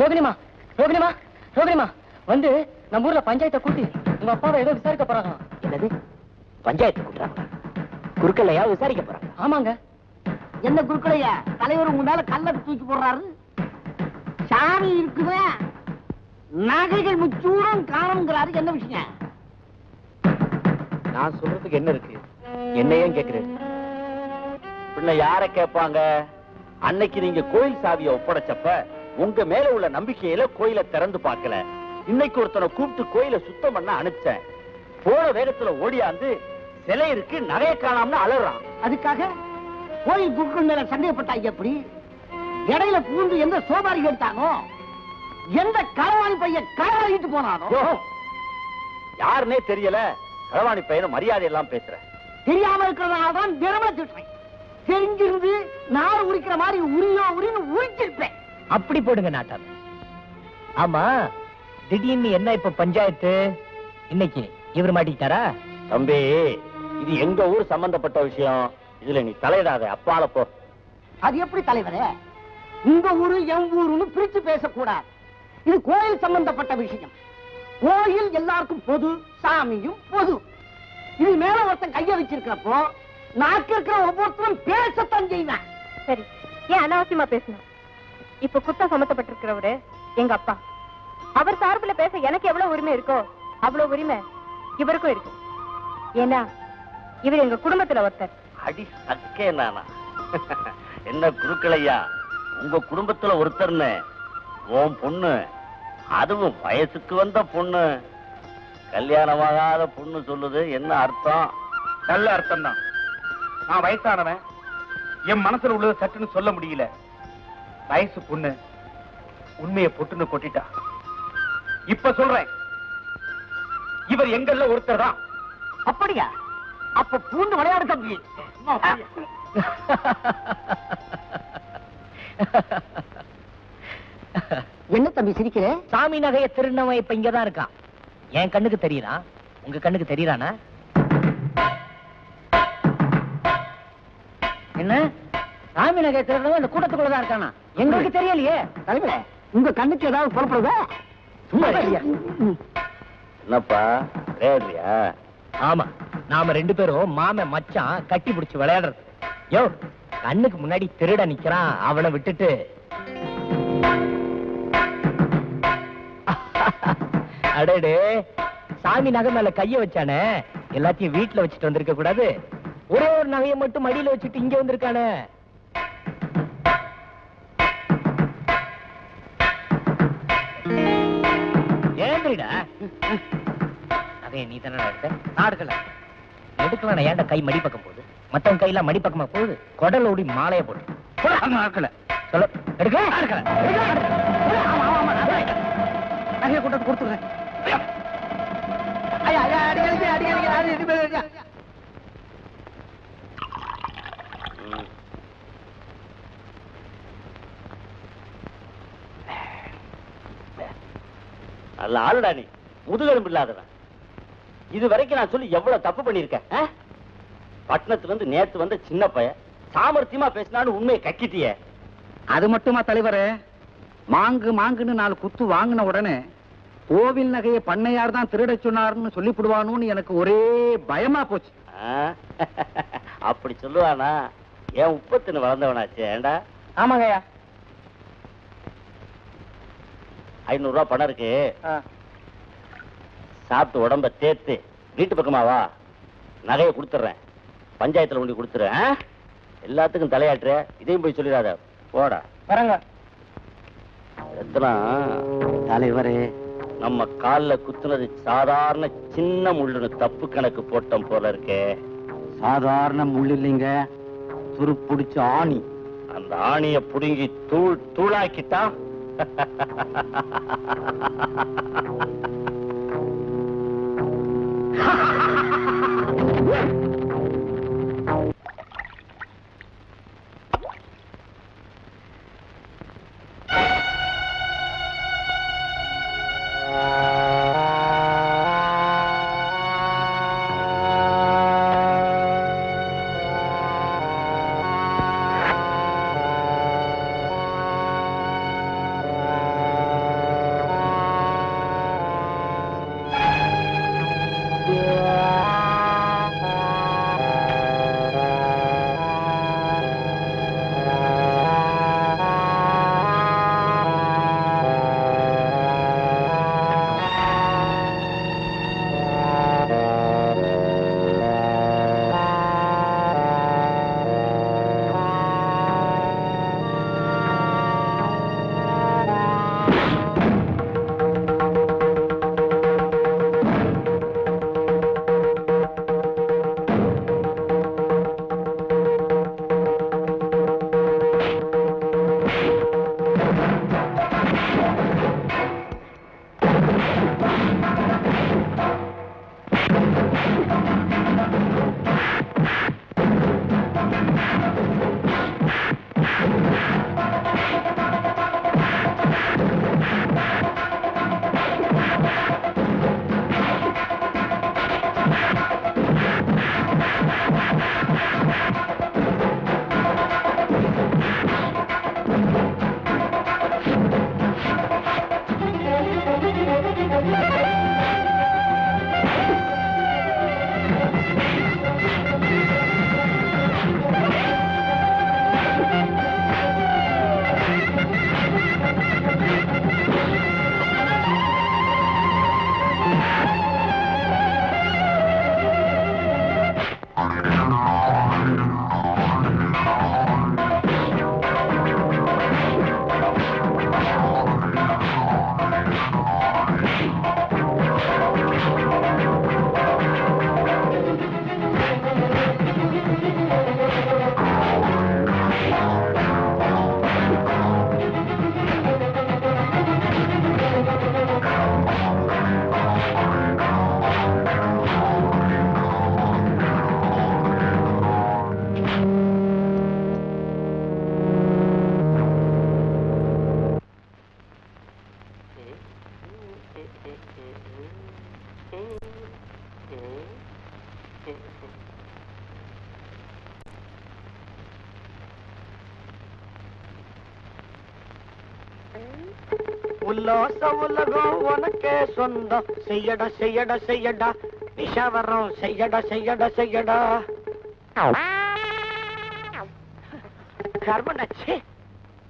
ரோகிணிமா, ரோகிணிமா, ரோகிணிமா, வந்து நம்ம ஊர்ல பஞ்சாயத்தை கூட்டி உங்க அப்பாவை ஏதோ விசாரிக்க போறாங்க. என்னது? பஞ்சாயத்தை கூட்டுறாங்க? குருக்களையா விசாரிக்க போறாங்க? ஆமாங்க. என்ன குருக்களையா? தலைவர் உங்க மேல கல்ல தூக்கி போடுறாரு. சாமி இருக்குதா நகைகள் முச்சூரம் காணுங்கிறாரு. என்ன விஷயம்? நான் சொல்றதுக்கு என்ன இருக்கு? என்னையே கேக்குறேன். பின்ன யார கேட்பாங்க? அன்னைக்கு நீங்க கோயில் சாவியை ஒப்படைச்சப்ப உங்க மேல உள்ள நம்பிக்கையில கோயில திறந்து பார்க்கல. இன்னைக்கு ஒருத்தனை கூப்பிட்டு கோயில சுத்தம் பண்ண அனுப்பிச்சேன். போற வேகத்துல ஓடியாந்து சிலை இருக்கு நிறைய காணாமனு அலறான். அதுக்காக கோயில் குருக்கள் மேல சந்தேகப்பட்டா எப்படி? இடையில பூந்து எந்த சோபாரி எடுத்தானோ, எந்த களவாணி பையன் களவாகிட்டு போனானோ யாருன்னே தெரியல. களவாணி பையனை மரியாதை எல்லாம் பேசுற. தெரியாம இருக்கிறதுனாலதான் தினமா திட்டுறேன். தெரிஞ்சிருந்து நாறு உரிக்கிற மாதிரி உரியோ உரின்னு உரிச்சிருப்பேன். அப்படி போடுங்க நாட்டார். ஆமா திடீர்னு என்ன இப்ப பஞ்சாயத்து? இன்னைக்கு இவர் மாட்டிக்கிட்டாரா? தம்பி, இது எங்க ஊர் சம்பந்தப்பட்ட விஷயம். இதுல நீ தலையிடாத, அப்பால போ. அது எப்படி தலைவரே? உங்க ஊரு என் ஊருன்னு பிரிச்சு பேசக்கூடாது. இது கோயில் சம்பந்தப்பட்ட விஷயம். கோயில் எல்லாருக்கும் பொது, சாமியும் பொது. இது மேல ஒருத்தன் கைய வச்சிருக்கிறப்போ நாக்கு இருக்கிற ஒவ்வொருத்தரும் பேசத்தான் செய்வேன். சரி, ஏன் அனாவசியமா பேசணும்? இப்ப குத்தம் சம்பந்தப்பட்டிருக்கிறவரு எங்க அப்பா. அவர் சார்புல பேச எனக்கு எவ்வளவு உரிமை இருக்கோ அவ்வளவு உரிமை இவருக்கும் இருக்கு. ஏன்னா இவர் எங்க குடும்பத்துல ஒருத்தர். அடி சக்கே நானா? என்ன குருக்களையா, உங்க குடும்பத்துல ஒருத்தர்னு ஓம் பொண்ணு, அதுவும் வயசுக்கு வந்த பொண்ணு, கல்யாணமாகாத பொண்ணு சொல்லுது, என்ன அர்த்தம்? நல்ல அர்த்தம் தான். நான் வயசானவன், என் மனசுல உள்ளது சட்டுன்னு சொல்ல முடியல. வயசு பொண்ணு உண்மையை பொட்டுன்னு கொட்டிட்டா. இப்ப சொல்றேன், இவர் எங்கள்ல ஒருத்தர் தான். அப்படியா? அப்ப பூண்டு விளையாடு தம்பி. என்ன தம்பி சிரிக்கிற? சாமி நகைய திருநவன் இப்ப இங்கதான் இருக்கான். என் கண்ணுக்கு தெரியறான், உங்க கண்ணுக்கு தெரியறானா? என்ன சாமி நகைய திருநவன் இந்த கூட்டத்துக்குள்ளதான் இருக்கானா? எங்களுக்கு தெரியலையே. தலைவரே, உங்க கண்ணுக்கு ஏதாவது புறப்படுதா? சும்மா என்னப்பா விளையாடுறியா? ஆமா, நாம ரெண்டு பேரும் மாம மச்சான் கட்டி பிடிச்சு விளையாடுறது. யோ, கண்ணுக்கு முன்னாடி திருட நிக்கிறான், அவனை விட்டுட்டு. அடடே, சாமி நகை மேல கைய வச்சானே, எல்லாத்தையும் வீட்டுல வச்சுட்டு வந்திருக்க கூடாது. ஒரே ஒரு நகையை மட்டும் மடியில வச்சுட்டு இங்க வந்திருக்கானே. ஏன்டா நகையை நீ தானடா எடுத்த? ஆடுக்கல எடுக்கலாம். ஏன்டா கை மடி பக்கம் போகுது? மத்தவங்க கையெல்லாம் மடி பக்கமா போகுது. குடல் ஓடி மாலைய போட்டு ஆடுக்கல சொல்ல எடுக்க நகையை கொண்டு கொடுத்துருங்க. நல்ல ஆளுடா நீ, முதுகெலும்பு இல்லாதவன். இது வரைக்கும் நான் சொல்லி எவ்வளவு தப்பு பண்ணிருக்கேன். பட்டணத்துல இருந்து நேத்து வந்த சின்ன பையன் சாமர்த்தியமா பேசினான்னு உண்மையை கக்கிட்டிய. அது மட்டுமா தலைவர, மாங்கு மாங்குன்னு நாலு குத்து வாங்கின உடனே கோவில் நகையை பண்ணையார் தான் திருட சொன்னார்னு சொல்லிவிடுவானு எனக்கு ஒரே பயமா போச்சு. அப்படி சொல்லுவானா? ஏன் உப்பத்தின்னு வளர்ந்தவனாச்சு ஏண்டா? ஆமாங்கய்யா. ஐநூறு ரூபா பணம் இருக்கு, சாப்பிட்டு உடம்ப தேத்து வீட்டு பக்கமாவா, நகையை கொடுத்துட்றேன், பஞ்சாயத்துல கொண்டு கொடுத்துறேன். எல்லாத்துக்கும் தலையாட்டுற, இதையும் போய் சொல்லிடாத, போடா. வரங்க எத்தனா தலைவரே, நம்ம கால்ல குத்துனது சாதாரண சின்ன முள்ளுன்னு தப்பு கணக்கு போட்டோம் போல இருக்கே. சாதாரண முள் இல்லைங்க, துருப்பிடிச்ச ஆணி. அந்த ஆணிய புடுங்கி தூள் தூளாக்கிட்டா சொந்தம் செய்யடா செய்யடா செய்யடா, விஷவரம் செய்யடா செய்யடா செய்யடா, கர்ம நச்சு.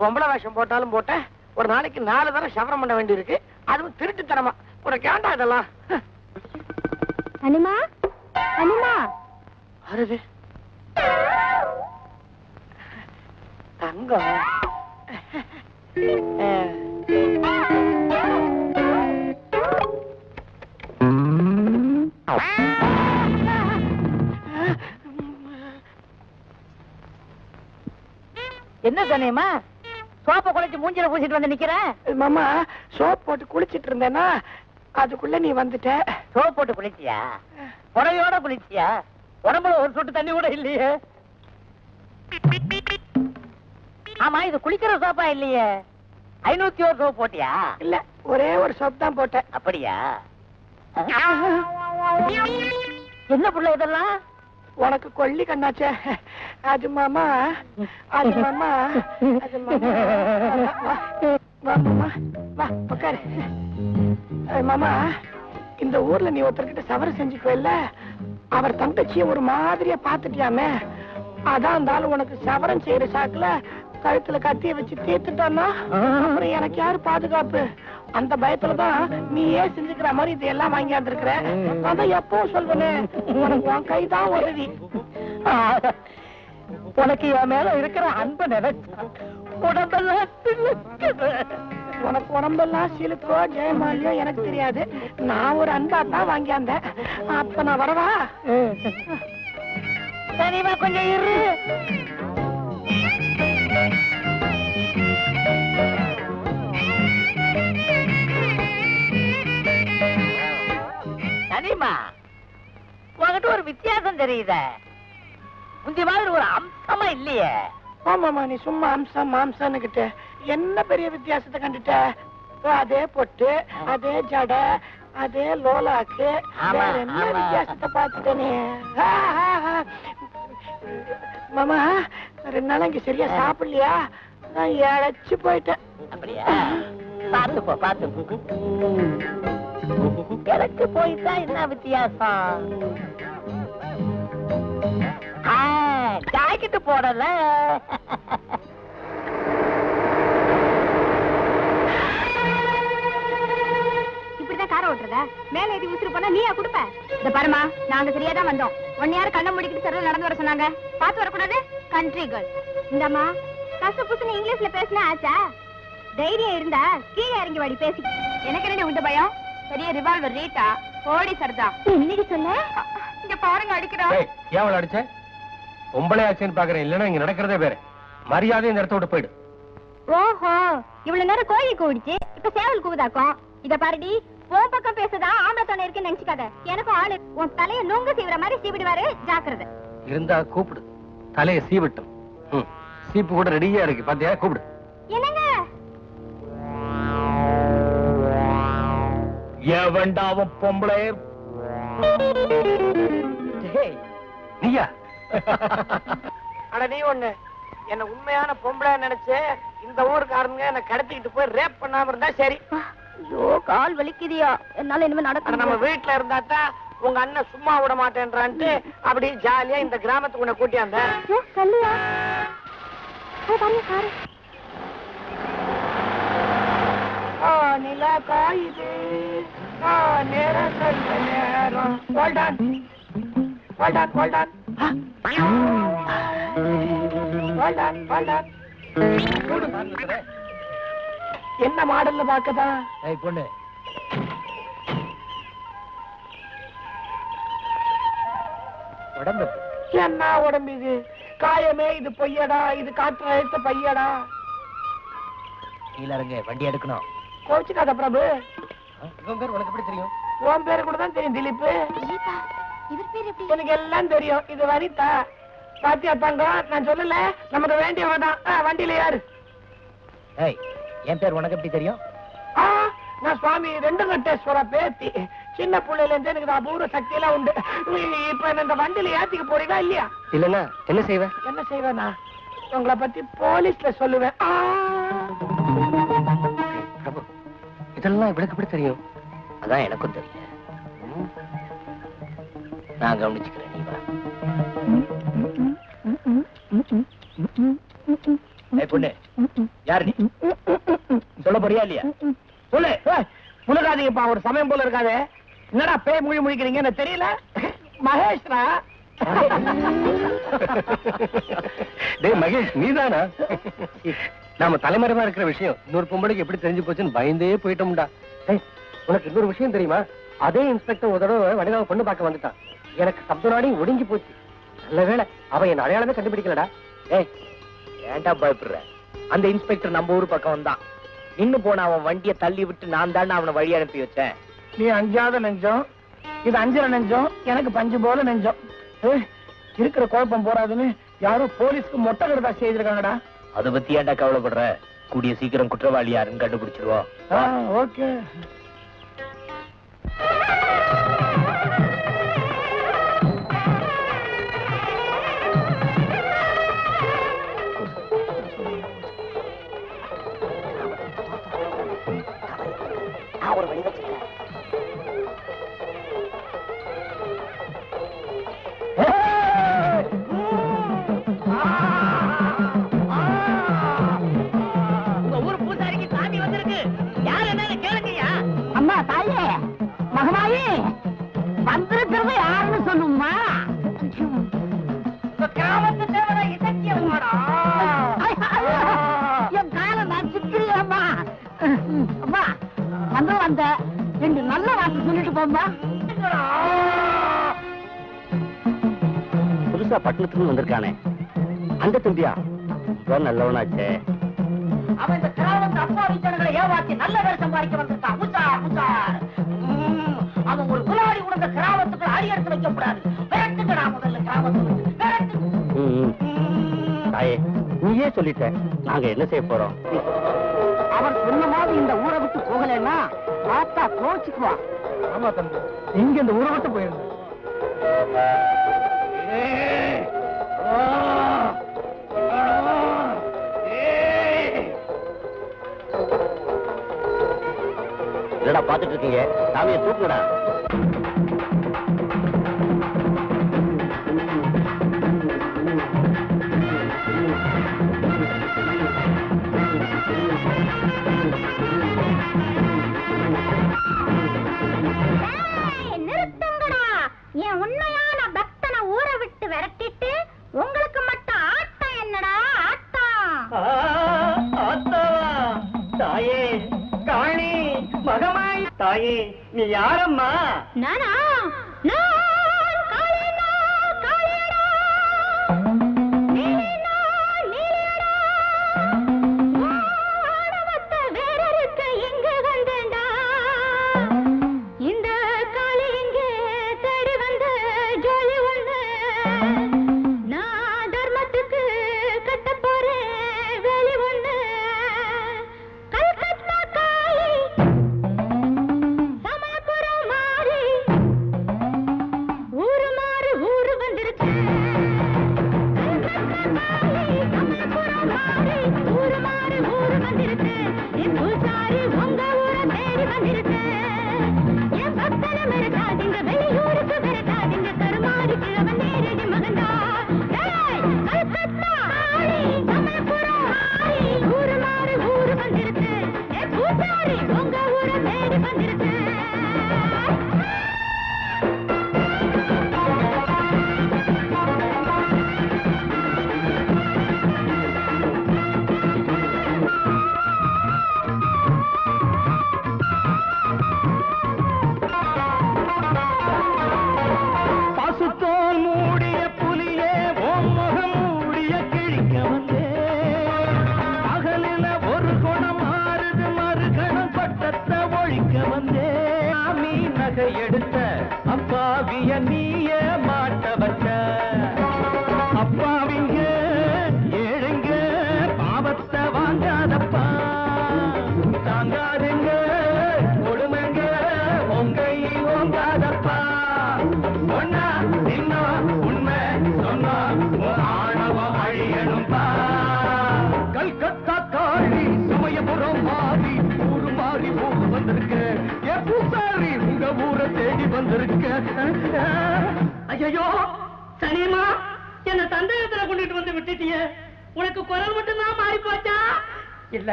பொம்பளை வேஷம் போட்டாலும் போட்ட ஒரு நாளைக்கு நாலு தடவை சவரம் பண்ண வேண்டி இருக்கு, அதுவும் திருட்டு தரமா. ஒரு கேண்டா இதெல்லாம். அனிமா அனிமா, அருது தங்கம். என்ன சனியம்மா, சோப்பை குளிச்சு மூஞ்சில பூசிட்டு வந்து நிக்கிறேன். மாமா சோப் போட்டு குளிச்சிட்டு இருந்தேன்னா அதுக்குள்ள நீ வந்துட்ட. சோப் போட்டு குளிச்சியா? புறையோட குளிச்சியா? உடம்புல ஒரு சொட்டு தண்ணி கூட இல்லையே. ஆமா, இது குளிக்கிற சோப்பா இல்லையே. ஐநூத்தி ஒரு ரூபா போட்டியா? இல்ல, ஒரே ஒரு ஷாப் தான் போட்டேன். அப்படியா? என்ன புள்ள இதெல்லாம்? உனக்கு கொல்லி கண்ணாச்சே. அது மாமா, அது மாமா, அது மாமா. வா மாமா, வா உட்காரு. மாமா, இந்த ஊர்ல நீ ஒருத்தர்கிட்ட சவர செஞ்சுக்குவல்ல, அவர் தங்கச்சிய ஒரு மாதிரியா பாத்துட்டியாமே, அதான் இருந்தாலும் உனக்கு சவரம் செய்யற சாக்குல கழுத்துல கத்திய வச்சு தீர்த்துட்டான்னா அப்புறம் எனக்கு யாரு பாதுகாப்பு? அந்த பயத்துலதான் நீ ஏன் செஞ்சுக்கிற மாதிரி இதையெல்லாம் வாங்கியாந்து இருக்கிற. அதான் எப்பவும் சொல்வேன், உனக்கு உன் கைதான் உதவி. உனக்கு என் மேல இருக்கிற அன்பை நினைச்சா உடம்பெல்லாம் சிலுக்குது. உனக்கு உடம்பெல்லாம் சிலுக்கோ ஜெயமாலியோ எனக்கு தெரியாது, நான் ஒரு அன்பா தான் வாங்கியாந்தேன். அப்ப நான் வரவா? சரிமா, கொஞ்சம் இரு. சரிமா, உங்ககிட்ட ஒரு வித்தியாசம் தெரியுத, முந்தி மாதிரி ஒரு அம்சமா இல்லையே. ஆமாமா, நீ சும்மா அம்சம் மாம்சன்னு கிட்ட என்ன பெரிய வித்தியாசத்தை கண்டுட்ட? அதே பொட்டு, அதே ஜட, அதே லோலாக்கு, என்ன வித்தியாசத்தை பார்த்துட்ட நீ? மாமா, ரெண்டு நாள் இங்க சரியா சாப்பிடலையா, நான் இழைச்சு போயிட்டேன். அப்படியா? பாத்துப்போ பாத்துப்போ, இழைச்சு போயிட்டா என்ன வித்தியாசம்? ஜாக்கெட்டு போடல. இப்படிதான் கார ஓட்டுறதா? மேல எது உசுறு போனா நீயா கொடுப்ப? இந்த பரமா, நாங்க சரியாதான் வந்தோம். ஒன்னையாரு கண்ணை முடிக்கிட்டு சர்வ நடந்து வர சொன்னாங்க, பாத்து வரக்கூடாது. Country girl. இந்தம்மா கச புசுன்னு இங்கிலீஷ்ல பேசினா ஆச்சா? தைரியம் இருந்தா கீழே இறங்கி வாடி பேசி. எனக்கு என்ன உண்டு பயம்? பெரிய ரிவால்வர் ரீட்டா, ஓடி சர்தா. என்னடி சொல்ல? இங்க பாருங்க அடிக்கிறா. ஏய், ஏவல அடிச்சே? உம்பளே ஆச்சேன்னு பாக்குறேன், இல்லனா இங்க நடக்கிறதே வேற. மரியாதையை இந்த இடத்தை விட்டு போயிடு. ஓஹோ, இவ்வளவு நேரம் கோழி கூடிச்சு, இப்ப சேவல் கூவுதாக்கும். இத பாருடி, உன் பக்கம் பேசுதா ஆம்பளை தோணை இருக்குன்னு நினைச்சுக்காத. எனக்கு ஆளு உன் தலையை நொங்கு சீவுற மாதிரி சீவிடுவாரு, ஜாக்கிரதை. இருந்தா கூப்பிடு, தலையை சீவிட்டும். சீப்பு கூட ரெடியா இருக்கு பாத்தியா? கூப்பிடு. என்னங்க ஏவண்டாவும் பொம்பளை நீயா? அட நீ ஒண்ணு என்ன உண்மையான பொம்பளை நினைச்சு இந்த ஊருக்காரங்க என்ன கடத்திக்கிட்டு போய் ரேப் பண்ணாம இருந்தா சரி. ஐயோ, கால் வலிக்குதியா? என்னால இனிமே நடக்க. நம்ம வீட்டுல இருந்தாத்தா உங்க அண்ணன் சும்மா விட மாட்டேன்றான்ட்டு அப்படி ஜாலியா இந்த கிராமத்துக்கு உன்னை கூட்டியாந்த. என்ன மாடல்ல பாக்கதா பொண்ணு? உடம்பு என்ன உடம்பு? இது காயமே, இது பொய்யடா, இது காற்று அழைத்த பையடா. கீழே வண்டி எடுக்கணும். கோச்சுக்காத பிரபு, உனக்கு எப்படி தெரியும்? உன் பேரு கூட தான் தெரியும். திலீப், எனக்கு எல்லாம் தெரியும். இது வனிதா. பாத்தியா தங்கம், நான் சொல்லல நமக்கு வேண்டிய வண்டியில யாரு? என் பேர் உனக்கு எப்படி தெரியும்? நான் சுவாமி ரெண்டுங்கட்டேஸ்வர பேத்தி. சின்ன பிள்ளைல இருந்து எனக்கு அபூர்வ சக்தி எல்லாம் உண்டு. இப்ப இந்த வண்டியில ஏத்திக்க போறீங்களா இல்லையா? இல்லன்னா என்ன செய்வேன்? என்ன செய்வேனா உங்களை பத்தி போலீஸ்ல சொல்லுவேன். இதெல்லாம் இவளுக்கு எப்படி தெரியும்? அதான் எனக்கும் தெரியும். நான் கவனிச்சுக்கிறேன், நீ வா. பொண்ணு யாரு நீ? சொல்ல போறியா இல்லையா? சொல்லு. முழுகாதீங்கப்பா, ஒரு சமயம் போல இருக்காது. என்னடா பேய் மொழி முழிக்கிறீங்க? எனக்கு தெரியல. மகேஷ்ரா? டேய் மகேஷ், நீதானா? நாம தலைமறைவா இருக்கிற விஷயம் இன்னொரு பொம்பளைக்கு எப்படி தெரிஞ்சு போச்சுன்னு பயந்தே போயிட்டோம்டா. டேய், உனக்கு இன்னொரு விஷயம் தெரியுமா? அதே இன்ஸ்பெக்டர் ஒரு தடவை வனிதாவை பொண்ணு பார்க்க வந்துட்டான். எனக்கு சப்த நாடி ஒடுங்கி போச்சு. நல்ல வேளை அவன் என் அடையாளமே கண்டுபிடிக்கலடா. ஏய், ஏன்டா பயப்படுற? அந்த இன்ஸ்பெக்டர் நம்ம ஊர் பக்கம் வந்தான். இன்னும் போன அவன் வண்டியை தள்ளி விட்டு நான் தான் அவனை வழி அனுப்பி வச்சேன். நீ அஞ்சாத நெஞ்சம், இது அஞ்சல நெஞ்சம், எனக்கு பஞ்சு போல நெஞ்சம். இருக்கிற குழப்பம் போறாதுன்னு யாரும் போலீஸ்க்கு மொட்டை கடுதா செய்திருக்காங்கடா. அதை பத்தி ஏன்டா கவலைப்படுற? கூடிய சீக்கிரம் குற்றவாளி யாருன்னு கண்டுபிடிச்சிடுவோம். ஓகே. புதுசா பட்டணத்துக்கு வந்திருக்கானே அந்த தம்பியா நல்லவனாச்சே. அவன் இந்த கிராமத்து அப்பாவிகளை ஏமாற்றி நல்ல பேர் சம்பாதிக்க வந்திருக்கான். புசார் புசார் அவன் ஒரு குலாடி உணர்ந்த கிராமத்துக்குள்ள அடி எடுத்து வைக்கக்கூடாது. விரட்டுக்கடா முதல்ல கிராமத்துக்கு விரட்டு. தாயே நீயே சொல்லிட்ட, நாங்க என்ன செய்ய போறோம்? அவன் சொன்ன மாதிரி இந்த ஊரை விட்டு போகலன்னா பார்த்தா தோச்சுக்குவான். ஆமா தம்பி, இங்க இந்த ஊரை விட்டு போயிருந்த பாத்துட்டு இருக்கீங்க. சாமியை தூக்குடா. தாயே நீ யாரம்மா? நானா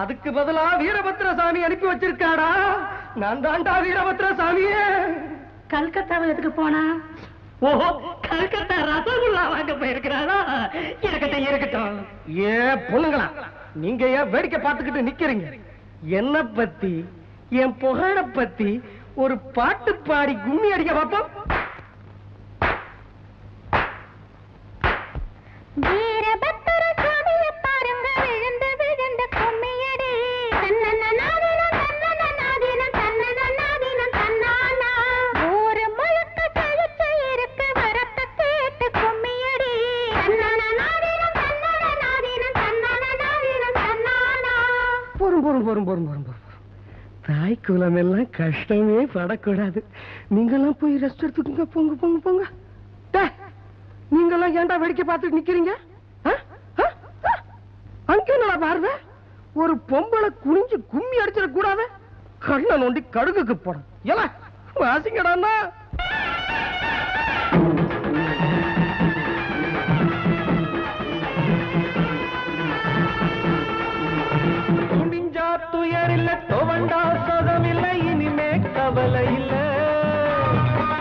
அதுக்கு பதிலா வீரபத்ர சாமி அனுப்பி வச்சிருக்காடா. நான் தாண்டா வீரபத்ர சாமியே. கல்கத்தாவை எதுக்கு போனா? ஓஹோ, கல்கத்தா ரசகுல்லா வாங்க போயிருக்கிறானா? இருக்கட்டும் இருக்கட்டும். ஏ பொண்ணுங்களா, நீங்க ஏன் வேடிக்கை பார்த்துக்கிட்டு நிக்கிறீங்க? என்ன பத்தி, என் புகழ பத்தி ஒரு பாட்டு பாடி கும்மி அடிக்க பார்ப்போம். வீரபத்ர சாமியை பாருங்க விழுந்து விழுந்த கும்மியடி. தன்னன்னா நானே நான் தன்னன்னா போரும் போரும் போரும் போரும் தாய் குலம் எல்லாம் கஷ்டமே படக்கூடாது. நீங்கெல்லாம் போய் ரெஸ்ட் எடுத்துக்கோங்க, போங்க போங்க போங்க. நீங்கெல்லாம் ஏன்டா வேடிக்கை பார்த்துட்டு நிக்கிறீங்க? அங்கே நல்லா பாருங்க, ஒரு பொம்பளை குனிஞ்சு கும்மி அடிச்சிட கூடாது, கண்ணை நோண்டி கடுகுக்கு போடும். ஏலா வாசிங்கடான்னா துணிஞ்சா துயர் இல்ல, துவண்டா சதம் இல்ல, இனிமே கவலை இல்ல.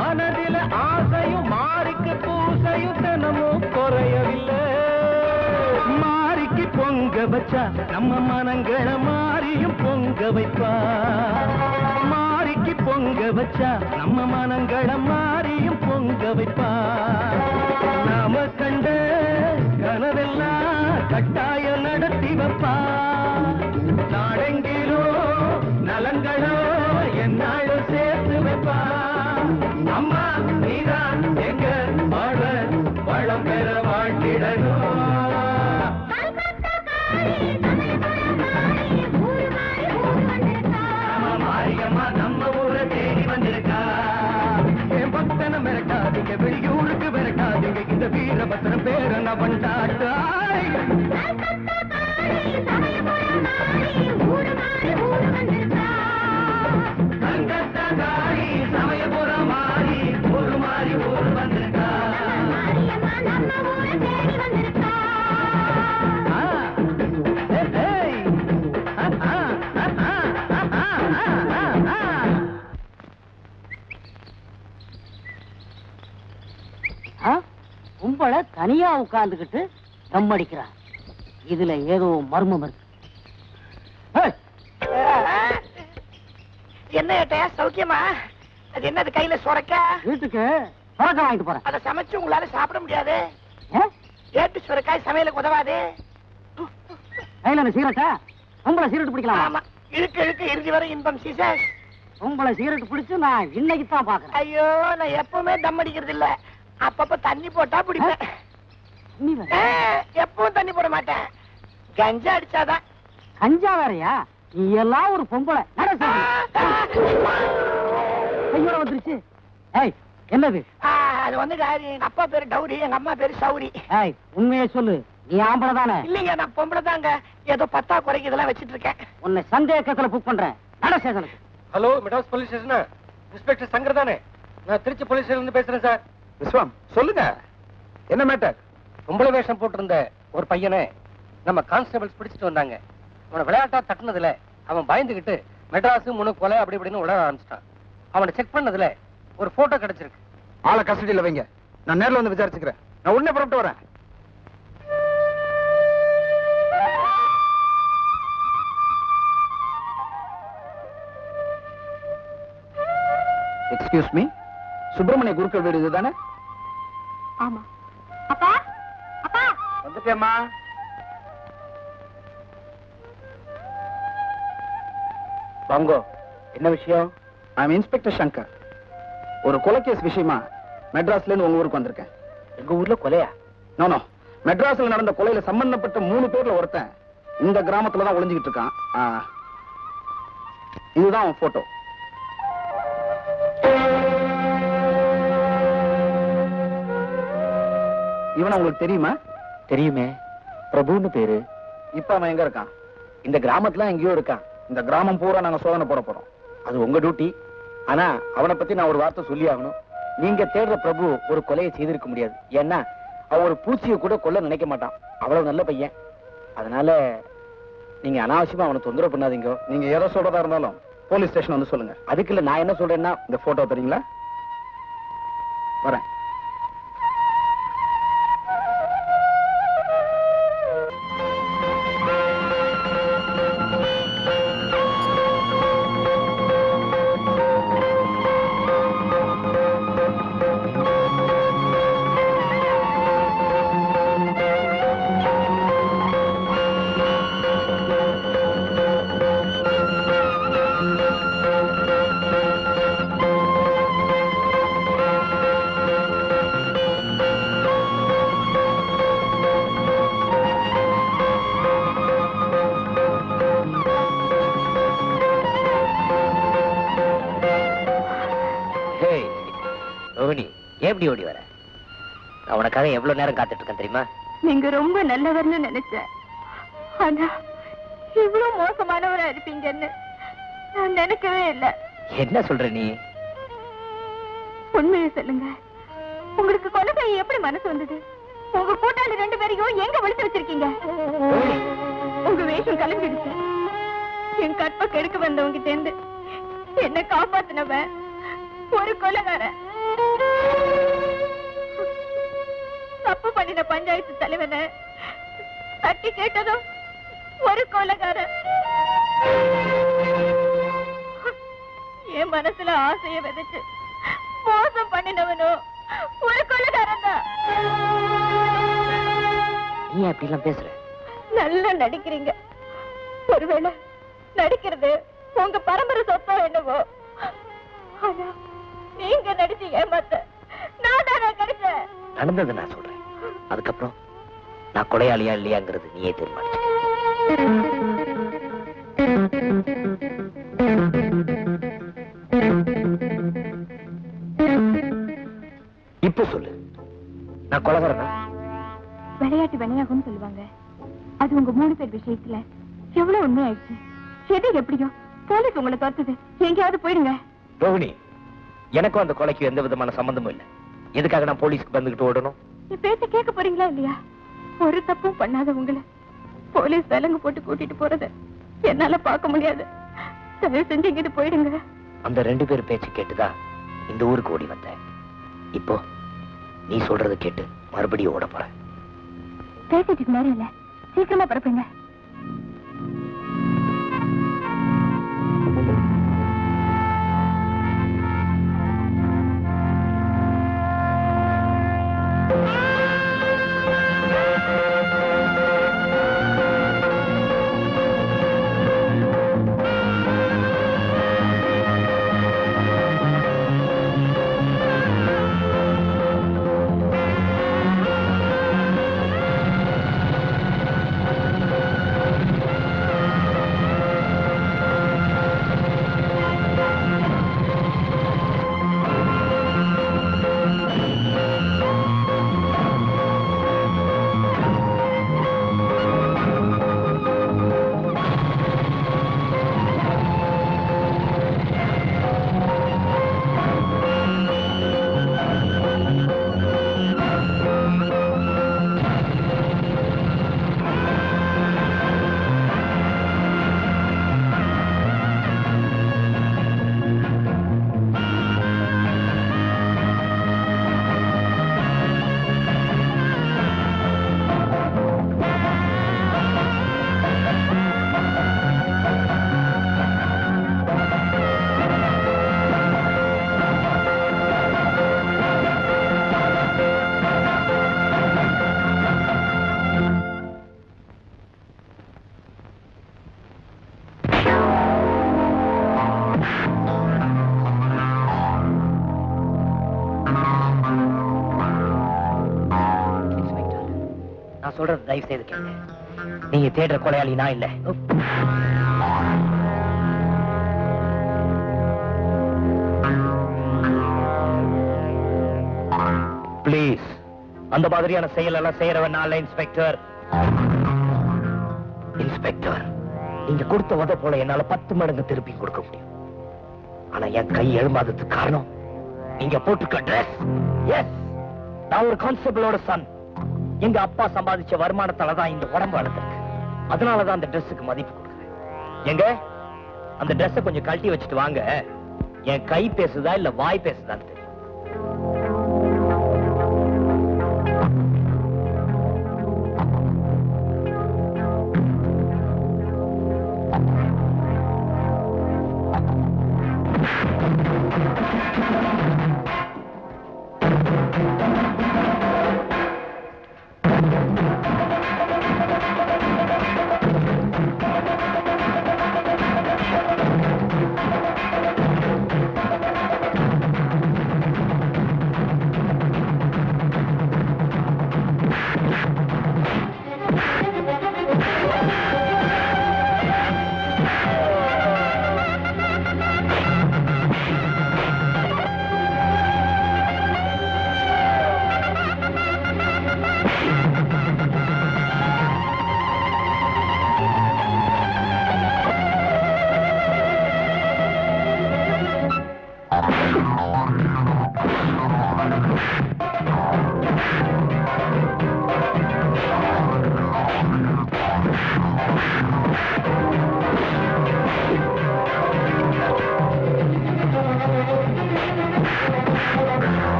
மனதில ஆசையும் மாறிக்கு பூசையும் தினமும் குறையவில்லை. மாறிக்கு பொங்க வச்சா நம்ம மனங்கள மாறியும் பொங்க வைப்பா. மாறிக்கு பொங்க வச்சா நம்ம மனங்கள மாறியும் பொங்க வைப்பா. நாம கண்ட கனவெல்லாம் கட்டாய நடத்தி வைப்பா. நாடெங்கிலோ நலங்களோ என்னாலும் சேர்த்து வைப்பா. அம்மா நீதான் எங்க வாழ வளம் பெற வாழ்ந்திடணும். மிரட்டாதீங்க வெளியே ஊருக்கு மிரட்டாதீங்க, இந்த வீரபத்திரம் பேர நான் பண்ணாட்டாய். கும்பல தனியா உட்கார்ந்துகிட்டு தம் அடிக்கிறான். இதுல ஏதோ மர்மம் இருக்கு. என்ன ஏட்டையா சௌக்கியமா? அது என்னது கையில சொரக்க? வீட்டுக்கு சொரக்க வாங்கிட்டு போறேன். அதை சமைச்சு உங்களால சாப்பிட முடியாது. ஏட்டு சொரக்காய் சமையலுக்கு உதவாது. கையில என்ன சீரட்டா? உங்களை சீரட்டு பிடிக்கலாம். இருக்கு இருக்கு இறுதி வரை இன்பம் சீசஸ். உங்களை சீரட்டு பிடிச்சு நான் இன்னைக்கு தான் பாக்குறேன். ஐயோ நான் எப்பவுமே தம் அடிக்கிறது இல்ல, அப்பப்ப தண்ணி போட்டா பிடிப்பேன். எப்பவும் தண்ணி போட மாட்டேன். கஞ்சா அடிச்சாதான். கஞ்சா வேறையா? எல்லாம் ஒரு பொம்பளை வந்துருச்சு. என்னது அது வந்து எங்க அப்பா பேரு டவுரி, எங்க அம்மா பேரு சௌரி. உண்மையே சொல்லு, நீ ஆம்பளை தானே? இல்லைங்க நான் பொம்பளை தாங்க, ஏதோ பத்தா குறைக்கு இதெல்லாம் வச்சிட்டு இருக்கேன். உன்னை சந்தேகத்துல புக் பண்றேன். Hello Madras police station inspector Shankar தானே? நான் திருச்சி போலீஸ் ஸ்டேஷன்ல இருந்து பேசுறேன் சார். விஸ்வம் சொல்லுங்க, என்ன மேட்டர்? பொம்பளை வேஷம் போட்டிருந்த ஒரு பையனை நம்ம கான்ஸ்டபிள்ஸ் பிடிச்சிட்டு வந்தாங்க. அவனை விளையாட்டா தட்டினதுல அவன் பயந்துகிட்டு மெட்ராஸு முனு கொலை அப்படி இப்படின்னு உலக ஆரம்பிச்சிட்டான். அவனை செக் பண்ணதுல ஒரு போட்டோ கிடைச்சிருக்கு. ஆளை கஸ்டடியில் வைங்க, நான் நேரில் வந்து விசாரிச்சுக்கிறேன். நான் உடனே புறப்பட்டு வரேன். எக்ஸ்கியூஸ் மீ, சுப்பிரமணிய குருக்கள் வீடு இதுதானே? ஆமா. அப்பா அப்பா வந்துட்டேம்மா. வாங்கோ. என்ன விஷயம்? நான் இன்ஸ்பெக்டர் சங்கர். ஒரு கொலை கேஸ் விஷயமா மெட்ராஸ்ல இருந்து உங்க ஊருக்கு வந்திருக்கேன். எங்க ஊர்ல கொலையா? நோ நோ, மெட்ராஸ்ல நடந்த கொலையில சம்பந்தப்பட்ட மூணு பேர்ல ஒருத்தன் இந்த கிராமத்துல தான் ஒளிஞ்சுக்கிட்டு இருக்கான். இதுதான் அவன் போட்டோ. இவன் உங்களுக்கு தெரியுமா? தெரியுமே, பிரபுன்னு பேரு. இப்ப அவன் எங்க இருக்கான்? இந்த கிராமத்துல எங்கேயோ இருக்கான். இந்த கிராமம் பூரா நாங்க சோதனை போட போறோம். அது உங்க டியூட்டி. ஆனா அவனை பத்தி நான் ஒரு வார்த்தை சொல்லி ஆகணும். நீங்க தேடுற பிரபு ஒரு கொலையை செய்திருக்க முடியாது. ஏன்னா அவன் ஒரு பூச்சியை கூட கொல்ல நினைக்க மாட்டான். அவ்வளவு நல்ல பையன். அதனால நீங்க அனாவசியமா அவனை தொந்தரவு பண்ணாதீங்க. நீங்க எதை சொல்றதா இருந்தாலும் போலீஸ் ஸ்டேஷன் வந்து சொல்லுங்க. அதுக்கு இல்ல, நான் என்ன சொல்றேன்னா இந்த போட்டோ தரீங்களா? வரேன். ரோஹிணி, எப்படி ஓடி வர? நான் உனக்காக எவ்வளவு நேரம் காத்துட்டு இருக்கேன் தெரியுமா? நீங்க ரொம்ப நல்லவர்னு நினைச்சேன். ஆனா இவ்வளவு மோசமானவரா இருப்பீங்கன்னு நான் நினைக்கவே இல்லை. என்ன சொல்ற நீ? உண்மையை சொல்லுங்க, உங்களுக்கு கொலை எப்படி மனசு வந்தது? உங்க கூட்டாளி ரெண்டு பேரையும் எங்க ஒளிச்சு வச்சிருக்கீங்க? உங்க வேஷம் கலந்துடுச்சு. என் கற்பை கெடுக்க வந்தவங்க தேர்ந்து என்ன காப்பாத்தினவன் ஒரு கொலைகார. தப்பு பண்ணின பஞ்சாயத்து தலைவனை தட்டி கேட்டதும் ஒரு கொலைகார. என் மனசுல ஆசைய விதைச்சு மோசம் பண்ணினவனும் ஒரு கொலைகாரன் தான். நீ அப்படிலாம் பேசுற? நல்லா நடிக்கிறீங்க. ஒருவேளை நடிக்கிறது உங்க பரம்பரை சொத்தோ என்னவோ. ஆனா நீங்க நடிச்சு ஏமாத்த நான் தானே கிடைச்சேன். நடந்தது நான் சொல்றேன், அதுக்கப்புறம் நான் கொலையாளியா இல்லையாங்கிறது நீயே தீர்மானிச்சு. இப்ப சொல்லு, நான் கொலைகாரனா? விளையாட்டு விளையாகும் சொல்லுவாங்க, அது உங்க மூணு பேர் விஷயத்துல எவ்வளவு உண்மையாயிடுச்சு. எது எப்படியோ போலீஸ் உங்களை தோத்துது. எங்கேயாவது போயிடுங்க ரோஹிணி. எனக்கும் அந்த கொலைக்கு எந்த விதமான சம்பந்தமும் இல்லை. எதுக்காக நான் போலீஸ்க்கு வந்துகிட்டு ஓடணும்? நீ பேச கேட்க போறீங்களா இல்லையா? ஒரு தப்பும் பண்ணாத உங்களை போலீஸ் விலங்கு போட்டு கூட்டிட்டு போறத என்னால பார்க்க முடியாது. தயவு செஞ்சு இங்கிட்டு போயிடுங்க. அந்த ரெண்டு பேர் பேச்சு கேட்டுதான் இந்த ஊருக்கு ஓடி வந்தேன். இப்போ நீ சொல்றது கேட்டு மறுபடியும் ஓட போற. பேசிட்டு நேரம் இல்ல, சீக்கிரமா பரப்புங்க. தயவு செய்து கேட்க, நீங்க தேடுற கொலையாளி நான் இல்லை. பிளீஸ், அந்த மாதிரியான செயல் எல்லாம் செய்யறவன் நான் இன்ஸ்பெக்டர். இன்ஸ்பெக்டர், நீங்க கொடுத்த உத போல என்னால பத்து மடங்கு திருப்பி கொடுக்க முடியும். ஆனா என் கை எழும்பாததுக்கு காரணம் நீங்க போட்டுக்க ட்ரெஸ். எஸ், நான் ஒரு கான்ஸ்டபிளோட சன். எங்க அப்பா சம்பாதிச்ச வருமானத்தாலதான் இந்த உடம்பு வளர்த்திருக்கு. அதனாலதான் அந்த டிரெஸ்ஸுக்கு மதிப்பு கொடுக்குறேன். எங்க அந்த டிரெஸ்ஸை கொஞ்சம் கழட்டி வச்சுட்டு வாங்க. என் கை பேசுதா இல்ல வாய் பேசுதான்னு தெரியும்.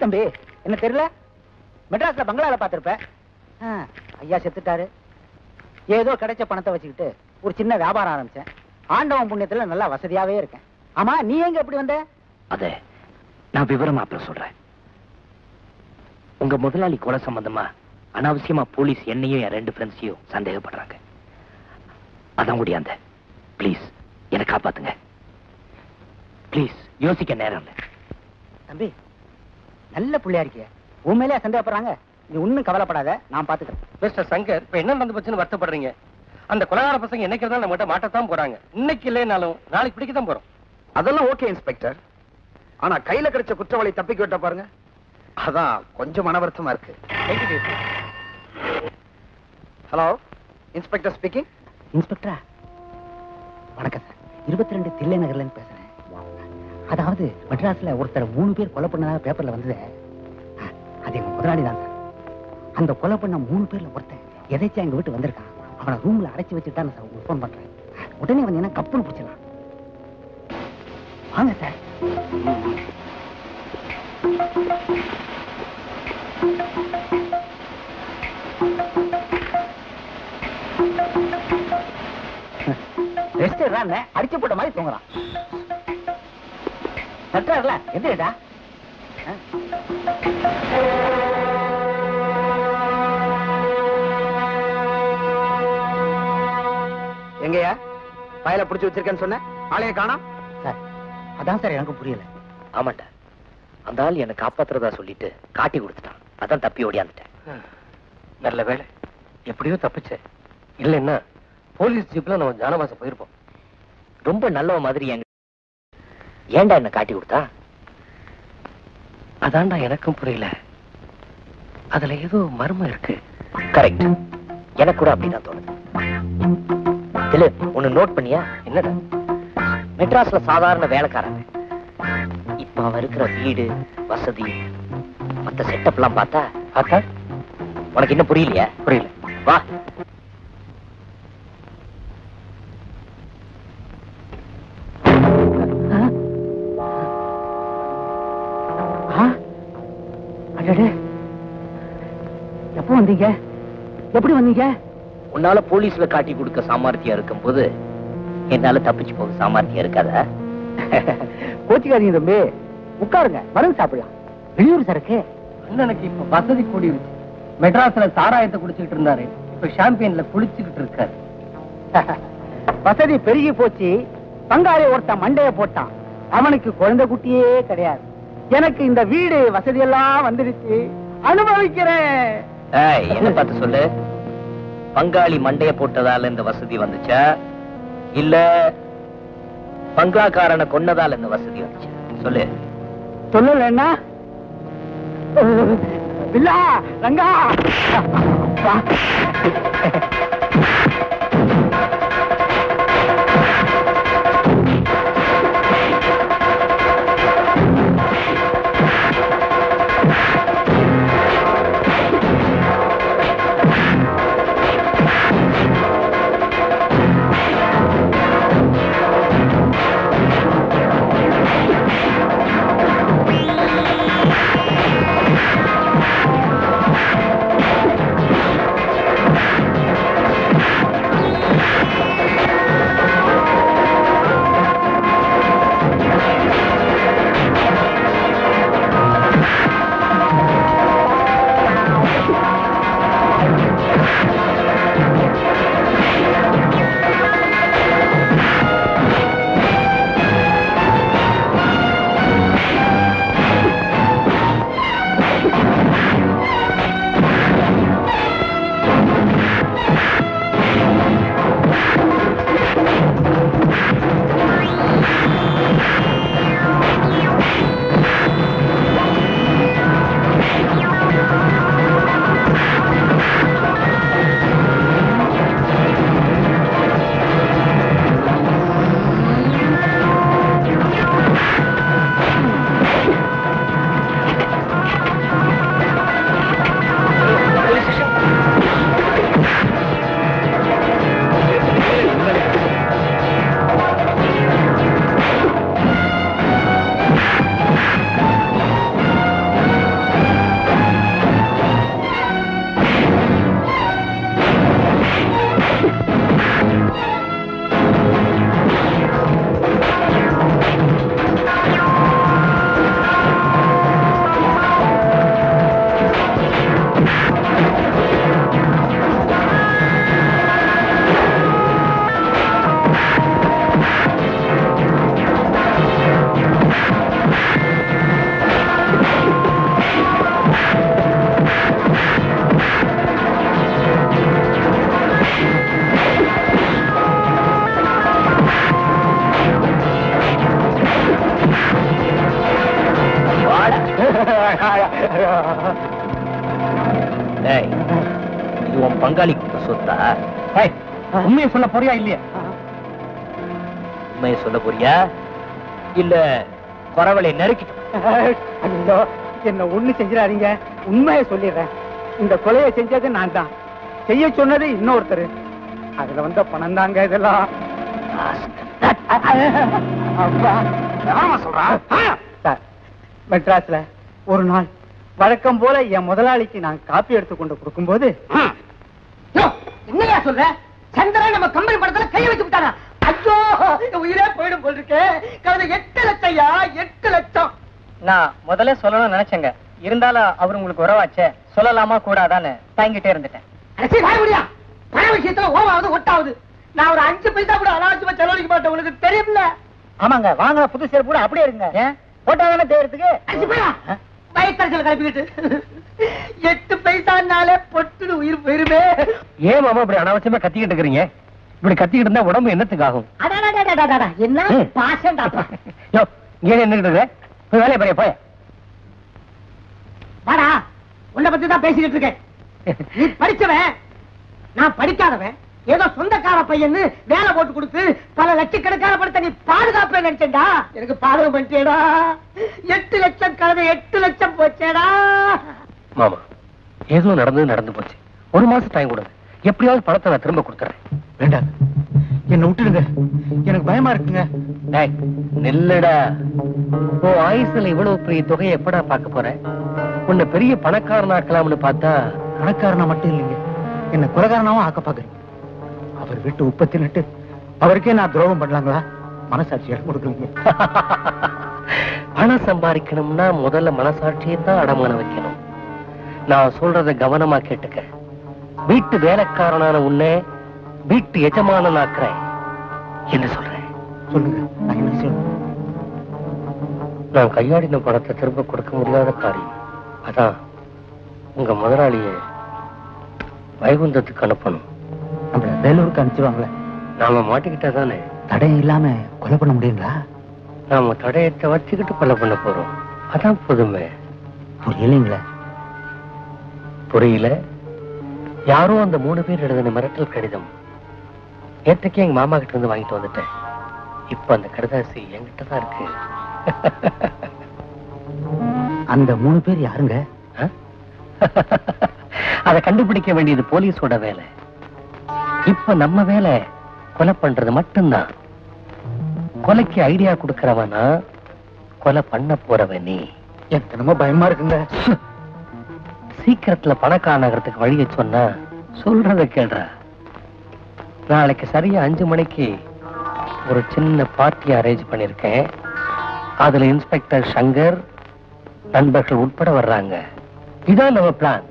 தம்பி என்ன தெரியல, மெட்ராஸ்ல பங்களால பாத்திருப்பேன். ஐயா செத்துட்டாரு. ஏதோ கிடைச்ச பணத்தை வச்சுக்கிட்டு ஒரு சின்ன வியாபாரம் ஆரம்பிச்சேன். ஆண்டவன் புண்ணியத்துல நல்லா வசதியாவே இருக்கேன். ஆமா, நீ எங்க எப்படி வந்த? அத நான் விவரமா அப்புறம் சொல்றேன். உங்க முதலாளி கொலை சம்பந்தமா அனாவசியமா போலீஸ் என்னையும் என் ரெண்டு ஃப்ரெண்ட்ஸையும் சந்தேகப்படுறாங்க. அதான் முடியாத, பிளீஸ் என்னை காப்பாத்துங்க. பிளீஸ், யோசிக்க நேரம் இல்லை. தம்பி நல்ல பிள்ளையா இருக்கியா, உண்மையிலே சந்தேகப்படுறாங்க. நீ ஒன்னும் கவலைப்படாத, நான் பாத்துக்கிறேன். மிஸ்டர் சங்கர், இப்ப என்ன நடந்து போச்சுன்னு வருத்தப்படுறீங்க. அந்த கொலைகார பசங்க என்னைக்குதான் நம்ம கிட்ட மாட்டத்தான் போறாங்க. இன்னைக்கு இல்லைனாலும் நாளைக்கு பிடிக்கத்தான் போறோம். அதெல்லாம் ஓகே இன்ஸ்பெக்டர், ஆனா கையில கிடைச்ச குற்றவாளி தப்பிக்க விட்ட பாருங்க, அதான் கொஞ்சம் மன வருத்தமா இருக்கு. Hello, inspector speaking. இன்ஸ்பெக்டரா வணக்கம் சார், இருபத்தி ரெண்டு தில்லை நகர்ல பேசுறேன். அதாவது மெட்ராஸ்ல ஒருத்தர் மூணு பேர் கொலை பண்ணதாக பேப்பர்ல வந்தது. அது எங்க முதலாளி தான் சார். அந்த கொலை பண்ண மூணு பேர்ல ஒருத்தர் எதாச்சும் எங்க வீட்டு வந்திருக்கான். அவனை ரூம்ல அடைச்சி வச்சுட்டா நான் சார் உங்களுக்கு ஃபோன் பண்றேன். உடனே வந்தீங்கன்னா கப்புன்னு பிடிச்சலாம். வாங்க சார். ரெஸ்டாரண்ட்ல அடிச்சு போட்ட மாதிரி தூங்குறான். கட்டுறாருல எதுடா எங்கயா பயல பிடிச்சு வச்சிருக்கேன்னு சொன்ன ஆளைய காணோம் சார். அதான் சார் எனக்கு புரியல. ஆமாட்டா, அந்த ஆள் என்னை காப்பாத்துறதா சொல்லிட்டு காட்டி கொடுத்துட்டான். அதான் தப்பி ஓடியாந்துட்டேன். நல்ல வேலை, எப்படியோ தப்பிச்ச. இல்லைன்னா போலீஸ் ஜீப்ல நம்ம ஜானவாசம் போயிருப்போம். ரொம்ப நல்ல மாதிரி எங்க ஏண்டா என்ன காட்டி கொடுத்தா? அதான்டா எனக்கும் புரியல. அதுல ஏதோ மர்மம் இருக்கு. கரெக்ட், எனக்கு கூட அப்படிதான் தோணுது. திலு, ஒன்னு நோட் பண்ணியா? என்னடா? மெட்ராஸ்ல சாதாரண வேலைக்காரங்க. இப்ப அவன் இருக்கிற வீடு வசதி மத்த செட்டப் எல்லாம் பார்த்தா பார்த்தா உனக்கு இன்னும் புரியலையா? புரியல, வா. எப்போ வந்தீங்க? எப்படி வந்தீங்க? உன்னால போலீஸ்ல காட்டி கொடுக்க சாமர்த்தியம் இருக்கும் போது என்னால தப்பிச்சு போக சாமர்த்தியம் இருக்காதா? கோச்சிக்காதீங்க தம்பி, உட்காருங்க, மருந்து சாப்பிடலாம். வெளியூர் சரக்கு அண்ணனுக்கு இப்ப வசதி கூடி இருக்கு. மெட்ராஸ்ல சாராயத்தை குடிச்சுக்கிட்டு இருந்தாரு, இப்ப ஷாம்பியன்ல குளிச்சுக்கிட்டு இருக்காரு. வசதி பெருகி போச்சு. பங்காளி ஒருத்தன் மண்டைய போட்டான். அவனுக்கு குழந்தை குட்டியே கிடையாது. எனக்கு இந்த வீடு வசதி எல்லாம் வந்துருச்சு, அனுபவிக்கிறேன். என்ன பார்த்து சொல்லு? பங்காளி மண்டைய போட்டதால இந்த வசதி வந்துச்சா, இல்ல பங்களாக்காரனை கொன்னதால இந்த வசதி வந்துச்சு? சொல்லு. சொல்லலன்னா இல்ல ரங்கா உண்மையை சொல்ல போறியா இல்லையா? உண்மையை சொல்ல போறியா இல்ல குறவளை நறுக்கி என்ன ஒண்ணு செஞ்சிடாதீங்க. உண்மையை சொல்லிடுறேன். இந்த கொலையை செஞ்சது நான் தான், செய்ய சொன்னது இன்னொருத்தர். அதுல வந்த பணம் தாங்க இதெல்லாம். மெட்ராஸ்ல ஒரு நாள் வழக்கம் போல என் முதலாளிக்கு நான் காப்பி எடுத்துக்கொண்டு கொடுக்கும் போது என்னையா சொல்ற சந்திரன் நம்ம கம்பெனி படத்துல கைய வச்சு விட்டானா? ஐயோ உயிரே போயிடும் போல் இருக்கே. கடந்த எட்டு லட்சம்யா எட்டு லட்சம் நான் முதல்ல சொல்லணும்னு நினைச்சேங்க. இருந்தாலும் அவர் உங்களுக்கு உறவாச்சே, சொல்லலாமா கூடாதான்னு தாங்கிட்டே இருந்துட்டேன். பண விஷயத்துல ஓவாவது ஒட்டாவது நான் ஒரு அஞ்சு பைசா கூட அனாவசியமா செலவழிக்க மாட்டேன். உங்களுக்கு தெரியும்ல? ஆமாங்க. வாங்க புது சேர் கூட அப்படியே இருங்க. போட்டாதானே தேர்றதுக்கு வயத்தரசல் கிளப்பிக்கிட்டு எட்டு பைசானாலே பொட்டு உயிர் போயிருமே. ஏன் மாமா இப்படி அனாவசியமா கத்திக்கிட்டு இருக்கிறீங்க? இப்படி கத்திக்கிட்டு இருந்தா உடம்பு என்னத்துக்கு ஆகும்? என்ன பாஷன் என்ன வேலையை பாரு போய் வாடா. உன்னை பத்தி தான் பேசிக்கிட்டு இருக்கேன். நீ படிச்சவன், நான் படிக்காதவன். ஏதோ சொந்தக்கார பையன்னு வேலை போட்டு கொடுத்து பல லட்சக்கணக்கான படத்தை நீ பாதுகாப்பே நினைச்சேன்டா. எனக்கு பாதுகாப்பு பண்ணிட்டேடா. எட்டு லட்சம் கலவை எட்டு லட்சம் போச்சேடா. மாமா ஏதோ நடந்தது நடந்து போச்சு. ஒரு மாசம் டைம் கூடாது. எப்படியாவது பணத்தை நான் திரும்ப கொடுத்துறேன். வேண்டாம், என்ன விட்டுடுங்க. எனக்கு பயமா இருக்குங்க. நெல்லடா, உன் ஆயுசுல இவ்வளவு பெரிய தொகையை எப்படா பார்க்க போறேன்? உன்னை பெரிய பணக்காரனா இருக்கலாம்னு பார்த்தா பணக்காரனா மட்டும் இல்லைங்க, என்ன குலகாரனாவும் ஆக்க பாக்குறீங்க. அவர் வீட்டு உற்பத்தி நட்டு அவருக்கே நான் துரோகம் பண்ணலாங்களா? மனசாட்சியாக கொடுக்கலீங்க. பணம் சம்பாதிக்கணும்னா முதல்ல மனசாட்சியை தான் அடமான வைக்கணும். நான் சொல்றத கவனமா கேட்டுக்க. வீட்டு வேலைக்காரனான உன்னை வீட்டு எஜமானன் ஆக்குறேன். என்ன சொல்றேன்? சொல்லுங்க. நான் கையாடின பணத்தை திரும்ப கொடுக்க முடியாத காரியம். அதான் உங்க முதலாளிய வைகுந்தத்துக்கு அனுப்பணும். நம்மள வேலூருக்கு அனுப்பிச்சுவாங்களே. நாம மாட்டிக்கிட்டா தானே தடை இல்லாம கொலை பண்ண முடியுங்களா? நாம தடையத்தை வச்சுக்கிட்டு கொலை பண்ண போறோம். அதான் புதுமை. புரியலைங்களா? புரியல. யாரோ அந்த மூணு பேர் எழுதின மிரட்டல் கடிதம் நேற்றுக்கே எங்க மாமா கிட்ட இருந்து வாங்கிட்டு வந்துட்டேன். இப்ப அந்த கடிதாசி என்கிட்டதான் இருக்கு. அந்த மூணு பேர் யாருங்க? அதை கண்டுபிடிக்க வேண்டியது போலீஸோட வேலை. இப்ப நம்ம வேலை கொலை பண்றது மட்டும்தான். கொலைக்கு ஐடியா கொடுக்கறவனா கொலை பண்ண போறவன் நீ. எத்தனமா பயமா இருக்குங்க. சீக்கிரத்துல பணக்காரனாகிறதுக்கு வழிய சொன்னா சொல்றத கேள்ற. நாளைக்கு சரியா அஞ்சு மணிக்கு ஒரு சின்ன பார்ட்டி அரேஞ்ச் பண்ணிருக்கேன். அதுல இன்ஸ்பெக்டர் சங்கர் நண்பர்கள் உட்பட வர்றாங்க. இதான் நம்ம பிளான்.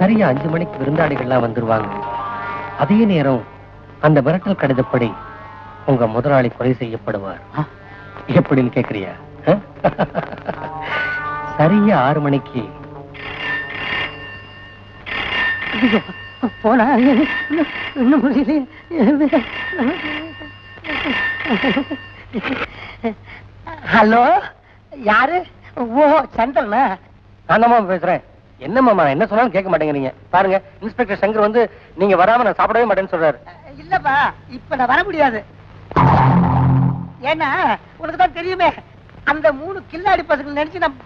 சரியா அஞ்சு மணிக்கு விருந்தாளிகள்லாம் வந்துருவாங்க. அதே நேரம் அந்த மிரட்டல் கடிதப்படி உங்க முதலாளி கொலை செய்யப்படுவார். எப்படின்னு கேக்குறியா? சரியா ஆறு மணிக்கு போனா இன்னும் முடியலையே. ஹலோ, யாரு? ஓ, சந்திரனா? நான்தாம்மா பேசுறேன். என்னம்மா என்ன சொன்னாலும் கேட்க மாட்டேங்கிறீங்க. பாருங்க, இன்ஸ்பெக்டர் சங்கர் வந்து நீங்க வராம நான் சாப்பிடவே மாட்டேன்னு சொல்றாரு. இல்லப்பா, இப்ப நான் வர முடியாது. ஏன்னா உனக்கு தான் தெரியுமே, அந்த மூணு கில்லாடி பசங்க நினைச்சு நான்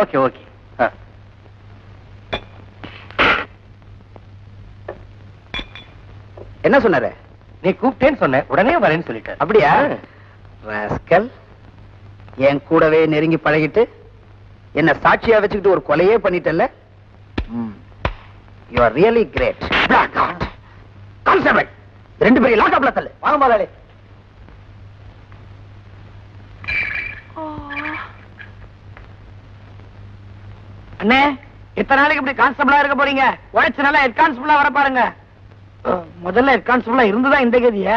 ஓகே ஓகே. என்ன சொன்னாரு? நீ கூப்பிட்டேன்னு சொன்ன உடனே வரேன்னு சொல்லிட்ட. அப்படியா? ராஸ்கல், என் கூடவே நெருங்கி பழகிட்டு என்ன சாட்சியா வச்சுக்கிட்டு ஒரு கொலையே பண்ணிட்டல்ல. You are really great. Constable, ரெண்டு பேரும் லாக் அப்ல தள்ளு. வாங்க முதலாளி. அண்ணே, இத்தனை நாளைக்கு இப்படி கான்ஸ்டபிளா இருக்க போறீங்க. உழைச்சு நல்லா ஹெட் கான்ஸ்டபிளா வர பாருங்க. முதல்ல ஹெட் கான்ஸ்டபிளா இருந்துதான் இந்த கதியா?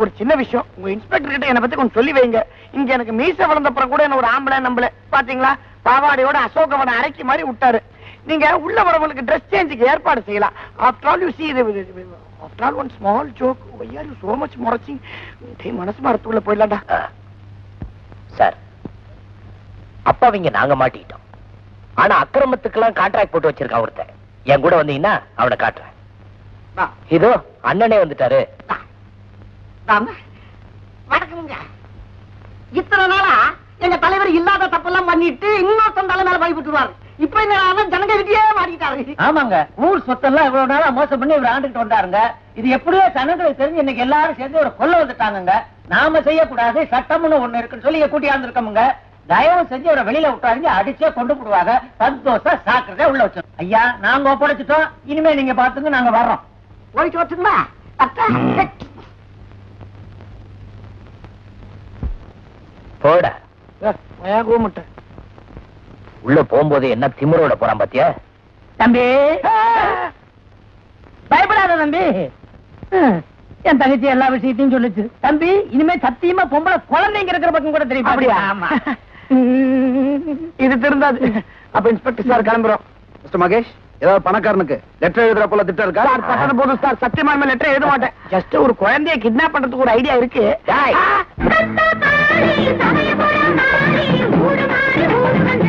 ஒரு சின்ன விஷயம், உங்க இன்ஸ்பெக்டர் கிட்ட என்ன பத்தி கொஞ்சம் சொல்லி வைங்க. இங்க எனக்கு மீச வளர்ந்தப்புறம் கூட என்ன ஒரு ஆம்பளை நம்பளை பாத்தீங்களா, பாவாடையோட அசோகவனை அரைக்கி மாதிரி விட்டாரு. நீங்க உள்ள வரவங்களுக்கு ட்ரெஸ் சேஞ்சுக்கு ஏற்பாடு செய்யலாம். After all you see, after all one small joke. Why are you so much முறைச்சி? மனசு மரத்துக்குள்ள போயிடலாம்டா. சார், அப்பாவிங்க நாங்க மாட்டிக்கிட்டோம். ஆனா அக்கிரமத்துக்கெல்லாம் கான்ட்ராக்ட் போட்டு வச்சிருக்கான் ஒருத்தன். என் கூட வந்தீங்கன்னா அவனை காட்டுறேன். இதோ அண்ணனே வந்துட்டாரு. வணக்கமுங்க. இத்தனை நாளா எங்க தலைவர் இல்லாத தப்பெல்லாம் பண்ணிட்டு இன்னொருத்தன் தலை மேல பயப்பட்டுருவாரு. இப்ப என்ன ஜனங்க கிட்டே மாறிக்கிட்டாரு. ஆமாங்க, ஊர் சொத்தெல்லாம் இவ்வளவு நாளா மோசம் பண்ணி இவர் ஆண்டுகிட்டு வந்தாருங்க. இது எப்படியோ சனங்களுக்கு தெரிஞ்சு இன்னைக்கு எல்லாரும் சேர்ந்து ஒரு கொள்ள வந்துட்டாங்க. நாம செய்யக்கூடாது, சட்டம்னு ஒண்ணு இருக்குன்னு சொல்லி கூட்டியாந்து இருக்கோமுங்க. தயவு செஞ்சு அவரை வெளியில விட்டாருங்க, அடிச்சே கொண்டு போடுவாங்க. சந்தோஷம் சாக்கிறதே உள்ள வச்சு. ஐயா, நாங்க ஒப்படைச்சிட்டோம். இனிமே நீங்க பாத்துங்க, நாங்க வர்றோம். ஒழிச்சு வச்சுங்களா? போட கூமிட்ட உள்ள போகும்போது என்ன திமிரோட போறான் பாத்தியா? தம்பி பயப்படாத தம்பி. என் தங்கச்சி எல்லா விஷயத்தையும் சொல்லுச்சு தம்பி. இனிமே சத்தியமா பொம்பளை குழந்தைங்க இருக்கிற பக்கம் கூட தெரியும். அப்படியா? இது தெரிந்தாது. அப்ப இன்ஸ்பெக்டர் சார் கிளம்புறோம். மிஸ்டர் மகேஷ், ஏதாவது பணக்காரனுக்கு லெட்டர் எழுதுற போல திட்டம் இருக்கா? போதும் சார், சத்தியமா லெட்டர் எழுத மாட்டேன். ஜஸ்ட் ஒரு குழந்தைய கிட்னாப் பண்றதுக்கு ஒரு ஐடியா இருக்கு.